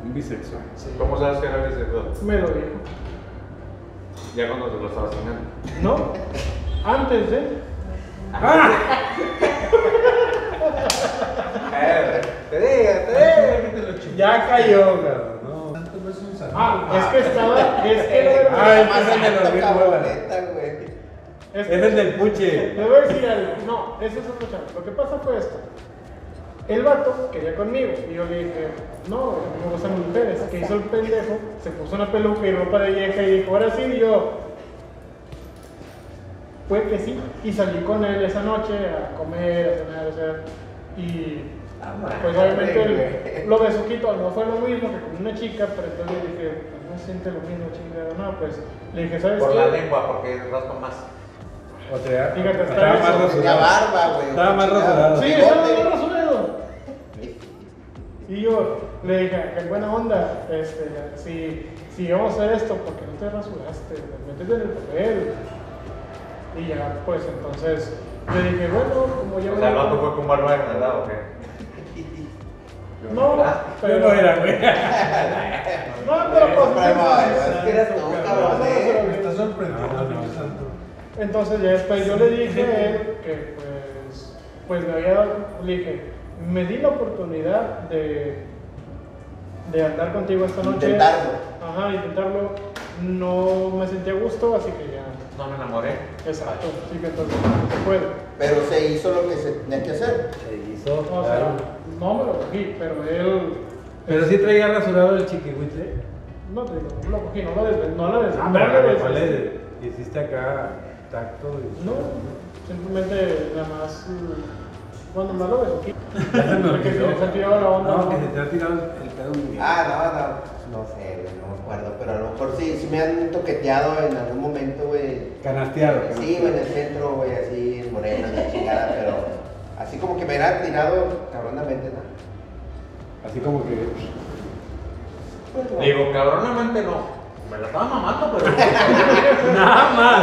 ¿Un bisexual? Sí. ¿Cómo sabes que era bisexual? Me lo dijo. ¿Ya cuando te lo estabas haciendo? No. Antes de... Te digo. Ya cayó, cabrón. No. Es el del puche. Le voy a decir algo. No, ese es otro chavo. Lo que pasa fue esto. El vato quería conmigo. Y yo le dije, no, me gustan mujeres. Que hizo el pendejo, se puso una peluca y ropa de vieja y dijo, ahora sí, y yo. Fue que sí. Y salí con él esa noche a comer, a cenar, o sea. Y pues obviamente lo besuquito no fue lo mismo que con una chica, pero entonces le dije, no siente lo mismo, chingada. No, pues le dije, ¿sabes qué? Por la lengua, porque raspa más. O sea, fíjate, estaba más rasurado. La barba, güey. Estaba más rasurado. Sí, estaba más rasurado. Y yo le dije, qué buena onda, si vamos a hacer esto, ¿por qué no te rasuraste? Métete en el papel. Y ya, pues entonces le dije, bueno, como ya. O sea, el vato fue con barba de verdad, ¿o qué? No, pero no era, güey. No, pero pues. Me está sorprendiendo, Santo. Entonces ya después yo le dije a él que pues me di la oportunidad de andar contigo esta noche. Intentarlo. Ajá, intentarlo. No me sentí a gusto, así que ya. No me enamoré. Exacto, así que entonces no se puede. Pero se hizo lo que se tenía que hacer. Se hizo, o sea, claro. No me lo cogí, pero él... ¿Pero sí traía rasurado el chiquihuitle? No, no lo cogí, no lo desvendé. Hiciste acá tacto y... No, simplemente nada más... Cuando más lo besuqué. Porque se les ha tirado la onda. No, que se te ha tirado el pedo muy bien. No sé, güey, no me acuerdo, pero a lo mejor sí me han toqueteado en algún momento, güey. Canasteado. Sí, güey, en el centro, güey, así, en Moreno, la chingada, pero así como que me han tirado cabronamente, ¿no? Así como que... Pues, no. Digo, cabronamente no. Me la estaba mamando, pero... Nada más.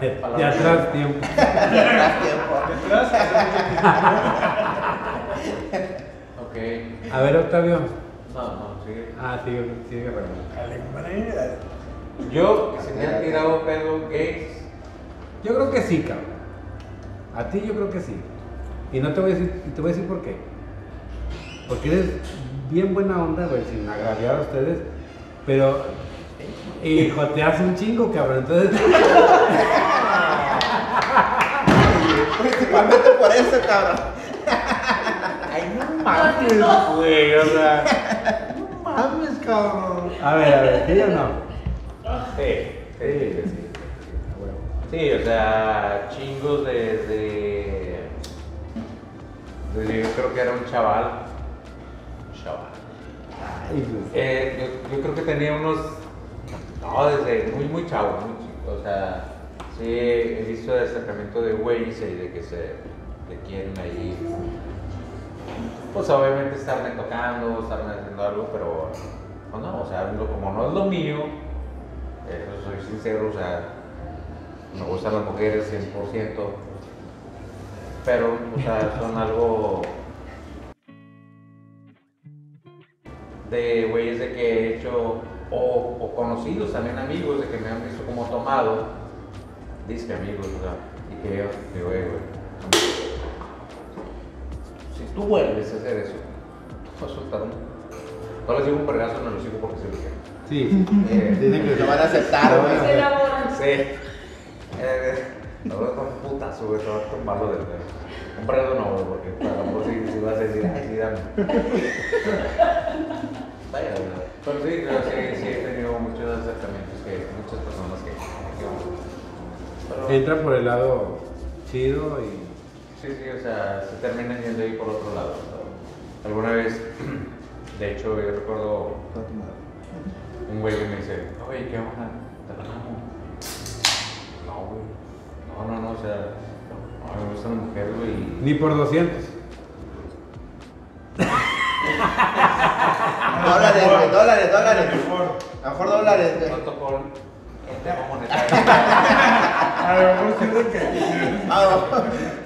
De atrás tiempo. De atrás tiempo. Ok. A ver, Octavio. No, Sigue preguntando. Yo, si me han tirado pedos gays, yo creo que sí, cabrón. A ti yo creo que sí. Y no te voy a decir, te voy a decir por qué. Porque eres bien buena onda, güey, sin agraviar a ustedes, pero hijo, te hace un chingo, cabrón, entonces... Principalmente por eso, cabrón. Ay, no mames, güey, o sea... No mames, cabrón. A ver, ¿sí o no? Sí. Sí, o sea, chingos desde yo creo que era un chaval. Yo creo que tenía unos... No, desde muy chavo, muy chico. O sea, sí he visto el acercamiento de güeyes y de que se quieren ahí. Pues obviamente estarme tocando, estarme haciendo algo, pero... Pues no, o sea, como no es lo mío, soy sincero, o sea, me gustan las mujeres 100%, pero, o sea, son algo... de güeyes de que he hecho, o conocidos también amigos, de que me han visto como tomado, dice amigos, o sea, y que yo digo, güey, si tú vuelves a hacer eso, te vas a soltar un... No les digo un pergazo, no les digo porque se lo quieren. Sí. Dicen que lo van a aceptar, güey. Se enamoran. Sí. Ahora con putas, güey, te vas a tomar lo del perro. Un perreo no, porque para vos si vas a decir, ay, sí, dame. Vaya, ¿verdad? Pero sí, creo que sí he tenido muchos acercamientos que muchas personas que entran por el lado chido y... Sí, o sea, se terminan yendo ahí por otro lado. Alguna vez, de hecho, yo recuerdo un güey que me dice, oye, ¿qué onda? ¿Te la amo? No, güey. No, o sea... No, me gustan las mujeres, güey. Ni por 200. dólares. A lo mejor dólares, güey. No tocó el tema monetario. A lo mejor siento que...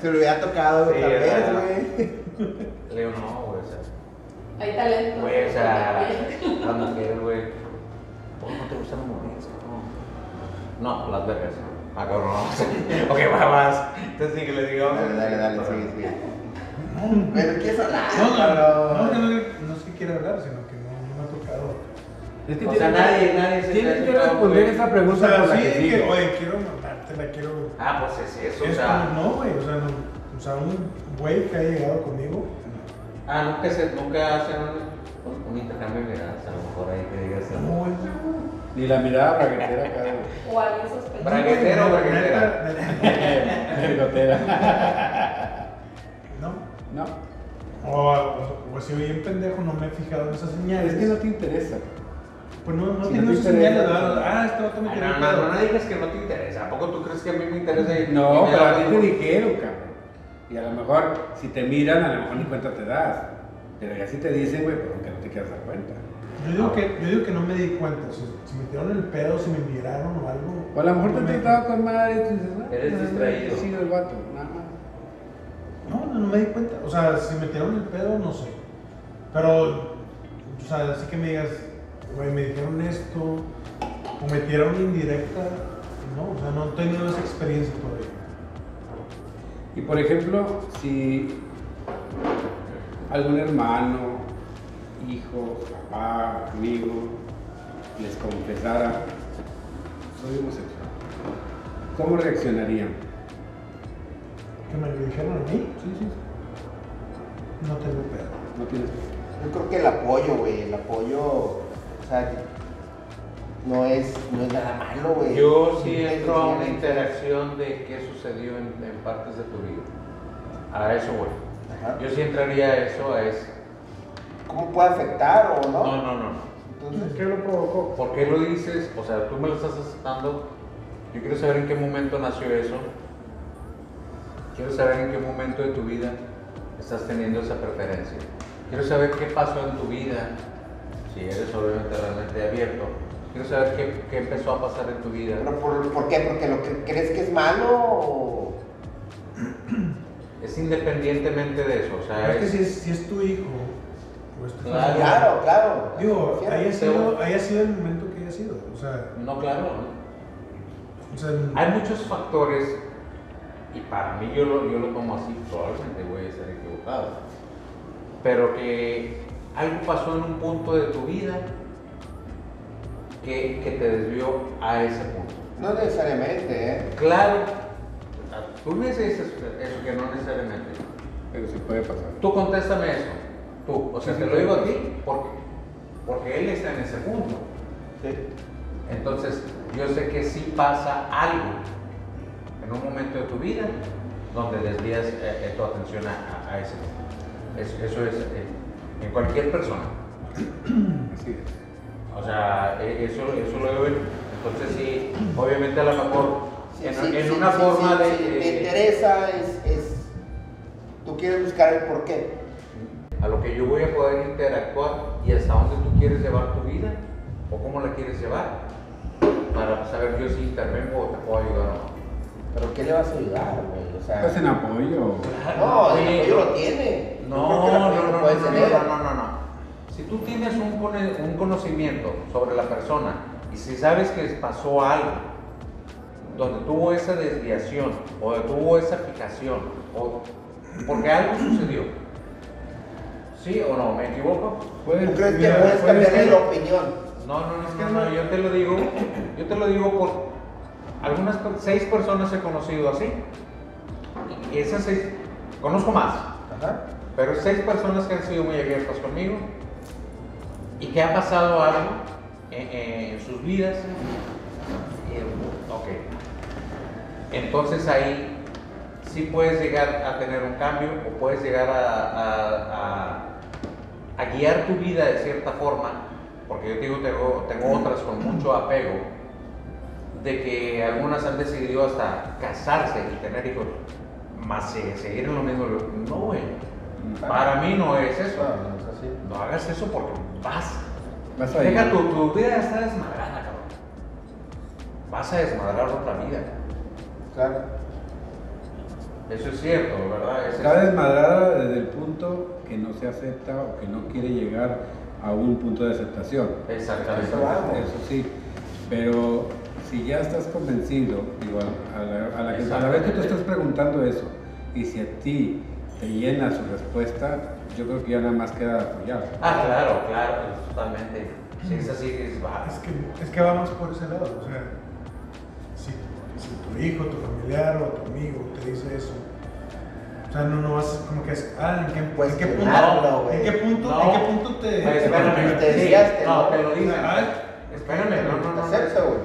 Se lo hubiera tocado, güey. Sí, tal vez, güey. Le digo, no, güey, o sea... Hay talento. Güey, o sea, las mujeres, güey. ¿Por qué no te gustan las mujeres? No, las vergas. Ah, cabrón. Ok, vas. Entonces sí que le digo. Dale, sigue. Pero ¿qué es hablar? No es que quiera hablar, sino que no me ha tocado. Es que o sea, nadie se tiene que responder esa pregunta. O sea, por sí, la que oye, quiero matarte, la quiero. Ah, pues es eso, o sea. Como, no, güey, o sea, un güey que ha llegado conmigo. Ah, nunca hacen un intercambio de miradas, a lo mejor ahí que digas. No. Ni la mirada braguetera acá. O alguien sospechoso. ¿Braguetero o braguetera? Braguetera. No. O si bien pendejo, no me he fijado en esas señales. Es que no te interesa. Pues no si tiene esas señales. Este otro me quiere. No digas que no te interesa. ¿A poco tú crees que a mí me interesa? No, pero a ti te dijeron, cabrón. Y a lo mejor, si te miran, a lo mejor ni cuenta te das. Pero ya si te dicen, güey, porque no te quieras dar cuenta. Yo digo que no me di cuenta, si me tiraron el pedo, si me miraron o algo. O a lo mejor te trataba con madre y tú dices, no, eres distraído. Sí, el vato, nada más. No me di cuenta. O sea, si me tiraron el pedo, no sé. Pero, o sea, así que me digas, güey, me dijeron esto, o me tiraron indirecta, no, o sea, no he tenido esa experiencia todavía. Y por ejemplo, si algún hermano, hijo, papá, amigo, les confesara, soy homosexual, ¿cómo reaccionarían? ¿Que me lo dijeron a mí? Sí. No tengo pedo. No tienes pedo. Yo creo que el apoyo, güey, o sea, no es nada malo, güey. Yo sí entro a una interacción de qué sucedió en partes de tu vida. A eso, güey. Yo sí entraría a eso, ¿cómo puede afectar o no? No. Entonces, ¿qué lo provocó? ¿Por qué lo dices? O sea, tú me lo estás aceptando. Yo quiero saber en qué momento nació eso. Quiero saber en qué momento de tu vida estás teniendo esa preferencia. Quiero saber qué pasó en tu vida, si eres obviamente realmente abierto. Quiero saber qué empezó a pasar en tu vida. ¿Pero por qué? ¿Porque lo que crees que es malo o...? Es independientemente de eso, o sea... Es que si es tu hijo... Claro, claro, claro. Digo, haya sido el momento que haya sido. O sea, no, claro. O sea, hay muchos factores, y para mí yo lo tomo así, probablemente voy a ser equivocado. Pero que algo pasó en un punto de tu vida que te desvió a ese punto. No necesariamente, ¿eh? Claro. Tú me dices eso que no necesariamente. Pero sí puede pasar. Tú contéstame eso. Tú. O sea, sí, te lo digo a ti porque él está en ese punto. Sí. Entonces, yo sé que sí pasa algo en un momento de tu vida donde desvías tu atención a ese punto. Eso es en cualquier persona. Así es. O sea, eso lo veo. Entonces, sí, obviamente a lo mejor. En una forma de... Si te interesa, tú quieres buscar el porqué. A lo que yo voy a poder interactuar y hasta dónde tú quieres llevar tu vida o cómo la quieres llevar para saber yo si intervengo o te puedo ayudar o no. ¿Pero qué le vas a ayudar, güey? O sea, ¿estás en apoyo? No, el apoyo lo tiene. No. Si tú tienes un conocimiento sobre la persona y si sabes que pasó algo donde tuvo esa desviación o tuvo esa fijación o porque algo sucedió, ¿sí o no? ¿Me equivoco? ¿Tú crees que puedes cambiar la opinión? No, yo te lo digo por algunas 6 personas he conocido así y esas 6 conozco más. Ajá. Pero 6 personas que han sido muy abiertas conmigo y que ha pasado algo en sus vidas. Ok, entonces ahí sí puedes llegar a tener un cambio o puedes llegar a guiar tu vida de cierta forma, porque yo te digo, tengo otras con mucho apego, de que algunas han decidido hasta casarse y tener hijos, más seguir en lo mismo. No, güey, para mí no es eso, no hagas eso porque vas a deja tu vida está desmadrada. Vas a desmadrar otra vida. Claro. Eso es cierto, ¿verdad? Está desmadrada desde el punto que no se acepta o que no quiere llegar a un punto de aceptación. Exactamente. Eso sí. Pero si ya estás convencido, igual, a la vez que tú estás preguntando eso, y si a ti te llena su respuesta, yo creo que ya nada más queda apoyar. Ah, claro, totalmente. Si es así, es que vamos por ese lado, o sea. Si tu hijo, tu familiar o tu amigo te dice eso, o sea, no vas como que es, ¿en qué punto te desviaste? No, te lo dicen. Espérame, no te acepto, güey.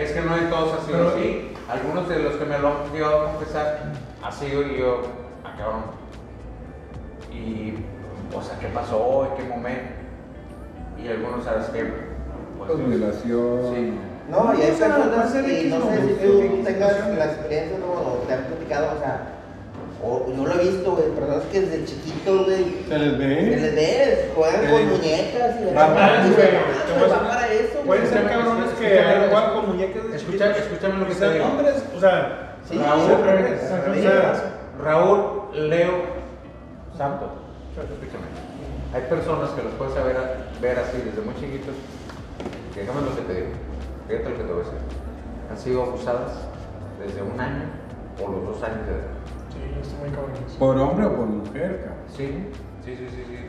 Es que no de todos ha sido así. Algunos de los que me lo han llegado a confesar ha sido yo, cabrón. Y, o sea, ¿qué pasó? ¿En qué momento? Y algunos, ¿sabes qué? Conviolación. Sí. No, y hay personas que no sé si tú tengas la experiencia o te han platicado, o sea, yo lo he visto, güey, personas que desde chiquito, güey, se les ve, juegan con muñecas y para eso. Pueden ser cabrones que juegan con muñecas de chiquito. Escúchame lo que te digo. Hombres, o sea, Raúl, Leo, Santo, escúchame. Hay personas que los puedes ver así desde muy chiquitos, déjame lo que te digo. Fíjate lo que te voy a decir. Han sido abusadas desde un año o los 2 años de edad. Sí, esto es muy cabrón. ¿Por hombre o por mujer? Sí,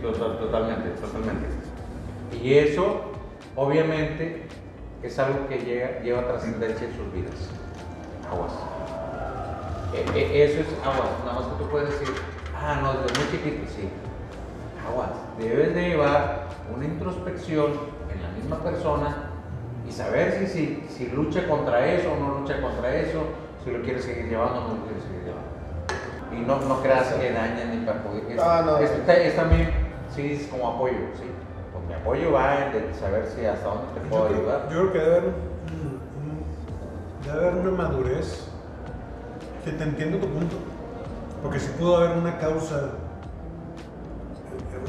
totalmente. Y eso, obviamente, es algo que lleva trascendencia en sus vidas. Aguas. Eso es aguas. Nada más que tú puedes decir, no, desde muy chiquito, sí. Aguas. Debes de llevar una introspección en la misma persona y saber si lucha contra eso o no lucha contra eso, si lo quieres seguir llevando o no lo quieres seguir llevando. Y no creas que dañen ni perjudiquen. Es también, sí, es como apoyo, sí. Pues mi apoyo va en saber si hasta dónde te puedo ayudar. Yo creo que debe haber una madurez, que te entiendo tu punto, porque si pudo haber una causa,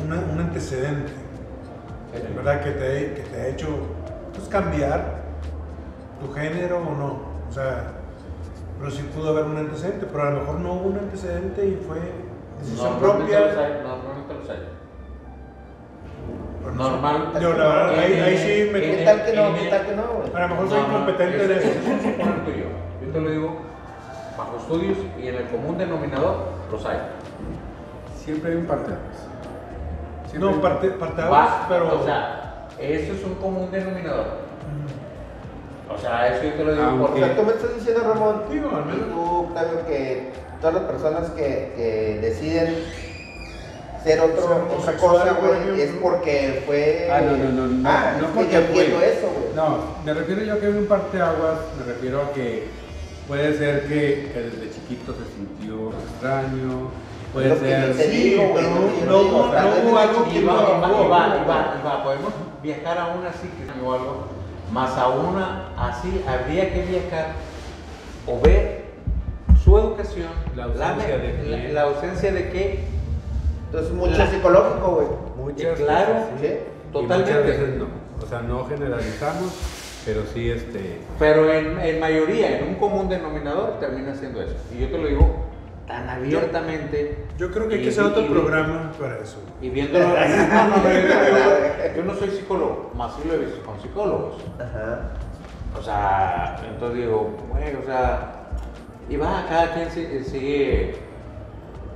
un antecedente, sí, ¿verdad? Que te ha hecho cambiar tu género o no, o sea, pero sí pudo haber un antecedente, pero a lo mejor no hubo un antecedente y fue decisión propia. No, normalmente los hay. normal. Yo, la verdad, ahí sí me... ¿Qué tal que no? A lo mejor soy incompetente en eso. Yo te lo digo, bajo estudios y en el común denominador, los hay. Siempre hay un parteaguas. No, parteaguas, pero... O sea, eso es un común denominador. O sea, eso yo te lo digo porque... O sea, tú me estás diciendo, Ramón, y tú, Octavio, que todas las personas que deciden ser otra cosa, güey, es porque fue... no porque fue. Eso, güey. No, me refiero yo a que hay un parteaguas, me refiero a que puede ser que desde chiquito se sintió extraño, puede ser... Sí, güey, no hubo algo que no... Iba, podemos viajar a una psique o algo... Más aún así habría que viajar o ver su educación, la ausencia de qué. Entonces mucho psicológico, güey. Claro, sí, totalmente. Muchas veces no. O sea, no generalizamos, pero sí Pero en mayoría, en un común denominador, termina siendo eso. Y yo te lo digo tan abiertamente. Yo creo que hay que hacer otro programa para eso. Y viéndolo. Yo no soy psicólogo, más sí lo he visto con psicólogos. Ajá. O sea, entonces digo, bueno, o sea, y va, cada quien sigue,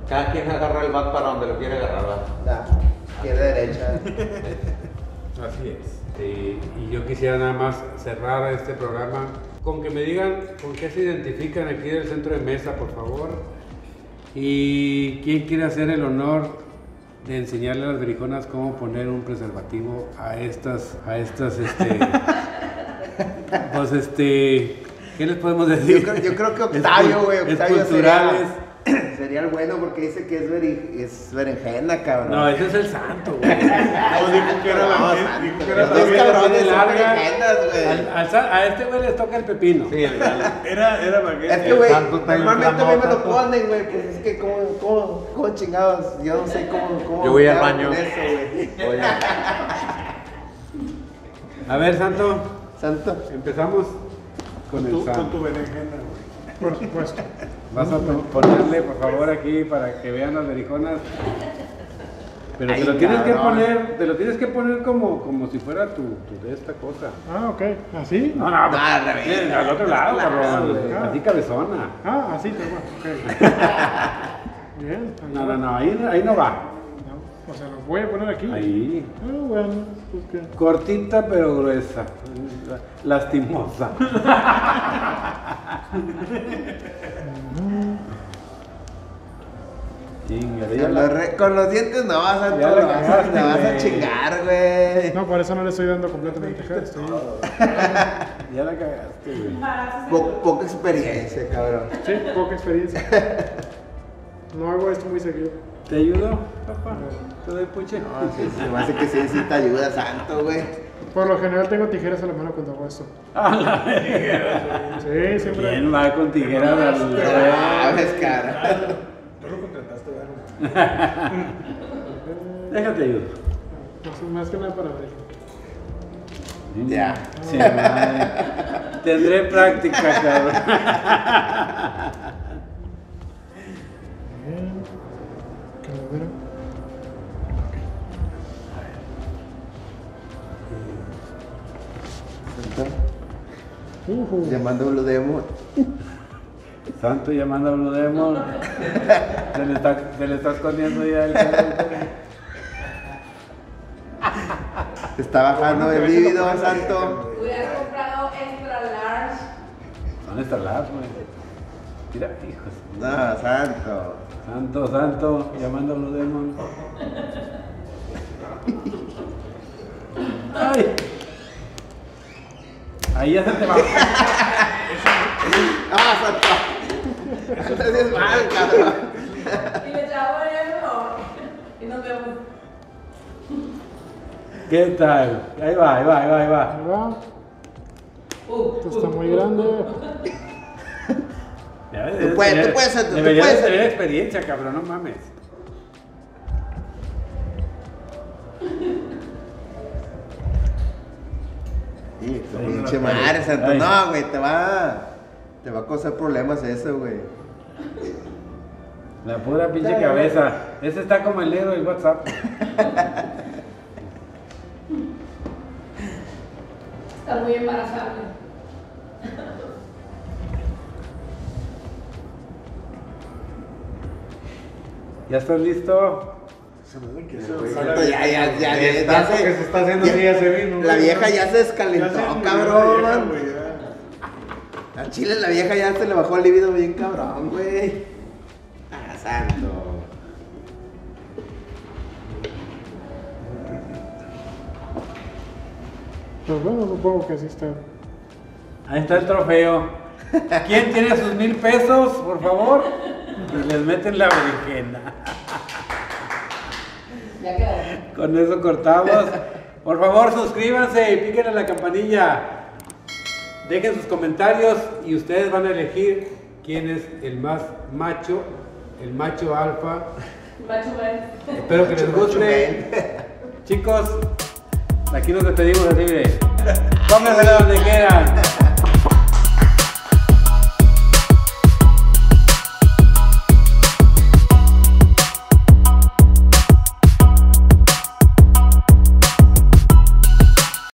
cada quien agarra el bat para donde lo quiere agarrar, ¿verdad? Izquierda, derecha. Así es. Y yo quisiera nada más cerrar este programa con que me digan con qué se identifican aquí del centro de mesa, por favor. ¿Y quién quiere hacer el honor de enseñarle a las briconas cómo poner un preservativo a estas pues ¿qué les podemos decir? Yo creo que Octavio, güey, Octavio sería el bueno porque dice que es berenjena, cabrón. No, ese es el Santo, güey. A este güey les toca el pepino. Sí, era baguette. Este güey, normalmente a mí me lo ponen, güey, pues es que como chingados, yo no sé cómo. Yo voy al baño. A ver, Santo, empezamos con el Santo. Con tu berenjena, güey. Por supuesto. Vas a ponerle, por favor, aquí para que vean las berijonas. Pero te lo tienes que poner, como si fuera tu de esta cosa. Ah, ok. ¿Así? No, al revés. Al otro lado, cabrón. Así cabezona. Ah, así, ok. Bien. No, ahí no va. O sea, los voy a poner aquí. Ahí. Ah, bueno, pues qué. Cortita pero gruesa. Lastimosa. Con los dientes no vas a chingar, güey. No, por eso no le estoy dando completamente gesto. Ya la cagaste, güey. Poca experiencia, cabrón. Sí, poca experiencia. No hago esto muy seguido. ¿Te ayudo, papá? ¿Te doy puche? No, se me hace que sí te ayuda, Santo, güey. Por lo general tengo tijeras en la mano cuando hago esto. ¡Ah, la tijera! Sí, siempre. ¿Quién va con tijeras? ¡Ah, es cara! No lo contrataste, ¿verdad? Déjate ayudo. Más que nada para ver. Ya. Sí, madre. Tendré práctica, cabrón. Llamando a Blue Demon. Santo llamando a Blue Demon. Se le está escondiendo ya el carro. Está bajando el líbido, Santo. Hubieras comprado extra large. Son extra large, güey. Mira, hijos. No, Santo. Santo, llamando a Blue Demon. Ay. Ahí ya se te va. ¡Ah, Santo! Eso te haces mal, cabrón. Y me trabo en el y nos vemos. ¿Qué tal? Ahí va. Esto está muy grande. Tú puedes, Santo. Deberías tener experiencia, cabrón, no mames. Pinche madre, Santo. No, güey, te va a causar problemas eso, güey. La pura pinche cabeza. Ese está como el negro del WhatsApp. Está muy embarazable. ¿Ya estás listo? Se me duele que se está haciendo ya, la vieja ya se descalentó, cabrón. Al chile la vieja ya se le bajó el libido bien cabrón, güey. Ah, santo. Pues bueno, supongo que así está. Ahí está el trofeo. ¿Quién tiene sus 1000 pesos, por favor? Y les meten la berenjena. Ya quedó. Con eso cortamos. Por favor, suscríbanse y píquenle la campanilla. Dejen sus comentarios y ustedes van a elegir quién es el más macho, el macho alfa. Macho man. Espero que les guste. Chicos, aquí nos despedimos, así de pónganse donde quieran.